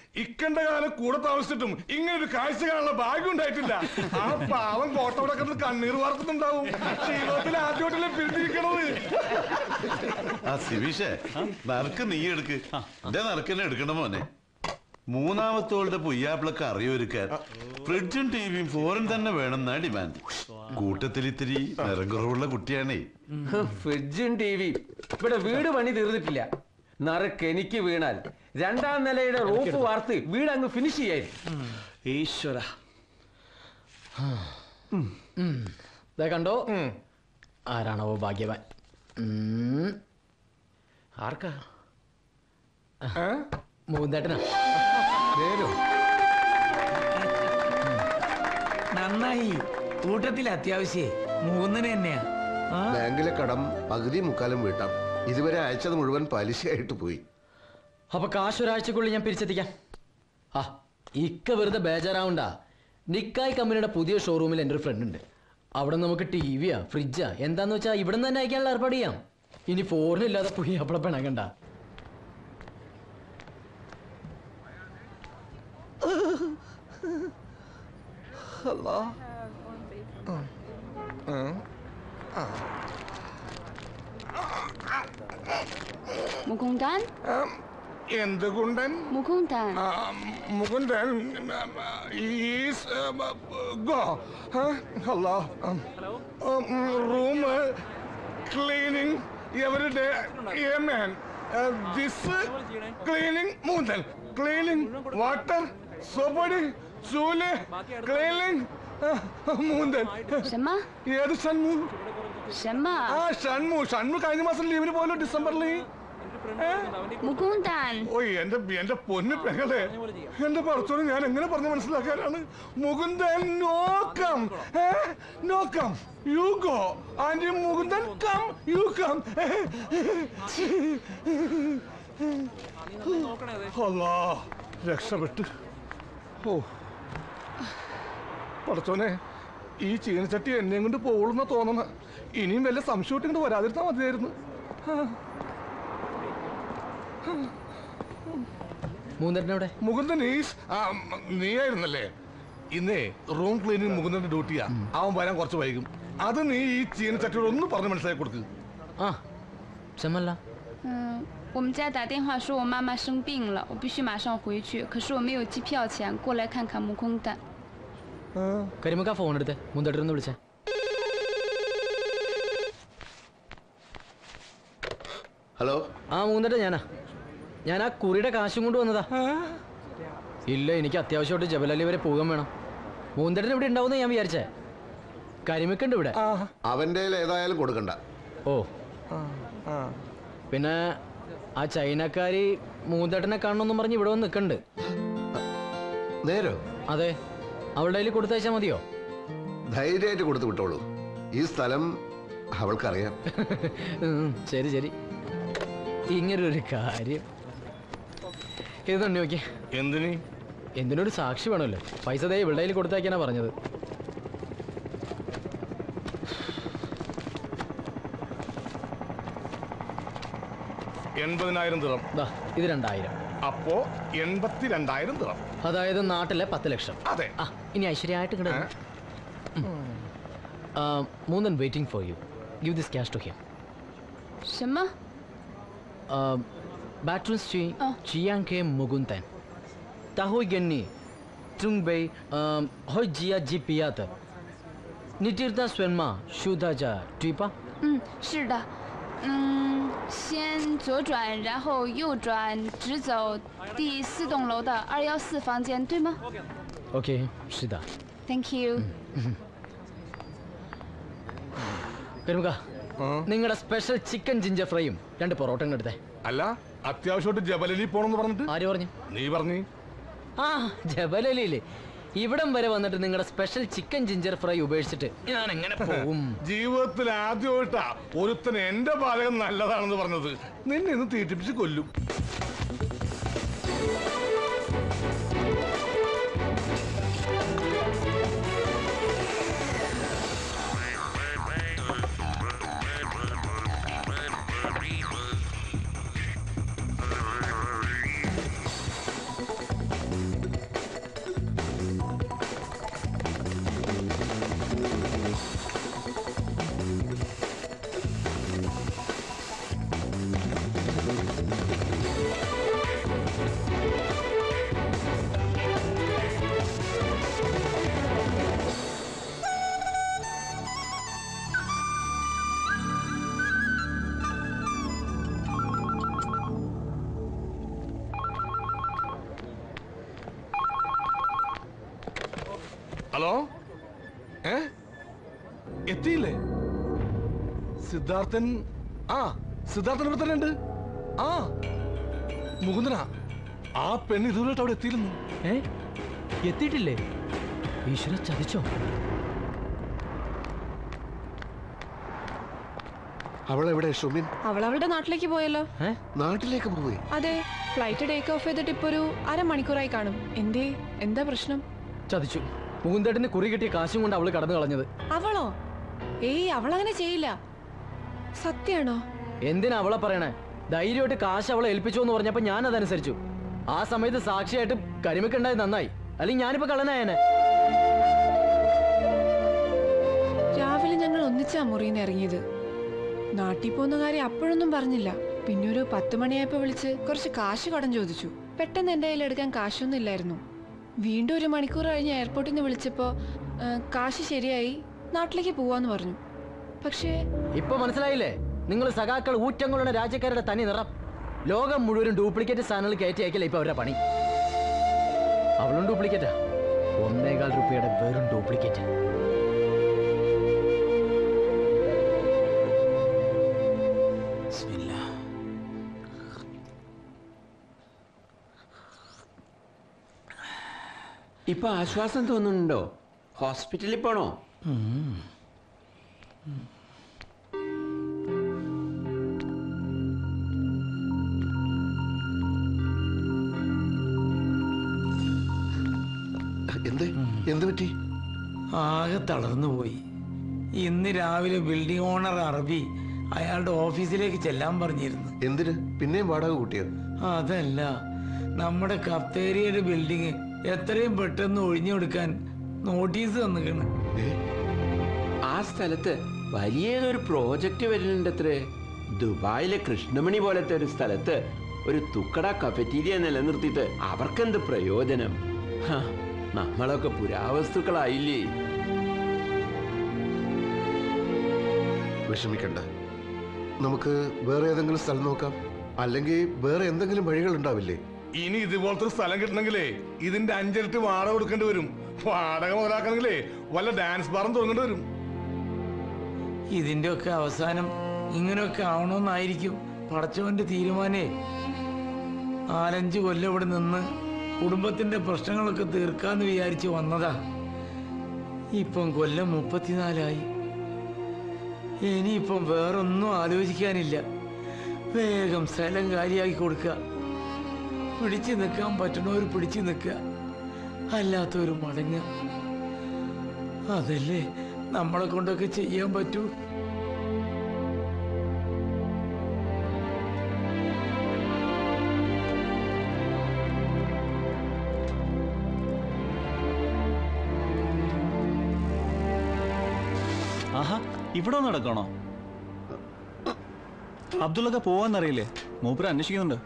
ഇക്കണ്ട കാലം കൂടെ താമസിച്ചിട്ടും ഇങ്ങനെ ഒരു കാഴ്ച കാണാനുള്ള ഭാഗ്യം ഉണ്ടായിട്ടില്ല. ആ പാവം കോട്ടവിടെ കിടന്ന് കണ്ണീർ വാർക്കുന്നുണ്ടാവും. ജീവിതത്തിൽ ആദ്യമായിട്ടല്ലേ പിരിഞ്ഞിരിക്കണത്. ആ സിവിഷേ, നറുക്ക് നീ എടുക്ക്. എന്റെ നറുക്കെന്നെ എടുക്കണ മോനെ. മൂന്നാമത്തോളുടെ പുയ്യാപ്പിളൊക്കെ അറിയൊരുക്കാൻ ഫ്രിഡ്ജും ടിവിയും ഫോറിൻ തന്നെ വേണമെന്നാ ഡിമാൻഡ്. കൂട്ടത്തിൽ ഇത്തിരി നിറകുറവുള്ള കുട്ടിയാണേ. ഫ്രിഡ്ജും ടിവിയും ഇവിടെ വീട് പണി തീർന്നിട്ടില്ല. നറുക്ക് എനിക്ക് വീണാൽ രണ്ടാം നിലയുടെ റൂഫ് വാർത്ത് വീട് അങ്ങ് ഫിനിഷ് ചെയ്യായിരുന്നു. ഈശ്വര കണ്ടോ ആരാണോ ഭാഗ്യവാൻ. ആർക്കാ മൂന്നേട്ടനാ? നന്നായി കൂട്ടത്തിൽ അത്യാവശ്യേ മൂന്നിന് തന്നെയാ. ബാങ്കിലെ കടം പകുതി മുക്കാലും വീട്ടാം. ഇതുവരെ അയച്ചത് മുഴുവൻ പലിശയായിട്ട് പോയി. അപ്പൊ കാശൊരാഴ്ചക്കുള്ളിൽ ഞാൻ പിരിച്ചെത്തിക്കാം. ആ ഇക്ക വെറുതെ ബേജാറാവണ്ടാ. നിക്കായ് കമ്പനിയുടെ പുതിയ ഷോറൂമിൽ എൻ്റെ ഒരു ഫ്രണ്ട് ഉണ്ട്. അവിടെ നമുക്ക് ടി വിയാ ഫ്രിഡ്ജാ എന്താന്ന് വെച്ചാൽ ഇവിടെ നിന്ന് തന്നെ അയക്കാനുള്ള ഏർപ്പാട് ചെയ്യാം. ഇനി ഫോറിനില്ലാതെ പോയി അവിടെ പിണങ്ങണ്ട. മുകുന്ദൻ എന്ത് ഗുണ്ടൻ? Mukundan Mukundan is go. Hello room cleaning every day a man. This cleaning Mukundan cleaning water സോപ്പടി ചൂല് ക്ലീനിങ് മുകുന്ദൻ. ഏത് ഷൺമു? ഷൺമു ഷൺമു കഴിഞ്ഞ മാസം ലീവിന് പോലും ഡിസംബറിൽ. എന്റെ പൊന്നു പെങ്ങളെ എന്റെ പറച്ചോട് ഞാൻ എങ്ങനെ പറഞ്ഞു മനസ്സിലാക്കാനാണ്? Mukundan no come no come you go and Mukundan come you come. അല്ലാ രക്ഷപ്പെട്ടു. ഓ പറച്ചോനെ ഈ ചീനച്ചട്ടി എന്നെയും കൊണ്ട് പോകണമെന്ന് തോന്നുന്ന. ഇനിയും വല്ല സംശയം ഇങ്ങോട്ട് വരാതിരുത്താൻ മതിയായിരുന്നു. മുകുന്ദൻ ഈസ് നീ ആയിരുന്നല്ലേ? ഇന്നേ റൂം ക്ലീനിങ് മുകുന്ദന്റെ ഡ്യൂട്ടിയാ. അവൻ വരാൻ കുറച്ച് വൈകും. അത് നീ ഈ ചീനച്ചട്ടിയോട് ഒന്ന് പറഞ്ഞ് മനസ്സിലാക്കി കൊടുക്കുക. കരിമുക്ക ഫോൺ എടുത്ത് മുന്തട്ടൊന്ന് വിളിച്ചേ. ഹലോ ആ മൂന്നേട്ട ഞാൻ ആ കുറിയുടെ കാശും കൊണ്ട് വന്നതാ. ഇല്ല എനിക്ക് അത്യാവശ്യമായിട്ട് ജബലാലി വരെ പോകാൻ വേണം. മൂന്നേട്ടൻ ഇവിടെ ഉണ്ടാവുന്ന ഞാൻ വിചാരിച്ചേ. കരിമിക്കുണ്ട് ഇവിടെ. അവൻ്റെ ഏതായാലും കൊടുക്കണ്ട. ഓ പിന്നെ ആ ചൈനക്കാരി മൂന്നേട്ടനെ കാണണമെന്നും പറഞ്ഞ് ഇവിടെ വന്ന് നിൽക്കണ്ട്. നേരോ? അതെ അവളുടെ കയ്യിൽ കൊടുത്തയച്ചാൽ മതിയോ? ധൈര്യമായിട്ട് കൊടുത്തു വിട്ടോളൂ. ഈ സ്ഥലം അവൾക്കറിയാം. ശരി ശരി. ഇങ്ങനൊരു കാര്യം ഇതുണ്ട് നോക്കി. എന്തിനൊരു സാക്ഷി വേണമല്ലോ. പൈസ ദേ വിളയിൽ കൊടുത്തേക്കാനാ പറഞ്ഞത്. ഇത് 2000. അപ്പോ 82,000 ദിറം. അതായത് നാട്ടിലെ 10 ലക്ഷം. അതെ. ഇനി ഐശ്വര്യമായിട്ട് മൂന്നൻ waiting for you. Give this cash to him. Bathrooms Chi, Chiang Ke Muguntan. Tahu Genni, Trungbei, Hoi Jia Jipiata. Nitirda Swenma, Shudaja, Tripa? 是的. 先左转，然后右转，直走第4栋楼的214房间，对吗 ？OK， 是的。Thank you。干嘛？നിങ്ങളുടെ special chicken ginger ഫ്രൈയും 2 പൊറോട്ടയും എടുത്തേ. അല്ല അത്യാവശ്യമായിട്ട് ജബലലി പോണെന്ന് പറഞ്ഞിട്ട് ആര് പറഞ്ഞു? നീ പറഞ്ഞു. ആ ജബലലിയില് ഇവിടം വരെ വന്നിട്ട് നിങ്ങളുടെ സ്പെഷ്യൽ ചിക്കൻ ജിഞ്ചർ ഫ്രൈ ഉപേക്ഷിച്ചിട്ട് ഞാൻ എങ്ങനെ പോകും? ജീവിതത്തിൽ ആദ്യമായിട്ടാ ഒരുത്തൻ എന്റെ പാചകം നല്ലതാണെന്ന് പറഞ്ഞത്. നിന്നെ ഇന്ന് തീറ്റിപ്പിച്ച് കൊല്ലും. എത്തിയില്ലേ? സിദ്ധാർത്ഥൻ ആ സിദ്ധാർത്ഥൻ ഇവിടെ തന്നെ ഉണ്ട്. ആ മുകുന്ദനാ, ആ പെണ്ണ് ഇതുവരെ അവിടെ എത്തിയിരുന്നു. ഏ എത്തിയിട്ടില്ലേ? ഈശ്വര ചതിച്ചോ? അവളെവിടെ? ഷുമിൻ അവൾ അവളുടെ നാട്ടിലേക്ക് പോയല്ലോ. നാട്ടിലേക്ക് പോയി? അതെ, ഫ്ലൈറ്റ് ടേക്ക് ഓഫ് ചെയ്തിട്ട് ഇപ്പൊ ഒരു അരമണിക്കൂറായി കാണും. എന്തേ, എന്താ പ്രശ്നം? ചതിച്ചു. മുകുന്ദേട്ടന് കുറി കിട്ടിയ കാശും കൊണ്ട് അവള് കടന്നു കളഞ്ഞത്. അവളോ? ഏയ്, അവളങ്ങനെ ചെയ്യില്ല. സത്യാണോ? എന്തിനാ അവളെ പറയണേ? ധൈര്യമായിട്ട് കാശ് അവളെ ഏൽപ്പിച്ചോന്ന് പറഞ്ഞപ്പോ ഞാൻ അതനുസരിച്ചു. ആ സമയത്ത് സാക്ഷിയായിട്ട് കരിമിക്കുണ്ടായി. നന്നായി, അല്ലെങ്കിൽ ഞാനിപ്പോ കള്ളനായനെ. രാവിലെ ഞങ്ങൾ ഒന്നിച്ചാ മുറിയിൽ നിന്ന് ഇറങ്ങിയത്. നാട്ടിൽ പോകുന്ന കാര്യം അപ്പോഴൊന്നും പറഞ്ഞില്ല. പിന്നെ ഒരു 10 മണിയായപ്പോ വിളിച്ച് കുറച്ച് കാശ് കടം ചോദിച്ചു. പെട്ടെന്ന് എൻ്റെ കയ്യിൽ എടുക്കാൻ കാശൊന്നും ഇല്ലായിരുന്നു. വീണ്ടും 1 മണിക്കൂർ കഴിഞ്ഞ് എയർപോർട്ടിൽ നിന്ന് വിളിച്ചപ്പോ കാശ് ശരിയായി, നാട്ടിലേക്ക് പോവാന്ന് പറഞ്ഞു. പക്ഷേ ഇപ്പൊ മനസ്സിലായില്ലേ, നിങ്ങൾ സഖാക്കൾ ഊറ്റങ്ങളുള്ള രാജ്യക്കാരുടെ തനി നിറം. ലോകം മുഴുവനും ഡ്യൂപ്ലിക്കേറ്റ് സാധനങ്ങൾ കയറ്റി അയക്കില്ല ഇപ്പൊ അവരുടെ പണി. അവളും ഡ്യൂപ്ലിക്കേറ്റാ, 1.25 രൂപയുടെ വെറും ഡ്യൂപ്ലിക്കേറ്റ്. ഇപ്പൊ ആശ്വാസം തോന്നുന്നുണ്ടോ? ഹോസ്പിറ്റലിൽ പോണോ? എന്ത് പറ്റി? ആകെ തളർന്നു പോയി. ഇന്ന് രാവിലെ ബിൽഡിംഗ് ഓണർ അറബി അയാളുടെ ഓഫീസിലേക്ക് ചെല്ലാൻ പറഞ്ഞിരുന്നു. എന്തിന്? പിന്നെയും വാടക കൂട്ടിയോ? അതല്ല, നമ്മുടെ കഫ്റ്റേറിയയുടെ ബിൽഡിംഗ് എത്രയും പെട്ടെന്ന് ഒഴിഞ്ഞു കൊടുക്കാൻ നോട്ടീസ് തന്നിക്കണ്. ആ സ്ഥലത്ത് വലിയൊരു പ്രോജക്റ്റ് വരുന്നുണ്ടത്രേ. ദുബായിലെ കൃഷ്ണമണി പോലത്തെ ഒരു സ്ഥലത്ത് ഒരു തുക്കട കഫറ്റീരിയ നിലനിർത്തിയിട്ട് അവർക്കെന്ത് പ്രയോജനം? നമ്മളൊക്കെ പുരാവസ്തുക്കളായില്ലേ. വിഷമിക്കണ്ട, നമുക്ക് വേറെ ഏതെങ്കിലും സ്ഥലം നോക്കാം. അല്ലെങ്കിൽ വേറെ എന്തെങ്കിലും വഴികൾ ഉണ്ടാവില്ലേ? ഇനി ഇതുപോലത്തെ സ്ഥലം കിട്ടണമെങ്കിലേ ഇതിന്റെ 5 ഇരട്ടി വാടക കൊടുക്കേണ്ടി വരും. വാടക മുതലാക്കണമെങ്കിലേ വല്ല ഡാൻസ് ബാറും തുടങ്ങേണ്ടി വരും. ഇതിന്റെ ഒക്കെ അവസാനം ഇങ്ങനെയൊക്കെ ആവണമെന്നായിരിക്കും പടച്ചവന്റെ തീരുമാനേ. 4-5 കൊല്ലം ഇവിടെ നിന്ന് കുടുംബത്തിന്റെ പ്രശ്നങ്ങളൊക്കെ തീർക്കാന്ന് വിചാരിച്ച് വന്നതാ. ഇപ്പം കൊല്ലം 34ആയി. ഇനിയിപ്പം വേറൊന്നും ആലോചിക്കാനില്ല. വേഗം സ്ഥലം കാലിയാക്കി കൊടുക്കുക. പിടിച്ചു നിൽക്കാൻ പറ്റണവർ പിടിച്ചു നിൽക്കുക, അല്ലാത്തവർ മടങ്ങുക. അതല്ലേ നമ്മളെ കൊണ്ടൊക്കെ ചെയ്യാൻ പറ്റൂ. ആഹാ, ഇവിടെ ഒന്ന് നടക്കണോ? അബ്ദുള്ളൊക്കെ പോവാന്നറിയില്ലേ? മൂപ്പര് അന്വേഷിക്കുന്നുണ്ട്.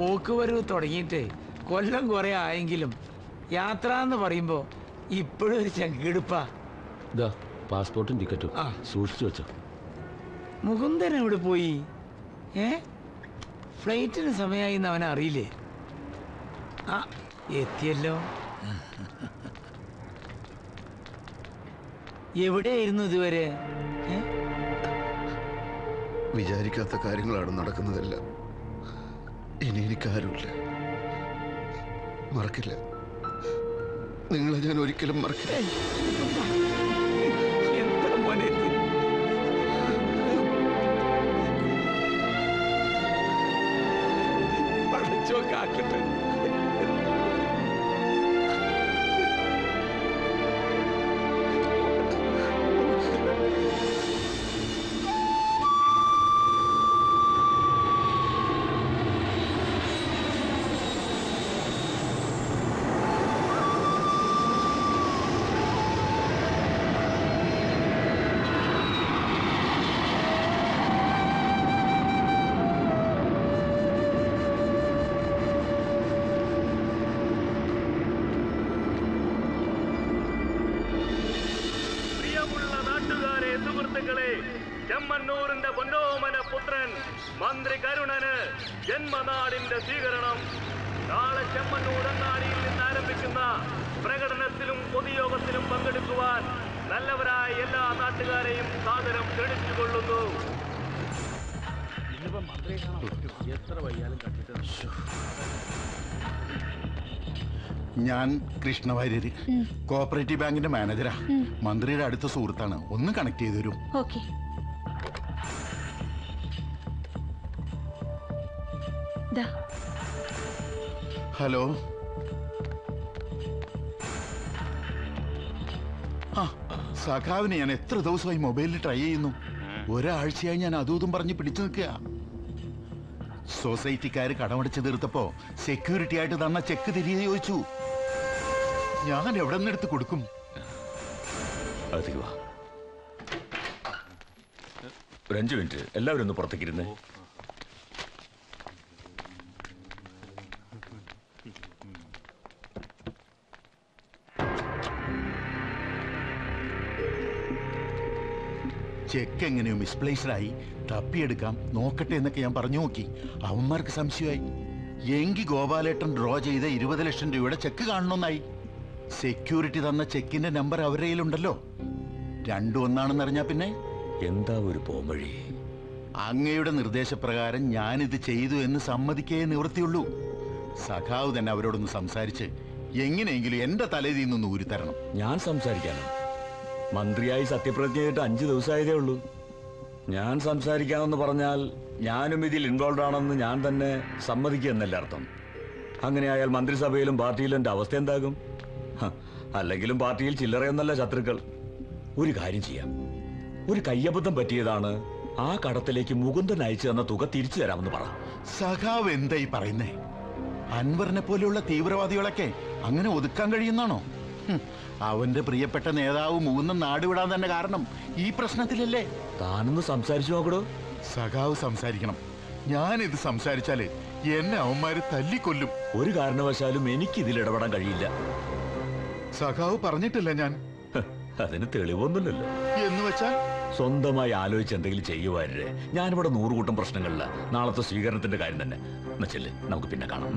പോക്കുവരവ് തുടങ്ങിയിട്ടേ കൊല്ലം കുറെ ആയെങ്കിലും യാത്ര എന്ന് പറയുമ്പോ ഇപ്പോഴും ഒരു ചങ്കിടുപ്പാ. പാസ്പോർട്ടും ടിക്കറ്റും സൂക്ഷിച്ചു വെച്ചോ. മുകുന്ദൻ എവിടെ പോയി? ഏ ഫ്ലൈറ്റിന് സമയമായി എന്ന് അവനെ അറിയില്ലേ? ആ എത്തിയല്ലോ. എവിടെയായിരുന്നു ഇതുവരെ? വിചാരിക്കാത്ത കാര്യങ്ങളാണ് നടക്കുന്നതല്ല. ഇനി എനിക്കാരുമില്ല, മറക്കില്ല നിങ്ങളെ, ഞാൻ ഒരിക്കലും മറക്കില്ല. സുഹൃത്തുക്കളെ, ചെമ്മണ്ണൂരിന്റെ പൊന്നോമന പുത്രൻ മന്ത്രി കരുണന് ജന്മനാടിന്റെ സ്വീകരണം നാളെ ചെമ്മണ്ണൂർ അങ്ങാടിയിൽ നിന്ന് ആരംഭിക്കുന്ന പ്രകടനത്തിലും പൊതുയോഗത്തിലും പങ്കെടുക്കുവാൻ നല്ലവരായ എല്ലാ നാട്ടുകാരെയും സാദരം ക്ഷണിച്ചുകൊള്ളുന്നു. ഇന്നിപ്പം മന്ത്രിയെ കാണാൻ പറ്റും, എത്ര വയ്യാലും കണ്ടിട്ട്. ഞാൻ കൃഷ്ണവാര്യര്, കോഓപ്പറേറ്റീവ് ബാങ്കിന്റെ മാനേജരാ. മന്ത്രിയുടെ അടുത്ത സുഹൃത്താണ്, ഒന്ന് കണക്ട് ചെയ്തു തരും. ഓക്കെ. ഹലോ. ആ സഖാവിനെ ഞാൻ എത്ര ദിവസമായി മൊബൈലിൽ ട്രൈ ചെയ്യുന്നു. ഒരാഴ്ചയായി ഞാൻ അതും പറഞ്ഞ് പിടിച്ചു നിൽക്കുക. സൊസൈറ്റിക്കാര് കടമടച്ച് തീർത്തപ്പോ സെക്യൂരിറ്റി ആയിട്ട് തന്ന ചെക്ക് തിരികെ ചോദിച്ചു. ഞാൻ എവിടെ നിന്നെടുത്ത് കൊടുക്കും? മിനിറ്റ്, എല്ലാവരും ഒന്ന് പുറത്തേക്കിരുന്നേ. ചെക്ക് എങ്ങനെയോ മിസ്പ്ലേസ്ഡായി, തപ്പിയെടുക്കാം നോക്കട്ടെ എന്നൊക്കെ ഞാൻ പറഞ്ഞു നോക്കി. അവന്മാർക്ക് സംശയമായി. എങ്കിൽ ഗോപാലേട്ടൻ ഡ്രോ ചെയ്ത 20 ലക്ഷം രൂപയുടെ ചെക്ക് കാണണമെന്നായി. സെക്യൂരിറ്റി തന്ന ചെക്കിന്റെ നമ്പർ അവരുടെ കയ്യിലുണ്ടല്ലോ. രണ്ടും ഒന്നാണെന്നറിഞ്ഞാ പിന്നെ എന്താ ഒരു പോംവഴി. അങ്ങയുടെ നിർദ്ദേശപ്രകാരം ഞാനിത് ചെയ്തു എന്ന് സമ്മതിക്കേ നിവൃത്തിയുള്ളൂ. സഖാവ് തന്നെ അവരോടൊന്ന് സംസാരിച്ച് എങ്ങനെയെങ്കിലും എന്റെ തലേതിൽ നിന്ന് ഊരിത്തരണം. ഞാൻ സംസാരിക്കാനോ? മന്ത്രിയായി സത്യപ്രതിജ്ഞ ചെയ്തിട്ട് 5 ദിവസമായതേ ഉള്ളൂ. ഞാൻ സംസാരിക്കാമെന്ന് പറഞ്ഞാൽ ഞാനും ഇതിൽ ഇൻവോൾവ് ആണെന്ന് ഞാൻ തന്നെ സമ്മതിക്കുക എന്നല്ല അർത്ഥം. അങ്ങനെയായാൽ മന്ത്രിസഭയിലും പാർട്ടിയിലും എൻ്റെ അവസ്ഥ എന്താകും? അല്ലെങ്കിലും പാർട്ടിയിൽ ചില്ലറയൊന്നല്ല ശത്രുക്കൾ. ഒരു കാര്യം ചെയ്യാം, ഒരു കയ്യബദ്ധം പറ്റിയതാണ്. ആ കടത്തിലേക്ക് മുകുന്ദൻ അയച്ചു തന്ന തുക തിരിച്ചു തരാമെന്ന് പറ. സഖാവ് എന്തായി പറയുന്നേ? അൻവറിനെ പോലെയുള്ള തീവ്രവാദികളൊക്കെ അങ്ങനെ ഒതുക്കാൻ കഴിയുന്നാണോ? അവന്റെ പ്രിയപ്പെട്ട നേതാവ് മൂന്നും നാടുവിടാൻ തന്നെ കാരണം ഈ പ്രശ്നത്തിലല്ലേ? താനൊന്ന് സംസാരിച്ചു നോക്കടോ. സഖാവ് സംസാരിക്കണം. ഞാനിത് സംസാരിച്ചാല് എന്നെ അവന്മാര് തല്ലിക്കൊല്ലും. ഒരു കാരണവശാലും എനിക്ക് ഇതിൽ ഇടപെടാൻ കഴിയില്ല. സഖാവ് പറഞ്ഞിട്ടില്ല ഞാൻ. അതിന് തെളിവൊന്നുമില്ലല്ലോ. എന്ന് വെച്ചാൽ സ്വന്തമായി ആലോചിച്ച് എന്തെങ്കിലും ചെയ്യുവാനേ. ഞാനിവിടെ 100 കൂട്ടം പ്രശ്നങ്ങളില്ല. നാളത്തെ സ്വീകരണത്തിന്റെ കാര്യം തന്നെ വെച്ചല്ലേ, നമുക്ക് പിന്നെ കാണാം.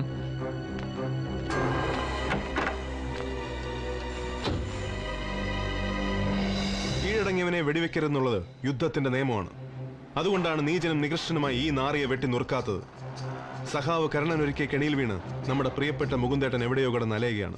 കീഴടങ്ങിയവനെ വെടിവെക്കരുതെന്നുള്ളത് യുദ്ധത്തിന്റെ നിയമമാണ്. അതുകൊണ്ടാണ് നീചനും നികൃഷ്ടനുമായി ഈ നാറിയെ വെട്ടി നുറുക്കാത്തത്. സഖാവ് കരുണനൊരുക്കിയ കെണിയിൽ വീണ് നമ്മുടെ പ്രിയപ്പെട്ട മുകുന്ദേട്ടൻ എവിടെയോ കിടന്ന് അലയുകയാണ്.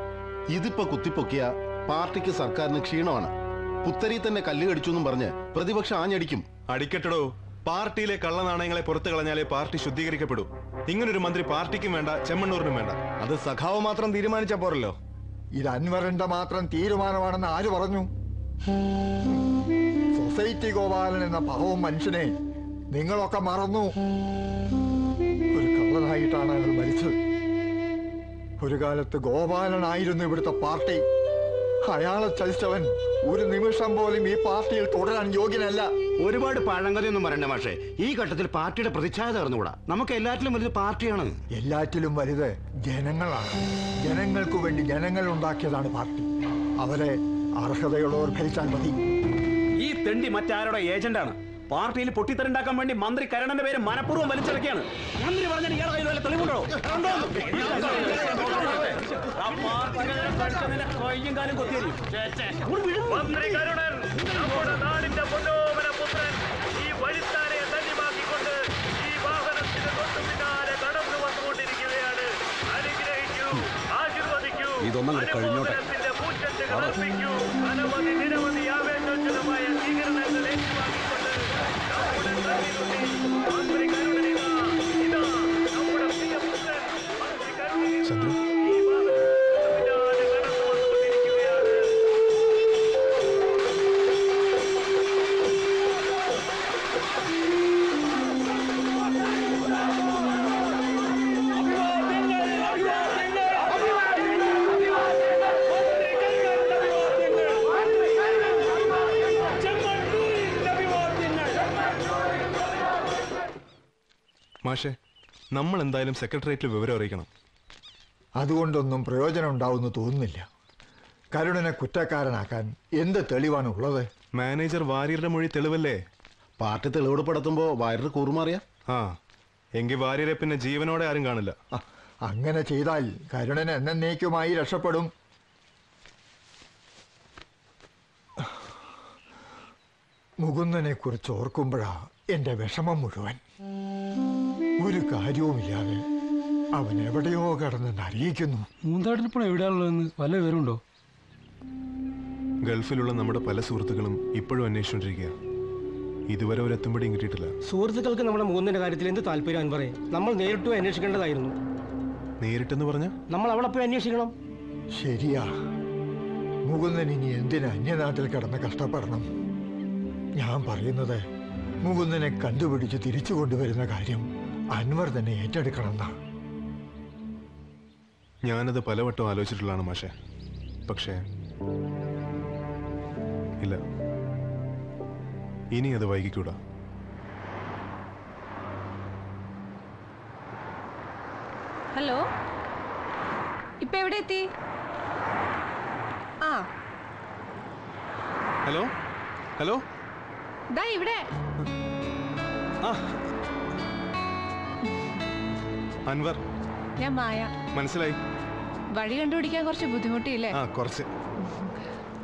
ഇതിപ്പോ കുത്തിപ്പൊക്കിയ പാർട്ടിക്ക് സർക്കാരിന് ക്ഷീണമാണ്. പുത്തരി തന്നെ കല്ല് കടിച്ചെന്നും പറഞ്ഞ് പ്രതിപക്ഷം ആഞ്ഞടിക്കും. അടിക്കട്ടടോ. പാർട്ടിയിലെ കള്ളനാണയങ്ങളെ പുറത്തു കളഞ്ഞാലേ പാർട്ടി ശുദ്ധീകരിക്കപ്പെടൂ. ഇങ്ങനൊരു മന്ത്രി പാർട്ടിക്കും വേണ്ട, ചെമ്മണ്ണൂരിനും വേണ്ട. അത് സഖാവ് മാത്രം തീരുമാനിച്ചാ പോരല്ലോ. ഇത് അൻവറിന്റെ മാത്രം തീരുമാനമാണെന്ന് ആര് പറഞ്ഞു? സൊസൈറ്റി ഗോപാലൻ എന്ന പാവം മനുഷ്യനെ നിങ്ങളൊക്കെ മറന്നു. ഒരു കള്ളനായിട്ടാണ് അയാൾ മരിച്ചത്. ഒരു കാലത്ത് ഗോപാലനായിരുന്നു ഇവിടുത്തെ പാർട്ടി. അയാളെ ചതിച്ചവൻ ഒരു നിമിഷം പോലും ഈ പാർട്ടിയിൽ തുടരാൻ യോഗ്യനല്ല. ഒരുപാട് പഴങ്കഥയൊന്നും പറയണ്ട മാഷേ. ഈ ഘട്ടത്തിൽ പാർട്ടിയുടെ പ്രതിച്ഛായ തകർന്നുകൂടാ. നമുക്ക് എല്ലാറ്റിലും വലുത് പാർട്ടിയാണ്. എല്ലാറ്റിലും വലുത് ജനങ്ങളാണ്. ജനങ്ങൾക്കു വേണ്ടി ജനങ്ങൾ ഉണ്ടാക്കിയതാണ് പാർട്ടി. അവരെ അർഹതയുള്ളവർ ഭരിച്ചാൽ മതി. ഈ തെണ്ടി മറ്റാരുടെ ഏജന്റാണ്. പാർട്ടിയിൽ പൊട്ടിത്തെറുണ്ടാക്കാൻ വേണ്ടി മന്ത്രി കരുണന്റെ പേര് മനഃപൂർവ്വം വലിച്ചിറക്കിയാണ്. മന്ത്രി പറഞ്ഞാൽ ഇയാളെ കയ്യിൽ വല്ല തെളിവുണ്ടോ? കയ്യും കാലും കൊത്തിയല്ലേ. മന്ത്രി കരുണൻ നമ്മുടെ നാടിന്റെ പൊന്നോമന പുത്രൻ ഈ വഴിത്താനെ തന്നിമാക്കിക്കൊണ്ട് ഈ വാഹനത്തിന് തൊട്ടു പിന്നാലെ കടന്നു വന്നുകൊണ്ടിരിക്കുകയാണ്. അനുഗ്രഹിക്കൂ, ആശീർവദിക്കൂ. ഇതൊന്നും കഴിഞ്ഞോട്ടെ. അനവധി നിരവധി ആവേശോജ്വലമായ സ്വീകരണങ്ങൾ ഏറ്റുവാങ്ങിക്കൊണ്ട് നമ്മുടെ മന്ത്രി കരുണനിതാ ഇതാ നമ്മുടെ പ്രിയപുത്രൻ മന്ത്രി കരുണൻ. മാഷേ, നമ്മൾ എന്തായാലും സെക്രട്ടേറിയറ്റിൽ വിവരം അറിയിക്കണം. അതുകൊണ്ടൊന്നും പ്രയോജനം ഉണ്ടാവുമെന്ന് തോന്നുന്നില്ല. കരുണനെ കുറ്റക്കാരനാക്കാൻ എന്ത് തെളിവാണുള്ളത്? മാനേജർ വാര്യരുടെ മൊഴി തെളിവല്ലേ? പാർട്ടി തെളിവെടുപ്പ് നടത്തുമ്പോൾ വാര്യർ കൂറുമാറിയാ? ആ, എങ്കിൽ വാര്യരെ പിന്നെ ജീവനോടെ ആരും കാണില്ല. അങ്ങനെ ചെയ്താൽ കരുണൻ എന്നേക്കുമായി രക്ഷപ്പെടും. മുകുന്ദനെ കുറിച്ച് ഓർക്കുമ്പോഴാ എൻ്റെ വിഷമം മുഴുവൻ. ഒരു കാര്യവുമില്ലാതെ അവൻ എവിടെയോ കടന്നെന്ന് അറിയിക്കുന്നു. മൂന്നാട്ടിലിപ്പോൾ എവിടെയാണുള്ളതെന്ന് വല്ല വിവരമുണ്ടോ? ഗൾഫിലുള്ള നമ്മുടെ പല സുഹൃത്തുക്കളും ഇപ്പോഴും അന്വേഷിച്ചുകൊണ്ടിരിക്കുക. ഇതുവരെ ഒരെത്തുമ്പോഴേയും കിട്ടിയിട്ടില്ല. സുഹൃത്തുക്കൾക്ക് നമ്മുടെ മുകുന്ദൻ്റെ കാര്യത്തിൽ എന്ത് താല്പര്യം എന്ന് പറയാം? നമ്മൾ നേരിട്ട് അന്വേഷിക്കേണ്ടതായിരുന്നു. നേരിട്ടെന്ന് പറഞ്ഞാൽ നമ്മൾ അവിടെ പോയി അന്വേഷിക്കണം. ശരിയാ, മുകുന്ദൻ ഇനി എന്തിനാ അന്യനാട്ടിൽ കിടന്ന് കഷ്ടപ്പെടണം? ഞാൻ പറയുന്നത് മുകുന്ദനെ കണ്ടുപിടിച്ച് തിരിച്ചു കൊണ്ടുവരുന്ന കാര്യം അൻവർ തന്നെ ഏറ്റെടുക്കണമെന്നാ. ഞാനത് പലവട്ടം ആലോചിച്ചിട്ടുള്ളതാണ് മാഷെ. പക്ഷേ ഇല്ല, ഇനി അത് വൈകിക്കൂടാ. ഹലോ, ഇപ്പൊ എവിടെ എത്തി? ആ, ഹലോ ഹലോ, ദാ ഇവിടെ. അൻവർ, ഞാൻ മായ. മനസ്സിലായി. വഴി കണ്ടുപിടിക്കാൻ കുറച്ച് ബുദ്ധിമുട്ടില്ലേ? കുറച്ച്.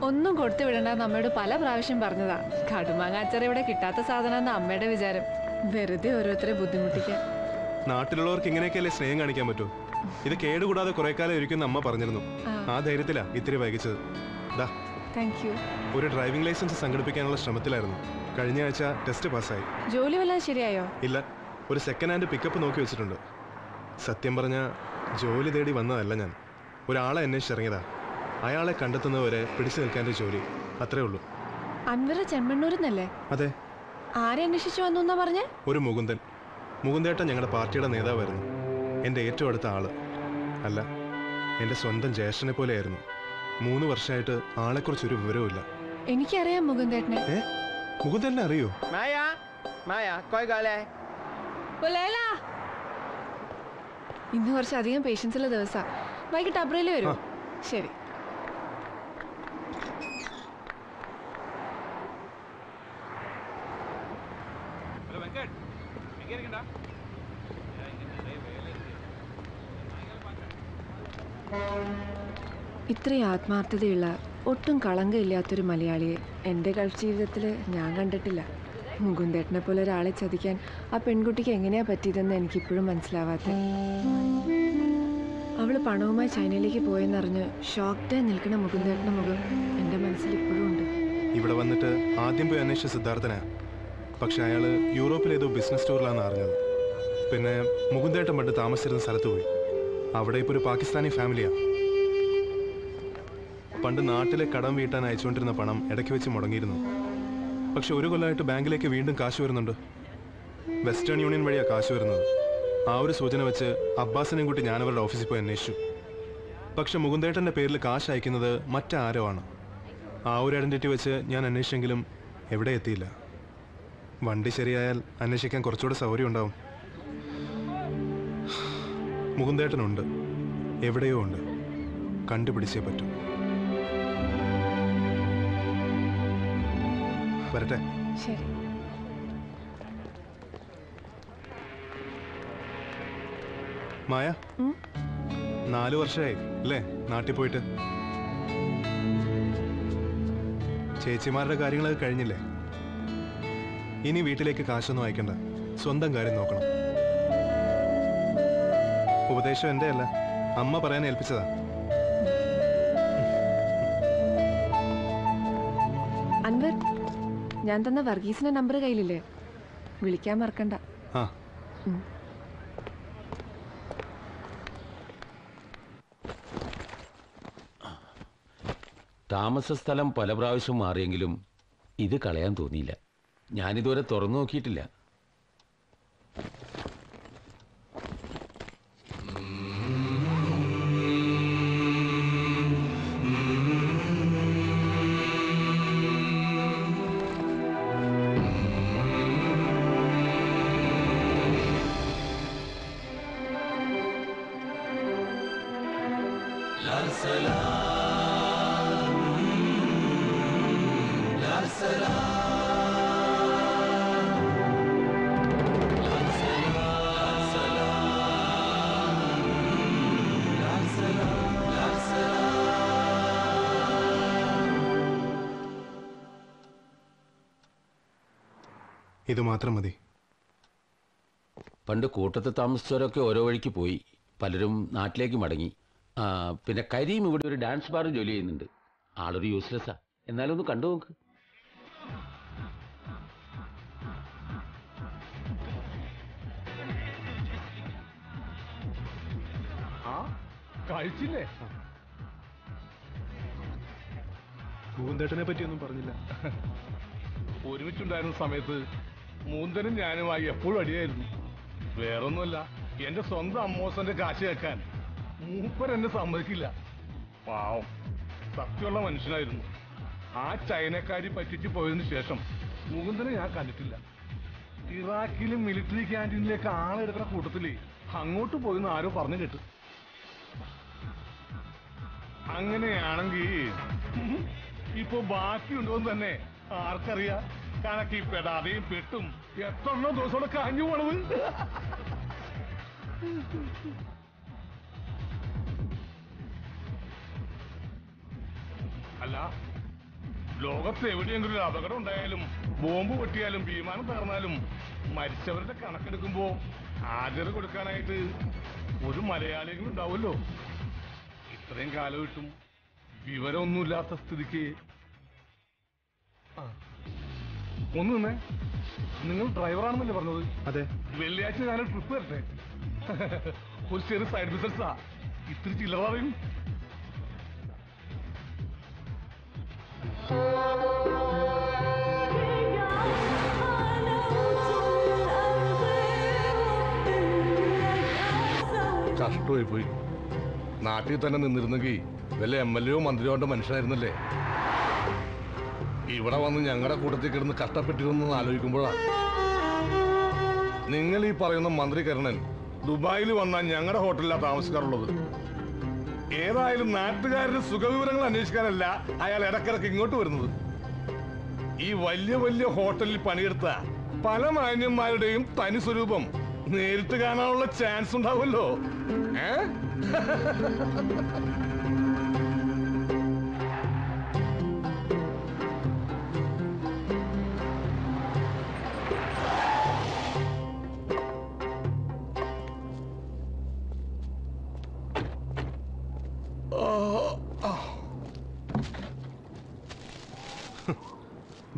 ഒന്നും കൊടുത്തു വിടണ്ടെന്ന് അമ്മയോട് പല പ്രാവശ്യം പറഞ്ഞതാ. കടുമാങ്ങാച്ചാർ ഇവിടെ കിട്ടാത്ത സാധനമെന്ന് അമ്മയുടെ വിചാരം. വെറുതെ ഓരോരുത്തരെ ബുദ്ധിമുട്ടിക്കാൻ. നാട്ടിലുള്ളവർക്ക് ഇങ്ങനെയൊക്കെയല്ലേ സ്നേഹം കാണിക്കാൻ പറ്റൂ? ഇത് കേടുകൂടാതെ കുറെ കാലം ഇരിക്കുന്ന അമ്മ പറഞ്ഞിരുന്നു. ആ ധൈര്യത്തിലാ ഇത്തിരി വൈകിച്ചത്. ഒരു ഡ്രൈവിംഗ് ലൈസൻസ് സംഘടിപ്പിക്കാനുള്ള ശ്രമത്തിലായിരുന്നു. കഴിഞ്ഞ ആഴ്ച ടെസ്റ്റ് പാസ്സായി. ജോലി വല്ലതും ശരിയായോ? ഇല്ല, ഒരു സെക്കൻഡ് ഹാൻഡ് പിക്കപ്പ് നോക്കി വെച്ചിട്ടുണ്ട്. സത്യം പറഞ്ഞാൽ ജോലി തേടി വന്നതല്ല ഞാൻ. ഒരാളെ അന്വേഷിച്ചിറങ്ങിയതാ. അയാളെ കണ്ടെത്തുന്നവരെ പിടിച്ചു നിൽക്കാൻ്റെ ജോലി, അത്രേ ഉള്ളൂ. അൻവർ ചെമ്മണ്ണൂരിൽ നിന്നല്ലേ? അതെ. ആരെ അന്വേഷിച്ചു വന്നു എന്നാ പറഞ്ഞേ? ഒരു മുകുന്ദൻ. മുകുന്ദേട്ടൻ ഞങ്ങളുടെ പാർട്ടിയുടെ നേതാവായിരുന്നു. എൻ്റെ ഏറ്റവും അടുത്ത ആള്. അല്ല, എൻ്റെ സ്വന്തം ജ്യേഷ്ഠനെ പോലെയായിരുന്നു. 3 വർഷമായിട്ട് ആളെക്കുറിച്ച് ഒരു വിവരവുമില്ല. എനിക്കറിയാം മുകുന്ദേട്ടനെ. മുകുന്ദേട്ടനെ അറിയോ? ഇന്ന് കുറച്ചധികം പേഷ്യൻസ് ഉള്ള ദിവസാ. വൈകിട്ട് അബ്രയിൽ വരും. ശരി. ഇത്രയും ആത്മാർത്ഥതയുള്ള, ഒട്ടും കളങ്കമില്ലാത്തൊരു മലയാളിയെ എൻ്റെ ഗൾഫ് ജീവിതത്തിൽ ഞാൻ കണ്ടിട്ടില്ല. മുകുന്ദേട്ടനെ പോലെ ഒരാളെ ചതിക്കാൻ ആ പെൺകുട്ടിക്ക് എങ്ങനെയാണ് പറ്റിയതെന്ന് എനിക്കിപ്പോഴും മനസ്സിലാവാത്ത. അവൾ പണവുമായി ചൈനയിലേക്ക് പോയെന്നറിഞ്ഞ് ഷോക്ക്ഡായി നിൽക്കുന്ന മുകുന്ദേട്ടൻ്റെ മുഖം എൻ്റെ മനസ്സിൽ ഇപ്പോഴും ഉണ്ട്. ഇവിടെ വന്നിട്ട് ആദ്യം പോയി അന്വേഷിച്ച സിദ്ധാർത്ഥനാ. പക്ഷെ അയാൾ യൂറോപ്പിലേതോ ബിസിനസ് സ്റ്റോറിലാണെന്ന് അറിഞ്ഞത്. പിന്നെ മുകുന്ദേട്ടൻ പണ്ട് താമസിച്ചിരുന്ന സ്ഥലത്ത് പോയി. അവിടെ ഇപ്പോൾ ഒരു പാകിസ്ഥാനി ഫാമിലിയാണ്. പണ്ട് നാട്ടിലെ കടം വീട്ടാൻ അയച്ചുകൊണ്ടിരുന്ന പണം ഇടയ്ക്ക് വെച്ച് മുടങ്ങിയിരുന്നു. പക്ഷെ ഒരു കൊല്ലമായിട്ട് ബാങ്കിലേക്ക് വീണ്ടും കാശ് വരുന്നുണ്ട്. വെസ്റ്റേൺ യൂണിയൻ വഴിയാണ് കാശ് വരുന്നത്. ആ ഒരു സൂചന വെച്ച് അബ്ബാസിനെയും കൂട്ടി ഞാനവരുടെ ഓഫീസിൽ പോയി അന്വേഷിച്ചു. പക്ഷെ മുകുന്ദേട്ടൻ്റെ പേരിൽ കാശ് അയക്കുന്നത് മറ്റാരോ ആണ്. ആ ഒരു ഐഡൻറ്റിറ്റി വെച്ച് ഞാൻ അന്വേഷിച്ചെങ്കിലും എവിടെ എത്തിയില്ല. വണ്ടി ശരിയായാൽ അന്വേഷിക്കാൻ കുറച്ചുകൂടെ സൗകര്യം ഉണ്ടാവും. മുകുന്ദേട്ടനുണ്ട്, എവിടെയോ ഉണ്ട്. കണ്ടുപിടിച്ചേ പറ്റും. വരട്ടെ. ശരി. മായ, 4 വർഷമായി അല്ലേ നാട്ടിൽ പോയിട്ട്? ചേച്ചിമാരുടെ കാര്യങ്ങളൊക്കെ കഴിഞ്ഞില്ലേ? ഇനി വീട്ടിലേക്ക് കാശൊന്നും അയക്കണ്ട, സ്വന്തം കാര്യം നോക്കണം. ഉപദേശം എൻ്റെ അല്ല, അമ്മ പറയാൻ ഏൽപ്പിച്ചതാ. അൻവർ, ഞാൻ തന്ന വർഗീസിന്റെ നമ്പർ കയ്യിലില്ലേ? വിളിക്കാൻ മറക്കണ്ട. താമസ സ്ഥലം പല പ്രാവശ്യം മാറിയെങ്കിലും ഇത് കളയാൻ തോന്നിയില്ല. ഞാനിതുവരെ തുറന്നു നോക്കിയിട്ടില്ല. ഇത് മാത്രം മതി. പണ്ട് കൂട്ടത്ത് താമസിച്ചവരൊക്കെ ഓരോ വഴിക്ക് പോയി, പലരും നാട്ടിലേക്ക് മടങ്ങി. പിന്നെ കരീം ഇവിടെ ഒരു ഡാൻസ് ബാറിൽ ജോലി ചെയ്യുന്നുണ്ട്. ആളൊരു യൂസ്ലെസ്സാ, എന്നാലും ഒന്ന് കണ്ടു നോക്ക്. കഴിച്ചില്ലേ? മൂന്തേട്ടനെ പറ്റിയൊന്നും പറഞ്ഞില്ല. ഒരുമിച്ചുണ്ടായിരുന്ന സമയത്ത് മൂന്തനും ഞാനുമായി എപ്പോഴും അടിയായിരുന്നു. വേറൊന്നുമല്ല, എന്റെ സ്വന്തം അമ്മോസന്റെ കാശ് കേൾക്കാൻ മൂപ്പർ എന്നെ സമ്മതിക്കില്ല. പാവം, സത്യമുള്ള മനുഷ്യനായിരുന്നു. ആ ചൈനക്കാരി പറ്റിച്ച് പോയതിനു ശേഷം മൂന്തനെ ഞാൻ കണ്ടിട്ടില്ല. ഇറാഖിലും മിലിറ്ററി ക്യാൻറ്റീനിലേക്ക് ആളെടുക്കുന്ന കൂട്ടത്തില് അങ്ങോട്ട് പോയെന്ന് ആരോ പറഞ്ഞു കേട്ടു. അങ്ങനെയാണെങ്കിൽ ഇപ്പൊ ബാക്കിയുണ്ടോന്ന് തന്നെ ആർക്കറിയാം. കണക്കി പെടാതെയും പെട്ടും എത്രണ്ണോ ദിവസോടെ കാഞ്ഞു പോണത്. അല്ല, ലോകത്ത് എവിടെയെങ്കിലും ഒരു അപകടം ഉണ്ടായാലും ബോംബ് പൊട്ടിയാലും വിമാനം തകർന്നാലും മരിച്ചവരുടെ കണക്കെടുക്കുമ്പോ ആദരം കൊടുക്കാനായിട്ട് ഒരു മലയാളിയെങ്കിലും ഉണ്ടാവുമല്ലോ. ഇത്രയും കാലമായിട്ടും വിവരമൊന്നുമില്ലാത്ത സ്ഥിതിക്ക് ഒന്ന് തന്നെ. നിങ്ങൾ ഡ്രൈവറാണെന്നല്ലേ പറഞ്ഞത്? അതെ. വെള്ളിയാഴ്ച ഞാനൊരു ട്രിപ്പ് വരട്ടെ. ഒരു ചെറിയ സൈഡ് ബിസിനസ്സാ, ഇത്തിരി ചില്ലറ പറയും. കഷ്ടമായി പോയി. നാട്ടിൽ തന്നെ നിന്നിരുന്നെങ്കിൽ വല്ല എം എൽ എയോ മന്ത്രിയോ കൊണ്ട് മനുഷ്യനായിരുന്നല്ലേ. ഇവിടെ വന്ന് ഞങ്ങളുടെ കൂട്ടത്തിൽ കിടന്ന് കഷ്ടപ്പെട്ടിരുന്നെന്ന് ആലോചിക്കുമ്പോഴാണ് നിങ്ങൾ ഈ പറയുന്ന മന്ത്രി കരുണൻ ദുബായിൽ വന്നാൽ ഞങ്ങളുടെ ഹോട്ടലിലാണ് താമസിക്കാറുള്ളത്. ഏതായാലും നാട്ടുകാരുടെ സുഖവിവരങ്ങൾ അന്വേഷിക്കാനല്ല അയാൾ ഇടക്കിടക്ക് ഇങ്ങോട്ട് വരുന്നത്. ഈ വലിയ വലിയ ഹോട്ടലിൽ പണിയെടുത്ത പല മാന്യന്മാരുടെയും തനി സ്വരൂപം നേരിട്ട് കാണാനുള്ള ചാൻസ് ഉണ്ടാവുമല്ലോ.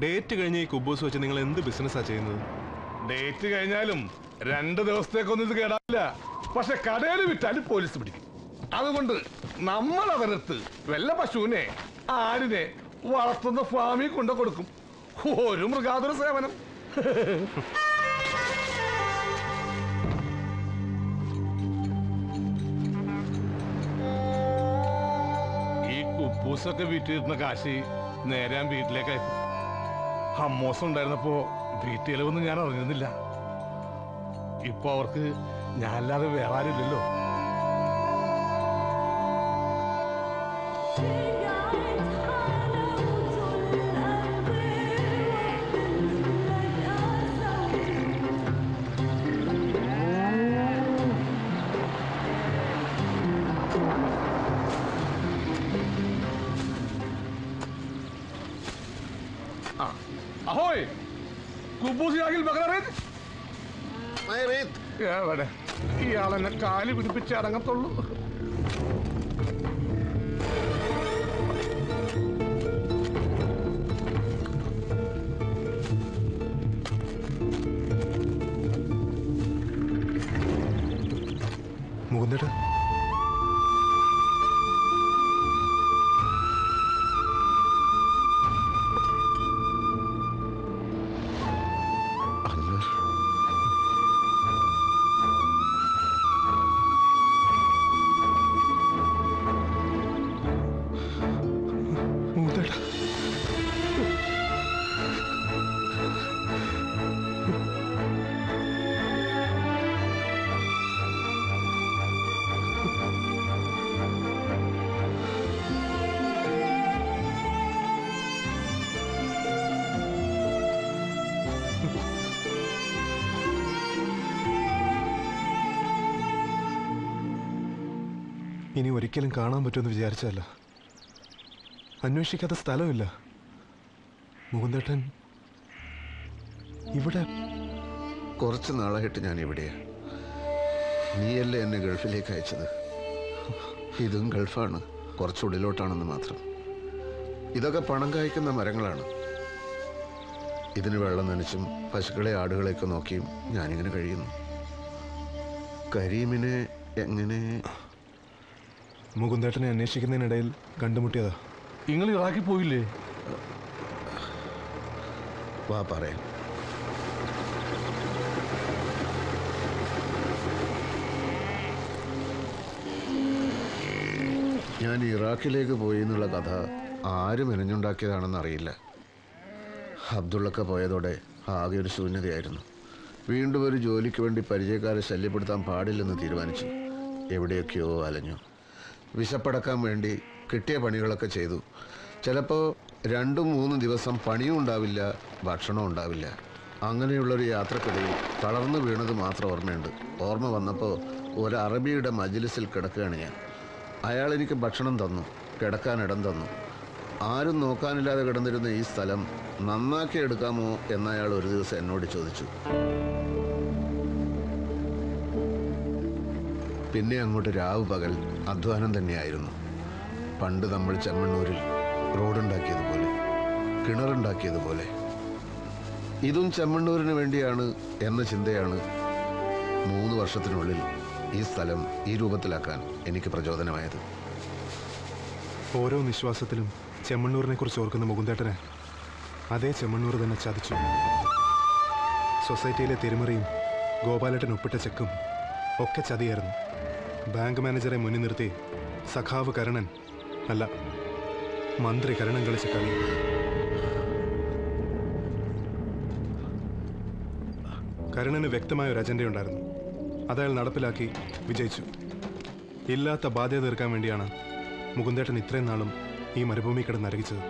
ഡേറ്റ് കഴിഞ്ഞ ഈ കുബൂസ് വെച്ച് നിങ്ങൾ എന്ത് ബിസിനസ്സാ ചെയ്യുന്നത്? ഡേറ്റ് കഴിഞ്ഞാലും 2 ദിവസത്തേക്കൊന്നും ഇത് കേടാവില്ല. പക്ഷെ കടയിൽ വിറ്റാലും പോലീസ് പിടിക്കും. അതുകൊണ്ട് നമ്മൾ അവരടുത്ത് വല്ല പശുവിനെ ആടിനെ വളർത്തുന്ന ഫാമിൽ കൊണ്ടു കൊടുക്കും. ഒരു മൃഗാതുര സേവനം. ഈ കുബൂസൊക്കെ വിറ്റിരുന്ന കാശി നേരാൻ വീട്ടിലേക്കായി. അമ്മോസം ഉണ്ടായിരുന്നപ്പോ ഡീറ്റെയിൽ ഒന്നും ഞാൻ അറിഞ്ഞിരുന്നില്ല. ഇപ്പൊ അവർക്ക് ഞാനല്ലാതെ വേറെ ആരുമില്ലല്ലോ. Ahoy! കുബൂസ് യാഗിൽ ബഗറ റേറ്റ് മൈ റേറ്റ് എവിടെ? ഇയാളെന്നെ കാല് പിടിപ്പിച്ച് അടങ്ങത്തുള്ളൂ. മുകുന്ദേട്ടാ, ഇനി ഒരിക്കലും കാണാൻ പറ്റുമെന്ന് വിചാരിച്ചല്ല. അന്വേഷിക്കാത്ത സ്ഥലമില്ല. മുകുന്ദേട്ടൻ ഇവിടെ കുറച്ച് നാളായിട്ട് ഞാൻ ഇവിടെയാണ്. നീയല്ലേ എന്നെ ഗൾഫിലേക്ക് അയച്ചത്. ഇതും ഗൾഫാണ്, കുറച്ചുള്ളിലോട്ടാണെന്ന് മാത്രം. ഇതൊക്കെ പണം കായ്ക്കുന്ന മരങ്ങളാണ്. ഇതിന് വെള്ളം നനച്ചും പശുക്കളെ ആടുകളെയൊക്കെ നോക്കിയും ഞാനിങ്ങനെ കഴിയുന്നു. കരീമിനെ എങ്ങനെ മുകുന്ദേട്ടനെ അന്വേഷിക്കുന്നതിനിടയിൽ കണ്ടുമുട്ടിയതാ. നിങ്ങൾ ഇറാഖിൽ പോയില്ലേ? വാ പറയാം. ഞാൻ ഇറാഖിലേക്ക് പോയി എന്നുള്ള കഥ ആരും മെനഞ്ഞുണ്ടാക്കിയതാണെന്നറിയില്ല. അബ്ദുള്ളൊക്കെ പോയതോടെ ആകെ ഒരു ശൂന്യതയായിരുന്നു. വീണ്ടും ഒരു ജോലിക്ക് വേണ്ടി പരിചയക്കാരെ ശല്യപ്പെടുത്താൻ പാടില്ലെന്ന് തീരുമാനിച്ചു. എവിടെയൊക്കെയോ അലഞ്ഞു. വിശപ്പടക്കാൻ വേണ്ടി കിട്ടിയ പണികളൊക്കെ ചെയ്തു. ചിലപ്പോൾ 2-3 ദിവസം പണിയും ഉണ്ടാവില്ല, ഭക്ഷണവും ഉണ്ടാവില്ല. അങ്ങനെയുള്ളൊരു യാത്രക്കിടയിൽ തളർന്നു വീണത് മാത്രം ഓർമ്മയുണ്ട്. ഓർമ്മ വന്നപ്പോൾ ഒരു അറബിയുടെ മജ്ലിസിൽ കിടക്കുകയാണ് ഞാൻ. അയാൾ എനിക്ക് ഭക്ഷണം തന്നു, കിടക്കാനിടം തന്നു. ആരും നോക്കാനില്ലാതെ കിടന്നിരുന്ന ഈ സ്ഥലം നന്നാക്കി എടുക്കാമോ എന്നയാൾ ഒരു ദിവസം എന്നോട് ചോദിച്ചു. പിന്നെ അങ്ങോട്ട് രാവ് പകൽ അധ്വാനം തന്നെയായിരുന്നു. പണ്ട് നമ്മൾ ചെമ്മണ്ണൂരിൽ റോഡുണ്ടാക്കിയതുപോലെ, കിണറുണ്ടാക്കിയതുപോലെ. ഇതും ചെമ്മണ്ണൂരിന് വേണ്ടിയാണ് എന്ന ചിന്തയാണ് 3 വർഷത്തിനുള്ളിൽ ഈ സ്ഥലം ഈ രൂപത്തിലാക്കാൻ എനിക്ക് പ്രചോദനമായത്. ഓരോ നിശ്വാസത്തിലും ചെമ്മണ്ണൂരിനെ കുറിച്ച് ഓർക്കുന്ന മുകുന്ദേട്ടനെ അതേ ചെമ്മണ്ണൂർ തന്നെ ചതിച്ചു. സൊസൈറ്റിയിലെ തിരിമറിയും ഗോപാലേട്ടൻ ഒപ്പിട്ട ചെക്കും ഒക്കെ ചതിയായിരുന്നു. ബാങ്ക് മാനേജറെ മുന്നിൽ നിർത്തി സഖാവ് കരുണൻ, അല്ല മന്ത്രി കരുണൻ കളിച്ച കളി. കരുണന് വ്യക്തമായ ഒരു അജണ്ടയുണ്ടായിരുന്നു. അതയാൾ നടപ്പിലാക്കി വിജയിച്ചു. ഇല്ലാത്ത ബാധ്യത തീർക്കാൻ വേണ്ടിയാണ് മുകുന്ദേട്ടൻ ഇത്രയും നാളും ഈ മരുഭൂമി കിടന്ന് അരകിച്ചത്.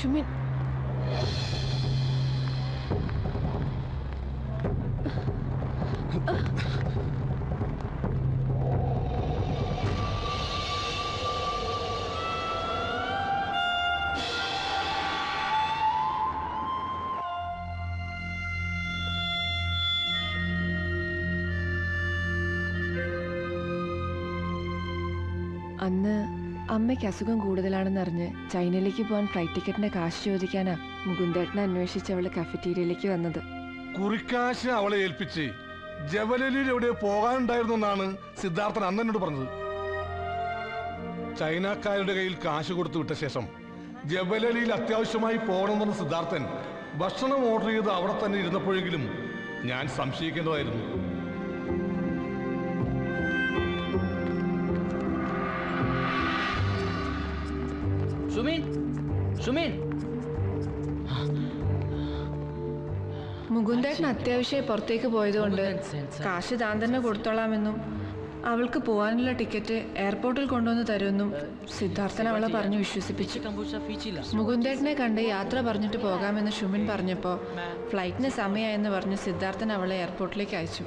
ഷുമിൻ, അന്ന് അമ്മയ്ക്ക് അസുഖം കൂടുതലാണെന്നറിഞ്ഞ് ചൈനയിലേക്ക് പോകാൻ ഫ്ലൈറ്റ് ടിക്കറ്റിന്റെ കാശ് ചോദിക്കാനാ മുകുന്ദേട്ടനെ അന്വേഷിച്ച് അവള് കഫറ്റീരിയയിലേക്ക് വന്നത്. കുറിക്കാശ് അവളെ ഏൽപ്പിച്ച് ജവലലിൽ എവിടെയോ പോകാനുണ്ടായിരുന്നു എന്നാണ് സിദ്ധാർത്ഥൻ അന്ന് എന്നോട് പറഞ്ഞത്. ചൈനക്കാരുടെ കയ്യിൽ കാശ് കൊടുത്തു വിട്ട ശേഷം ജവലലിയിൽ അത്യാവശ്യമായി പോകണമെന്ന് സിദ്ധാർത്ഥൻ ഭക്ഷണം ഓർഡർ ചെയ്ത് അവിടെ തന്നെ ഇരുന്നപ്പോഴെങ്കിലും ഞാൻ സംശയിക്കേണ്ടതായിരുന്നു. മുകുന്ദേട്ടൻ അത്യാവശ്യമായി പുറത്തേക്ക് പോയതുകൊണ്ട് കാശ് താൻ തന്നെ കൊടുത്തോളാമെന്നും അവൾക്ക് പോവാനുള്ള ടിക്കറ്റ് എയർപോർട്ടിൽ കൊണ്ടുവന്ന് തരുമെന്നും സിദ്ധാർത്ഥൻ അവളെ പറഞ്ഞു വിശ്വസിപ്പിച്ചു. മുകുന്ദേട്ടനെ കണ്ട് യാത്ര പറഞ്ഞിട്ട് പോകാമെന്ന് ഷുമിൻ പറഞ്ഞപ്പോൾ ഫ്ലൈറ്റിന് സമയമായെന്ന് പറഞ്ഞ് സിദ്ധാർത്ഥൻ അവളെ എയർപോർട്ടിലേക്ക് അയച്ചു.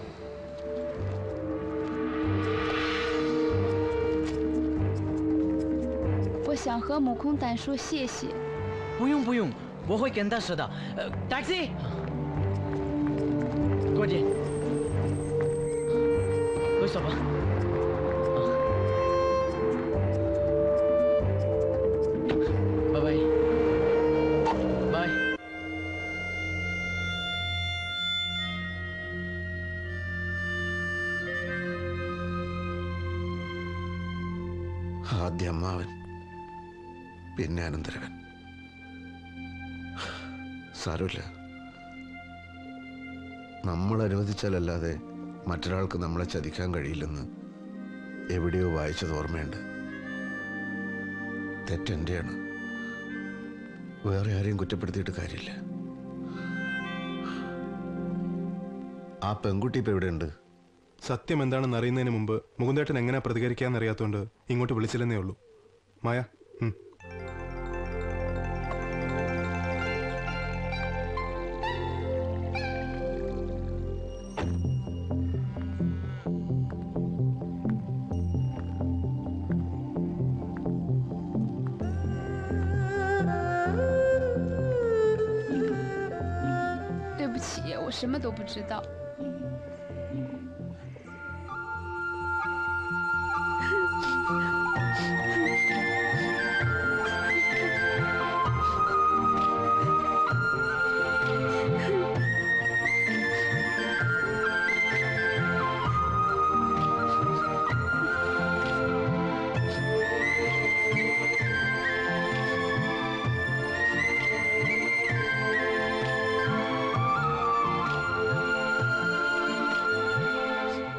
ആദ്യ അമ്മാവൻ, പിന്നെ അനന്തരവൻ. സാരമില്ല, നമ്മൾ അനുവദിച്ചാലല്ലാതെ മറ്റൊരാൾക്ക് നമ്മളെ ചതിക്കാൻ കഴിയില്ലെന്ന് എവിടെയോ വായിച്ചത് ഓർമ്മയുണ്ട്. തെറ്റെൻ്റെയാണ്, വേറെ ആരെയും കുറ്റപ്പെടുത്തിയിട്ട് കാര്യമില്ല. ആ പെൺകുട്ടി ഇപ്പം എവിടെയുണ്ട്? സത്യം എന്താണെന്ന് അറിയുന്നതിന് മുമ്പ് മുകുന്ദേട്ടൻ എങ്ങനെ പ്രതികരിക്കാന്നറിയാത്തതുകൊണ്ട് ഇങ്ങോട്ട് വിളിച്ചില്ലെന്നേ ഉള്ളൂ. മായ,什么都不知道。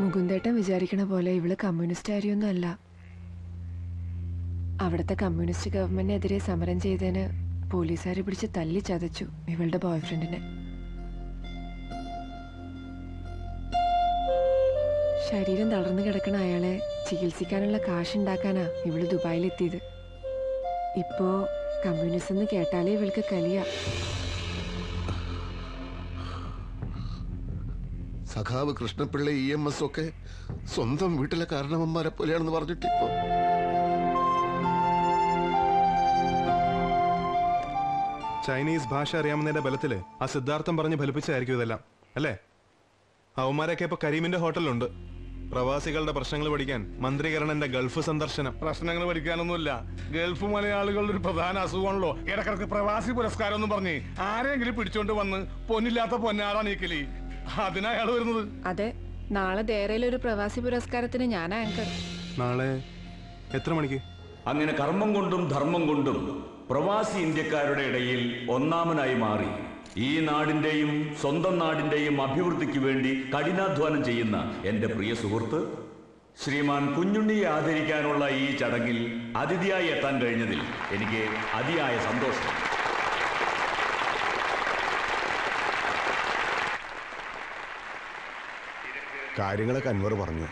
മുകുന്ദേട്ടൻ വിചാരിക്കണ പോലെ ഇവള് കമ്മ്യൂണിസ്റ്റാരിയൊന്നും അല്ല. അവിടുത്തെ കമ്മ്യൂണിസ്റ്റ് ഗവൺമെന്റിനെതിരെ സമരം ചെയ്തതിന് പോലീസുകാർ പിടിച്ച് തല്ലി ചതച്ചു ഇവളുടെ ബോയ്ഫ്രണ്ടിനെ. ശരീരം തളർന്നു കിടക്കണ അയാളെ ചികിത്സിക്കാനുള്ള കാശുണ്ടാക്കാനാ ഇവള് ദുബായിലെത്തിയത്. ഇപ്പോ കമ്മ്യൂണിസ്റ്റ് എന്ന് കേട്ടാലേ ഇവൾക്ക് കലിയ. സഖാവ് കൃഷ്ണപിള്ള EMS ഒക്കെ സ്വന്തം വീട്ടിലെ കാരണവന്മാരെ പോലെയാണെന്ന് പറഞ്ഞിട്ട് ഇപ്പൊ ചൈനീസ് ഭാഷ അറിയാമെന്നതിന്റെ ബലത്തില് ആ സിദ്ധാർത്ഥം പറഞ്ഞ് ഫലിപ്പിച്ചായിരിക്കും ഇതെല്ലാം അല്ലേ? അവന്മാരൊക്കെ ഇപ്പൊ കരീമിന്റെ ഹോട്ടലുണ്ട്. പ്രവാസികളുടെ പ്രശ്നങ്ങൾ പഠിക്കാൻ മന്ത്രികരണന്റെ ഗൾഫ് സന്ദർശനം. പ്രശ്നങ്ങൾ പഠിക്കാനൊന്നുമില്ല, ഗൾഫ് മലയാളികളുടെ ഒരു പ്രധാന അസുഖമാണല്ലോ ഇടക്കിടക്ക് പ്രവാസി പുരസ്കാരം എന്ന് പറഞ്ഞ് ആരെങ്കിലും പിടിച്ചോണ്ട് വന്ന് പൊന്നില്ലാത്ത പൊന്നാടാ നീക്കലി. അതിനായാൾ വരുന്നത്. അതെ, നാളെ ദേരയിലൊരു പ്രവാസി പുരസ്കാരത്തിന് ഞാൻ ആങ്കർ. നാളെ എത്ര മണിക്ക്? അങ്ങനെ കർമ്മം കൊണ്ടും ധർമ്മം കൊണ്ടും പ്രവാസി ഇന്ത്യക്കാരുടെ ഇടയിൽ ഒന്നാമനായി മാറി ഈ നാടിന്റെയും സ്വന്തം നാടിന്റെയും അഭിവൃദ്ധിക്ക് വേണ്ടി കഠിനാധ്വാനം ചെയ്യുന്ന എന്റെ പ്രിയ സുഹൃത്ത് ശ്രീമാൻ കുഞ്ഞുണ്ണിയെ ആദരിക്കാനുള്ള ഈ ചടങ്ങിൽ അതിഥിയായി എത്താൻ കഴിഞ്ഞതിൽ എനിക്ക് അതിയായ സന്തോഷം. കാര്യങ്ങളൊക്കെ അൻവർ പറഞ്ഞു.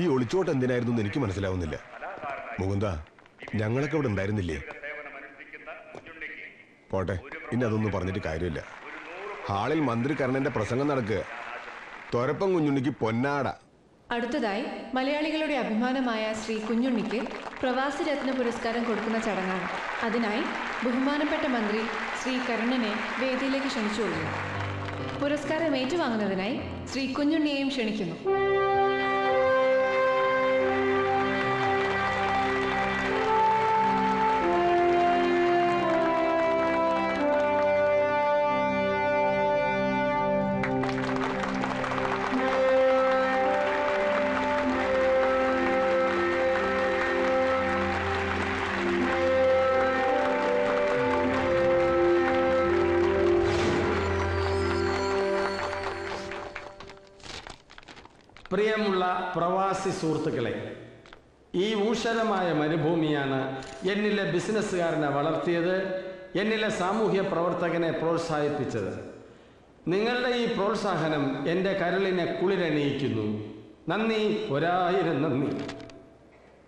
ഈ ഒളിച്ചോട്ട് എന്തിനായിരുന്നു എന്ന് എനിക്ക് മനസ്സിലാവുന്നില്ല. മുകുന്ദ, ഞങ്ങളൊക്കെ ഇവിടെ ഉണ്ടായിരുന്നില്ലേ? പോട്ടെ, ഇനി അതൊന്നും പറഞ്ഞിട്ട് കാര്യമില്ല. ഹാളിൽ മന്ത്രി കർണന്റെ പ്രസംഗം നടക്കുക. തൊരപ്പം കുഞ്ഞുണ്ണിക്ക് പൊന്നാട. അടുത്തതായി മലയാളികളുടെ അഭിമാനമായ ശ്രീ കുഞ്ഞുണ്ണിക്ക് പ്രവാസി രത്ന പുരസ്കാരം കൊടുക്കുന്ന ചടങ്ങാണ്. അതിനായി ബഹുമാനപ്പെട്ട മന്ത്രി ശ്രീ കർണനെ വേദിയിലേക്ക് ക്ഷണിച്ചുകൊള്ളു. പുരസ്കാരം ഏറ്റുവാങ്ങുന്നതിനായി ശ്രീ കുഞ്ഞുണ്ണിയെയും ക്ഷണിക്കുന്നു. പ്രിയമുള്ള പ്രവാസി സുഹൃത്തുക്കളെ, ഈ ഊഷരമായ മരുഭൂമിയാണ് എന്നിലെ ബിസിനസ്സുകാരനെ വളർത്തിയത്, എന്നിലെ സാമൂഹ്യ പ്രവർത്തകനെ പ്രോത്സാഹിപ്പിച്ചത്. നിങ്ങളുടെ ഈ പ്രോത്സാഹനം എൻ്റെ കരളിനെ കുളിരണിയിക്കുന്നു. നന്ദി, 1000 നന്ദി.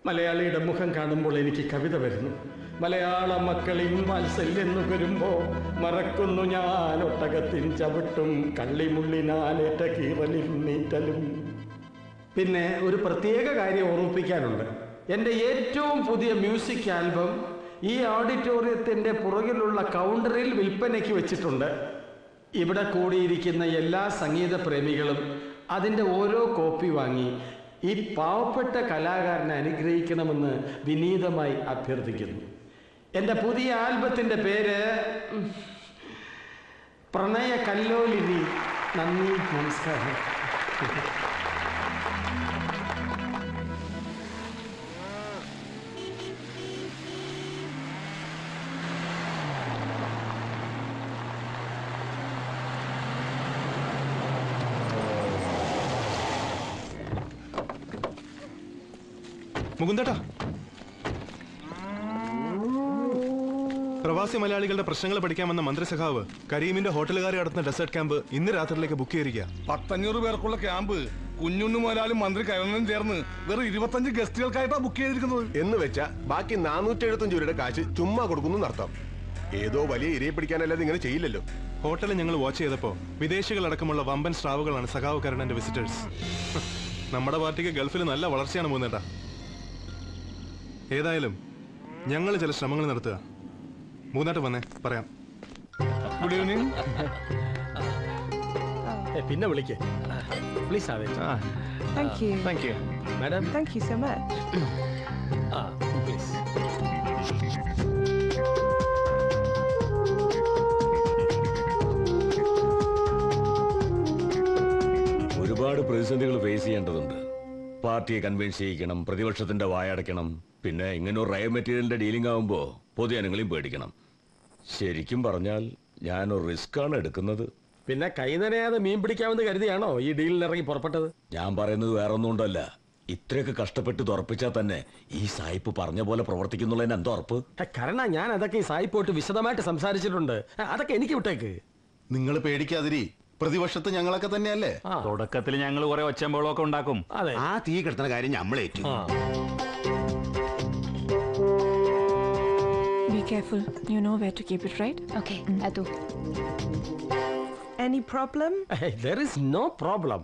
മലയാളിയുടെ മുഖം കാണുമ്പോൾ എനിക്ക് കവിത വരുന്നു. മലയാള മക്കളിൻ വാത്സല്യം നുകരുമ്പോ മറക്കുന്നു ഞാൻ ഒട്ടകത്തിൻ ചവിട്ടും കള്ളിമുള്ളിനാലേറ്റ കീറലിൽ നീറ്റലും. പിന്നെ ഒരു പ്രത്യേക കാര്യം ഓർമ്മിപ്പിക്കാനുണ്ട്. എൻ്റെ ഏറ്റവും പുതിയ മ്യൂസിക് ആൽബം ഈ ഓഡിറ്റോറിയത്തിൻ്റെ പുറകിലുള്ള കൗണ്ടറിൽ വിൽപ്പനയ്ക്ക് വെച്ചിട്ടുണ്ട്. ഇവിടെ കൂടിയിരിക്കുന്ന എല്ലാ സംഗീത പ്രേമികളും അതിൻ്റെ ഓരോ കോപ്പി വാങ്ങി ഈ പാവപ്പെട്ട കലാകാരനെ അനുഗ്രഹിക്കണമെന്ന് വിനീതമായി അഭ്യർത്ഥിക്കുന്നു. എൻ്റെ പുതിയ ആൽബത്തിൻ്റെ പേര് പ്രണയ കല്ലോലിനി. നന്ദി, നമസ്കാരം. മുകുന്ദേട്ടാ, പ്രവാസി മലയാളികളുടെ പ്രശ്നങ്ങൾ പഠിക്കാമെന്ന മന്ത്രിസഖാവ് കരീമിന്റെ ഹോട്ടലുകാരെ നടത്തുന്ന ഡെസേർട്ട് ക്യാമ്പ് ഇന്ന് രാത്രിയിലേക്ക് ബുക്ക് ചെയ്തിരിക്കുക. 1500 പേർക്കുള്ള ക്യാമ്പ് കുഞ്ഞുണ്ണു മുതലാളി മന്ത്രി കരുണനും ചേർന്ന് വെറും 25 ഗസ്റ്റുകൾക്കായിട്ടാണ് ബുക്ക് ചെയ്തിരിക്കുന്നത്. എന്ന് വെച്ചാൽ ബാക്കി 475 പേരുടെ കാശ് ചുമ്മാ കൊടുക്കുന്നു നടത്താം. ഏതോ വലിയ ഇരയെ പിടിക്കാനല്ലാതെ ഇങ്ങനെ ചെയ്യില്ലല്ലോ. ഹോട്ടലിൽ ഞങ്ങൾ വാച്ച് ചെയ്തപ്പോൾ വിദേശികളടക്കമുള്ള വമ്പൻ സ്രാവുകളാണ് സഖാവ് കരുണന്റെ വിസിറ്റേഴ്സ്. നമ്മുടെ പാർട്ടിക്ക് ഗൾഫിൽ നല്ല വളർച്ചയാണ് മൂന്നേട്ടാ. ഏതായാലും ഞങ്ങൾ ചില ശ്രമങ്ങൾ നടത്തുക. മൂന്നാട്ട് വന്നേ, പറയാം. Good evening. പിന്നെ വിളിക്കേ please. Madam thank you so much. ഒരുപാട് പ്രതിസന്ധികൾ ഫേസ് ചെയ്യേണ്ടതുണ്ട്. പാർട്ടിയെ കൺവിൻസ് ചെയ്യിക്കണം, പ്രതിപക്ഷത്തിന്റെ വായടക്കണം, പിന്നെ ഇങ്ങനെ ഒരു റയർ മെറ്റീരിയലിന്റെ ഡീലിംഗ് ആകുമ്പോൾ പൊതുജനങ്ങളെയും പേടിക്കണം. ശരിക്കും പറഞ്ഞാൽ ഞാനൊരു റിസ്ക് ആണ് എടുക്കുന്നത്. പിന്നെ കൈനനയാതെ മീൻ പിടിക്കാമെന്ന് കരുതിയാണോ ഈ ഡീലിൽ ഇറങ്ങി പുറപ്പെട്ടത്? ഞാൻ പറയുന്നത് വേറെ ഒന്നും കൊണ്ടല്ല. ഇത്രയൊക്കെ കഷ്ടപ്പെട്ട് തുറപ്പിച്ചാൽ തന്നെ ഈ സായിപ്പ് പറഞ്ഞ പോലെ പ്രവർത്തിക്കുന്നുള്ളതിന് എന്താ ഉറപ്പ്? കാരണം ഞാൻ അതൊക്കെ ഈ സായിപ്പോട്ട് വിശദമായിട്ട് സംസാരിച്ചിട്ടുണ്ട്. അതൊക്കെ എനിക്ക് വിട്ടേക്ക്. നിങ്ങൾ പേടിക്കാതിരി, പ്രതിപക്ഷത്ത് ഞങ്ങളൊക്കെ തന്നെയല്ലേ. തുടക്കത്തിൽ ഞങ്ങൾ കുറെ ഒച്ചമ്പോളൊക്കെ ഉണ്ടാക്കും. ആ തീ കിടത്തുന്ന കാര്യം ഞമ്മളേറ്റു. Be careful. You know where to keep it, right? Okay. Adu. Any problem? There is no problem.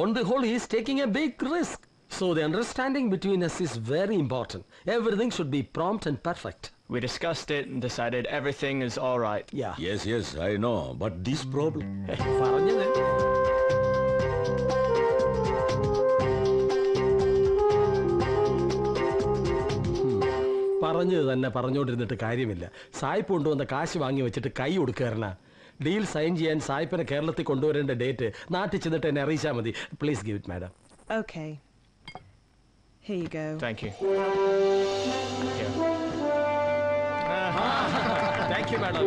On the whole, he is taking a big risk. So the understanding between us is very important. Everything should be prompt and perfect. We discussed it and decided everything is all right. Yeah. Yes, yes, I know. But this problem... പറഞ്ഞത് തന്നെ പറഞ്ഞുകൊണ്ടിരുന്നിട്ട് കാര്യമില്ല. സായിപ്പ് കൊണ്ടുവന്ന കാശ് വാങ്ങി വെച്ചിട്ട് കൈ കൊടുക്കാറില്ല. ഡീൽ സൈൻ ചെയ്യാൻ സായിപ്പിനെ കേരളത്തിൽ കൊണ്ടുവരേണ്ട ഡേറ്റ് നാട്ടിൽ ചെന്നിട്ട് എന്നെ അറിയിച്ചാൽ മതി. Please give it madam. Okay. Here you go. Thank you. Yeah. Thank you, madam.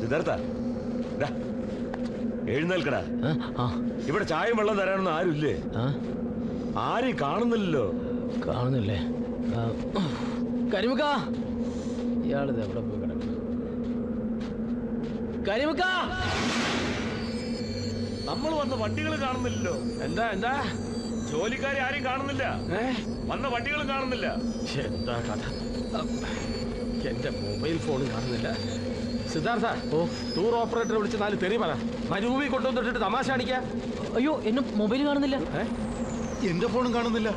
Siddhartha എഴുന്നേൽക്കടാ. ഇവിടെ ചായയും വെള്ളം തരാനൊന്നും ആരുമില്ലേ? ആരും കാണുന്നില്ലല്ലോ. കാണുന്നില്ലേ? കരിമുക്ക, ഇയാളിത് എവിടെ പോയി കിടക്കണം? കരിമുക്ക, നമ്മൾ വന്ന വണ്ടികൾ കാണുന്നില്ലല്ലോ. എന്താ എന്താ ജോലിക്കാരെ ആരും കാണുന്നില്ല, വന്ന വണ്ടികളും കാണുന്നില്ല. എന്താ കഥ? എന്റെ മൊബൈൽ ഫോണും കാണുന്നില്ല. സിദ്ധാർത്ഥ, ഓ ടൂർ ഓപ്പറേറ്റർ വിളിച്ച് 4 തെറി പറ, മരുഭൂമി കൊണ്ടുവന്നിട്ട് തമാശ അടിക്കാം. അയ്യോ, എന്റെ മൊബൈൽ കാണുന്നില്ല, എന്റെ ഫോണും കാണുന്നില്ല.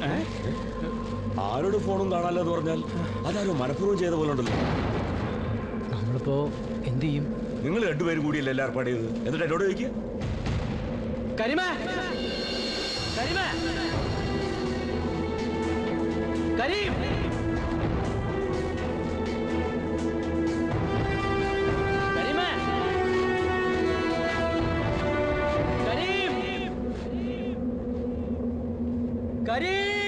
ആരുടെ ഫോണും കാണാല്ലോ എന്ന് പറഞ്ഞാൽ അതാരോ മനഃപൂർവ്വം ചെയ്ത പോലെ ഉണ്ടല്ലോ. നമ്മളിപ്പോ എന്ത് ചെയ്യും? നിങ്ങൾ രണ്ടുപേരും കൂടിയല്ലേ എല്ലാം ഏർപ്പാട് ചെയ്തത്? എന്നിട്ട് എന്നോട് ചോദിക്കുക. കരിമ കരിമ കരീം കരീം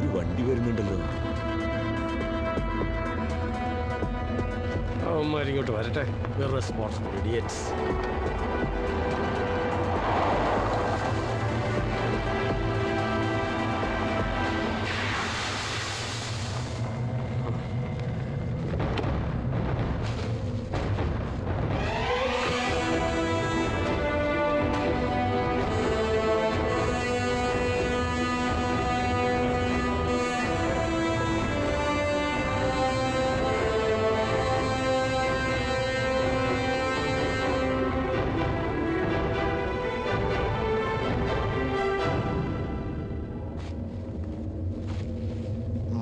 ഒരു വണ്ടി വരുന്നുണ്ടല്ലോ. ഇങ്ങോട്ട് വരട്ടെ. Irresponsible idiots.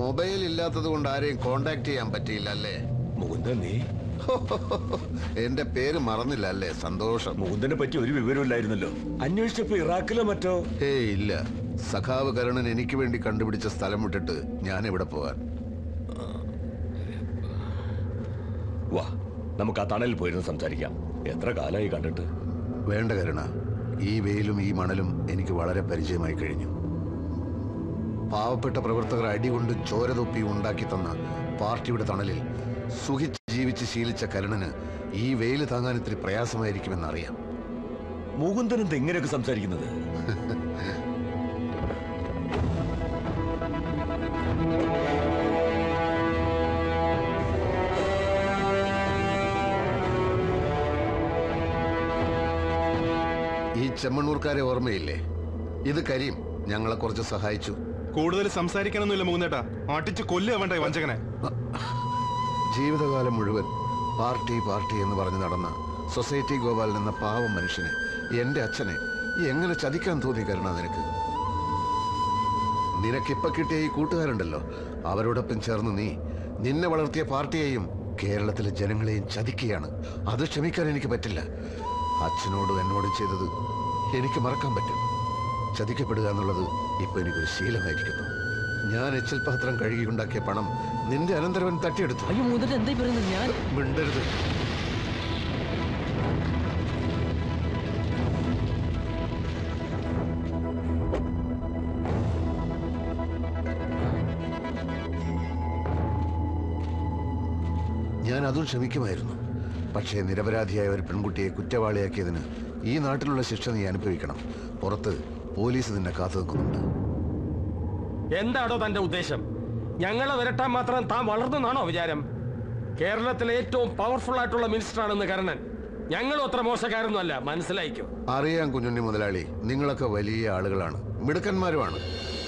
മൊബൈൽ ഇല്ലാത്തത് കൊണ്ട് ആരെയും കോണ്ടാക്ട് ചെയ്യാൻ പറ്റിയില്ല അല്ലേ മുകുന്ദനെ? എന്റെ പേര് മറന്നില്ല അല്ലേ? സന്തോഷം. മുകുന്ദനെ പറ്റി ഒരു വിവരമില്ലായിരുന്നല്ലോ, അന്വേഷിച്ചപ്പോ ഇറാഖിലോ മറ്റോ? ഏയ് ഇല്ല, സഖാവ് കരുണൻ എനിക്ക് വേണ്ടി കണ്ടുപിടിച്ച സ്ഥലം വിട്ടിട്ട് ഞാൻ ഇവിടെ പോവാൻ. വാ, നമുക്ക് ആ തണലിൽ പോയിരുന്നു സംസാരിക്കാം. എത്ര കാലമായി കണ്ടിട്ട്. വേണ്ട കരുണ, ഈ വെയിലും ഈ മണലും എനിക്ക് വളരെ പരിചയമായി കഴിഞ്ഞു. പാവപ്പെട്ട പ്രവർത്തകർ അടികൊണ്ട് ചോരതൊപ്പി ഉണ്ടാക്കി തന്ന പാർട്ടിയുടെ തണലിൽ സുഖിച്ച് ജീവിച്ച് ശീലിച്ച കരുണന് ഈ വെയിൽ താങ്ങാൻ ഇത്തിരി പ്രയാസമായിരിക്കുമെന്നറിയാം. മുകുന്ദൻ എന്ത് ഇങ്ങനെയൊക്കെ സംസാരിക്കുന്നത്? ഈ ചെമ്മണ്ണൂർക്കാരെ ഓർമ്മയില്ലേ? ഇത് കരീം, ഞങ്ങളെ കുറച്ച് സഹായിച്ചു. കൂടുതൽ സംസാരിക്കണമെന്നില്ല മുകുന്ദേട്ടാ, അടിച്ചു കൊല്ലുകയാവണ്ട വഞ്ചകനെ. ജീവിതകാലം മുഴുവൻ പാർട്ടി പാർട്ടി എന്ന് പറഞ്ഞ് നടന്ന സൊസൈറ്റി ഗോപാലൻ എന്ന പാവം മനുഷ്യനെ, എൻ്റെ അച്ഛനെ എങ്ങനെ ചതിക്കാൻ തോന്നി കരുണ നിനക്ക്? നിനക്കിപ്പോൾ കിട്ടിയ ഈ കൂട്ടുകാരുണ്ടല്ലോ, അവരോടൊപ്പം ചേർന്ന് നീ നിന്നെ വളർത്തിയ പാർട്ടിയെയും കേരളത്തിലെ ജനങ്ങളെയും ചതിക്കുകയാണ്. അത് ക്ഷമിക്കാൻ എനിക്ക് പറ്റില്ല. അച്ഛനോടും എന്നോടും ചെയ്തത് എനിക്ക് മറക്കാൻ പറ്റും. ചതിക്കപ്പെടുക എന്നുള്ളത് ഇപ്പോൾ എനിക്കൊരു ശീലമായിരിക്കുന്നു. ഞാൻ എച്ചിൽ പാത്രം കഴുകി ഉണ്ടാക്കിയ പണം നിന്റെ അനന്തരവൻ തട്ടിയെടുത്തു. അയ്യോ മുതൽ എന്തായി പറയുന്നത്? ഞാൻ മിണ്ടരുത്. ഞാൻ അതും ക്ഷമിക്കുമായിരുന്നു. പക്ഷേ നിരപരാധിയായ ഒരു പെൺകുട്ടിയെ കുറ്റവാളിയാക്കിയതിന് ഈ നാട്ടിലുള്ള ശിക്ഷ നീ അനുഭവിക്കണം. പുറത്ത് പോലീസ് നിന്നെ കാത്തു നിൽക്കുന്നുണ്ട്. എന്താണോ തന്റെ ഉദ്ദേശം? ഞങ്ങളെ വരട്ടാൻ മാത്രം താൻ വളർന്നെന്നാണോ വിചാരം? കേരളത്തിലെ ഏറ്റവും പവർഫുൾ ആയിട്ടുള്ള മിനിസ്റ്റർ ആണെന്ന് കരുണൻ. ഞങ്ങളും അത്ര മോശക്കാരൊന്നുമല്ല, മനസ്സിലായിക്കും. അറിയാം കുഞ്ഞുണ്ണി മുതലാളി, നിങ്ങളൊക്കെ വലിയ ആളുകളാണ്, മിടുക്കന്മാരുമാണ്.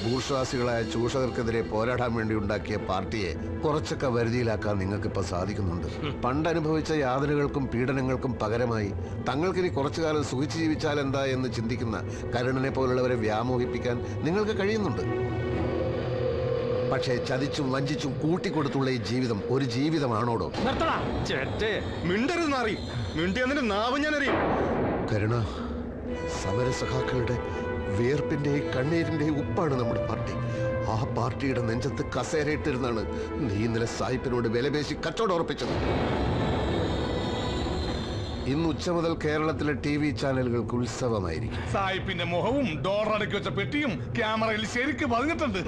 ഭൂർഷ്വാസികളായ ചൂഷകർക്കെതിരെ പോരാടാൻ വേണ്ടി ഉണ്ടാക്കിയ പാർട്ടിയെ കുറച്ചൊക്കെ വരുതിയിലാക്കാൻ നിങ്ങൾക്കിപ്പോൾ സാധിക്കുന്നുണ്ട്. പണ്ടനുഭവിച്ച യാതനകൾക്കും പീഡനങ്ങൾക്കും പകരമായി തങ്ങൾക്കിനി കുറച്ചു കാലം സുഖിച്ച് ജീവിച്ചാൽ എന്താ എന്ന് ചിന്തിക്കുന്ന കരുണനെ പോലുള്ളവരെ വ്യാമോഹിപ്പിക്കാൻ നിങ്ങൾക്ക് കഴിയുന്നുണ്ട്. പക്ഷേ ചതിച്ചും വഞ്ചിച്ചും കൂട്ടിക്കൊടുത്തുള്ള ഈ ജീവിതം ഒരു ജീവിതമാണോടോ? കരുണ, സമരസഖാക്കളുടെ വിയർപ്പിന്റെയും കണ്ണീരിന്റെയും ഉപ്പാണ് നമ്മുടെ പാർട്ടി. ആ പാർട്ടിയുടെ നെഞ്ചത്ത് കസേരയിട്ടിരുന്നാണ് നീ ഇന്നലെ സായിപ്പിനോട് വിലപേശി കച്ചവടം ഉറപ്പിച്ചത്. ഇന്ന് ഉച്ച മുതൽ കേരളത്തിലെ ടി വി ചാനലുകൾക്ക് ഉത്സവമായിരിക്കും. സായിപ്പിന്റെ മുഖവും ഡോറടക്കി വെച്ച പെട്ടിയും ക്യാമറയിൽ ശരിക്കും പതിഞ്ഞിട്ടുണ്ട്.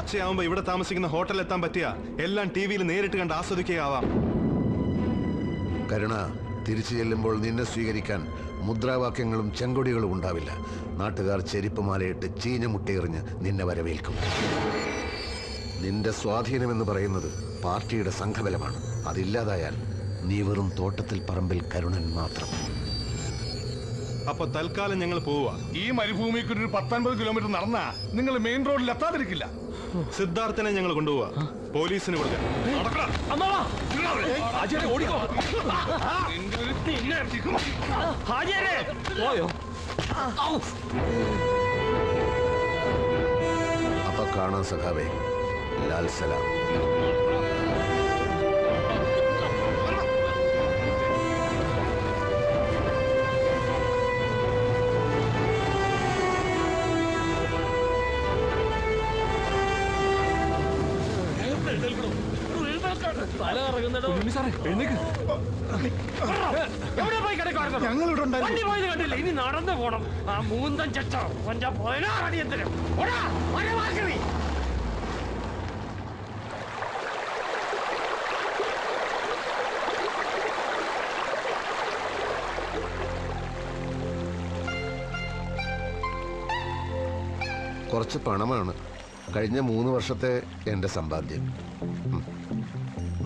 ഉച്ചയാവുമ്പോ ഇവിടെ താമസിക്കുന്ന ഹോട്ടലിൽ എത്താൻ പറ്റിയ എല്ലാം ടി വിയിൽ നേരിട്ട് കണ്ട് ആസ്വദിക്കുകയാവാം. കരുണ, തിരിച്ചു ചെല്ലുമ്പോൾ നിന്നെ സ്വീകരിക്കാൻ മുദ്രാവാക്യങ്ങളും ചെങ്കൊടികളും ഉണ്ടാവില്ല. നാട്ടുകാർ ചെരിപ്പുമാലയിട്ട് ചീഞ്ഞ മുട്ടയെറിഞ്ഞ് നിന്നെ വരവേൽക്കും. നിന്റെ സ്വാധീനം എന്ന് പറയുന്നത് പാർട്ടിയുടെ സംഘബലമാണ്. അതില്ലാതായാൽ നീ വെറും തോട്ടത്തിൽ പറമ്പിൽ കരുണൻ മാത്രം. അപ്പൊ തൽക്കാലം ഞങ്ങൾ പോവുക. ഈ മരുഭൂമിക്ക് ഒരു 19 കിലോമീറ്റർ നടന്നാ നിങ്ങൾ മെയിൻ റോഡിൽ എത്താതിരിക്കില്ല. സിദ്ധാർത്ഥനെ ഞങ്ങൾ കൊണ്ടുപോവാ, പോലീസിന് കൊടുക്കാം. അപ്പൊ കാണാൻ സഖാവേ. ലാൽ സലാം. ഇനി നടന്നു പോണം. ആ മൂന്തൻ ചട്ടോ അടിയന്തരം. കുറച്ച് പണമാണ് കഴിഞ്ഞ 3 വർഷത്തെ എൻ്റെ സമ്പാദ്യം.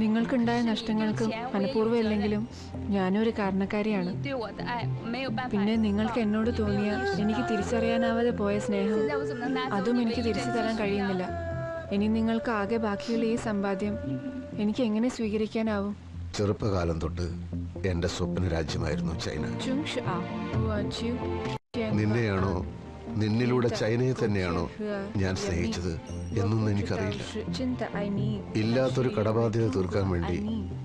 നിങ്ങൾക്കുണ്ടായ നഷ്ടങ്ങൾക്ക് മനഃപൂർവ്വം അല്ലെങ്കിലും ഞാനൊരു കാരണക്കാരിയാണ്. പിന്നെ നിങ്ങൾക്ക് എന്നോട് തോന്നിയ എനിക്ക് തിരിച്ചറിയാനാവാതെ പോയ സ്നേഹം, അതും എനിക്ക് തിരിച്ചു തരാൻ കഴിയുന്നില്ല. ഇനി നിങ്ങൾക്ക് ആകെ ബാക്കിയുള്ള ഈ സമ്പാദ്യം എനിക്ക് എങ്ങനെ സ്വീകരിക്കാനാവും? ചെറുപ്പകാലം തൊട്ട് എന്റെ സ്വപ്ന രാജ്യമായിരുന്നു ചൈന. നിന്നെയാണോ, നിന്നിലൂടെ ചൈനയെ തന്നെയാണോ ഞാൻ സ്നേഹിച്ചത് എന്നൊന്നും എനിക്കറിയില്ല. ഇല്ലാത്തൊരു കടബാധ്യത തീർക്കാൻ വേണ്ടി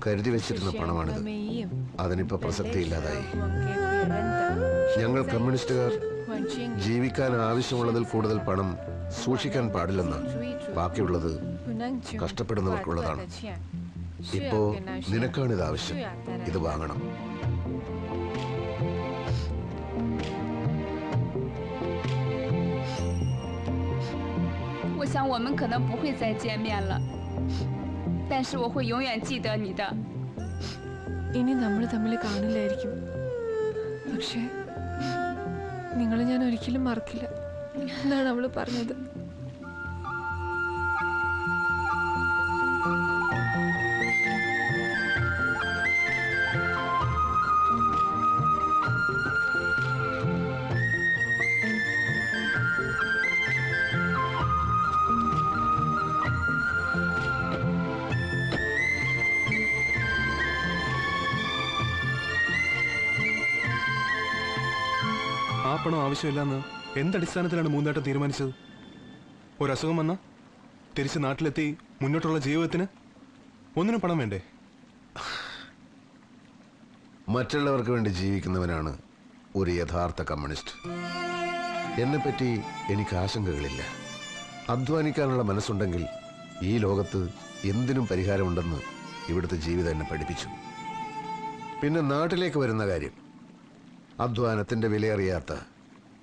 കരുതി വെച്ചിരുന്ന പണമാണിത്. അതിനിപ്പോ പ്രസക്തി ഇല്ലാതായി. ഞങ്ങൾ കമ്മ്യൂണിസ്റ്റുകാർ ജീവിക്കാൻ ആവശ്യമുള്ളതിൽ കൂടുതൽ പണം സൂക്ഷിക്കാൻ പാടില്ലെന്ന്, ബാക്കിയുള്ളത് കഷ്ടപ്പെടുന്നവർക്കുള്ളതാണ്. ഇപ്പോ നിനക്കാണിത് ആവശ്യം. ഇത് വാങ്ങണം. ഇനി നമ്മൾ തമ്മിൽ കാണില്ലായിരിക്കും, പക്ഷേ നിങ്ങളെ ഞാൻ ഒരിക്കലും മറക്കില്ല എന്നാണ് അവള് പറഞ്ഞത്. പണം ആവശ്യമില്ലെന്ന് എന്തടിസ്ഥാനത്തിലാണ് മൂന്നേട്ടം തീരുമാനിച്ചത്? ഒരസുഖം വന്നാൽ തിരിച്ച് നാട്ടിലെത്തി മുന്നോട്ടുള്ള ജീവിതത്തിന് ഒന്നിനും പണം വേണ്ടേ? മറ്റുള്ളവർക്ക് വേണ്ടി ജീവിക്കുന്നവനാണ് ഒരു യഥാർത്ഥ കമ്മ്യൂണിസ്റ്റ്. എന്നെപ്പറ്റി എനിക്ക് ആശങ്കകളില്ല. അധ്വാനിക്കാനുള്ള മനസ്സുണ്ടെങ്കിൽ ഈ ലോകത്ത് എന്തിനും പരിഹാരമുണ്ടെന്ന് ഇവിടുത്തെ ജീവിതം എന്നെ പഠിപ്പിച്ചു. പിന്നെ നാട്ടിലേക്ക് വരുന്ന കാര്യം, അധ്വാനത്തിൻ്റെ വിലയറിയാത്ത,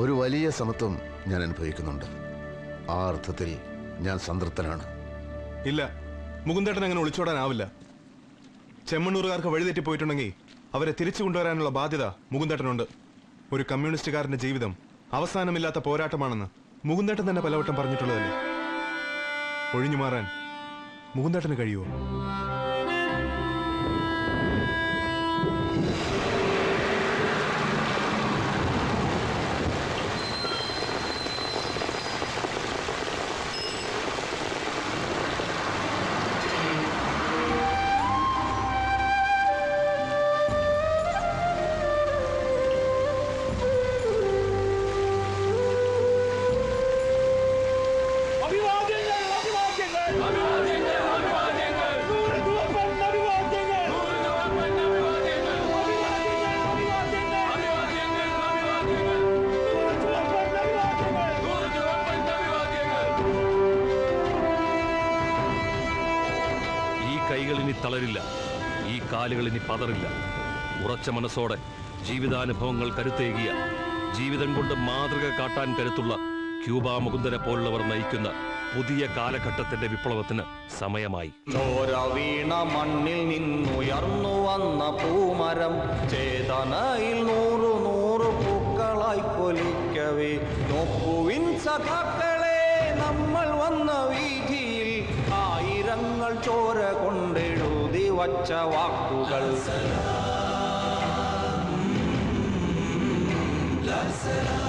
ഒരു വലിയ സമത്വം ഞാൻ അനുഭവിക്കുന്നുണ്ട്. ആ അർത്ഥത്തിൽ ഞാൻ സംതൃപ്തനാണ്. ഇല്ല, മുകുന്ദേട്ടൻ അങ്ങനെ ഒളിച്ചോടാനാവില്ല. ചെമ്മണ്ണൂറുകാർക്ക് വഴിതെറ്റി പോയിട്ടുണ്ടെങ്കിൽ അവരെ തിരിച്ചു കൊണ്ടുവരാനുള്ള ബാധ്യത മുകുന്ദേട്ടനുണ്ട്. ഒരു കമ്മ്യൂണിസ്റ്റുകാരൻ്റെ ജീവിതം അവസാനമില്ലാത്ത പോരാട്ടമാണെന്ന് മുകുന്ദേട്ടൻ തന്നെ പലവട്ടം പറഞ്ഞിട്ടുള്ളതല്ലേ, ഒഴിഞ്ഞു മാറാൻ മുകുന്ദേട്ടന് കഴിയുമോ? തളരില്ല, ഈ കാലുകൾ ഇനി പതറില്ല. ഉറച്ച മനസ്സോടെ ജീവിതാനുഭവങ്ങൾ കരുത്തേകിയ, ജീവിതം കൊണ്ട് മാതൃക കാട്ടാൻ കരുത്തുള്ള ക്യൂബ മുകുന്ദനെ പോലുള്ളവർ നയിക്കുന്ന പുതിയ കാലഘട്ടത്തിന്റെ വിപ്ലവത്തിന് സമയമായി. ചോര വീണ മണ്ണിൽ നിന്നുയർന്നു വന്ന പൂമരം ചേതനയിൽ നൂറു നൂറു പൂക്കളായി പൊലിക്കവേ, നോക്കുവിൻ സഖാക്കളെ, നമ്മൾ വന്ന വീതിയിൽ ആയിരങ്ങൾ ചോര കൊണ്ടെഴുതി വച്ച വാക്കുകൾ.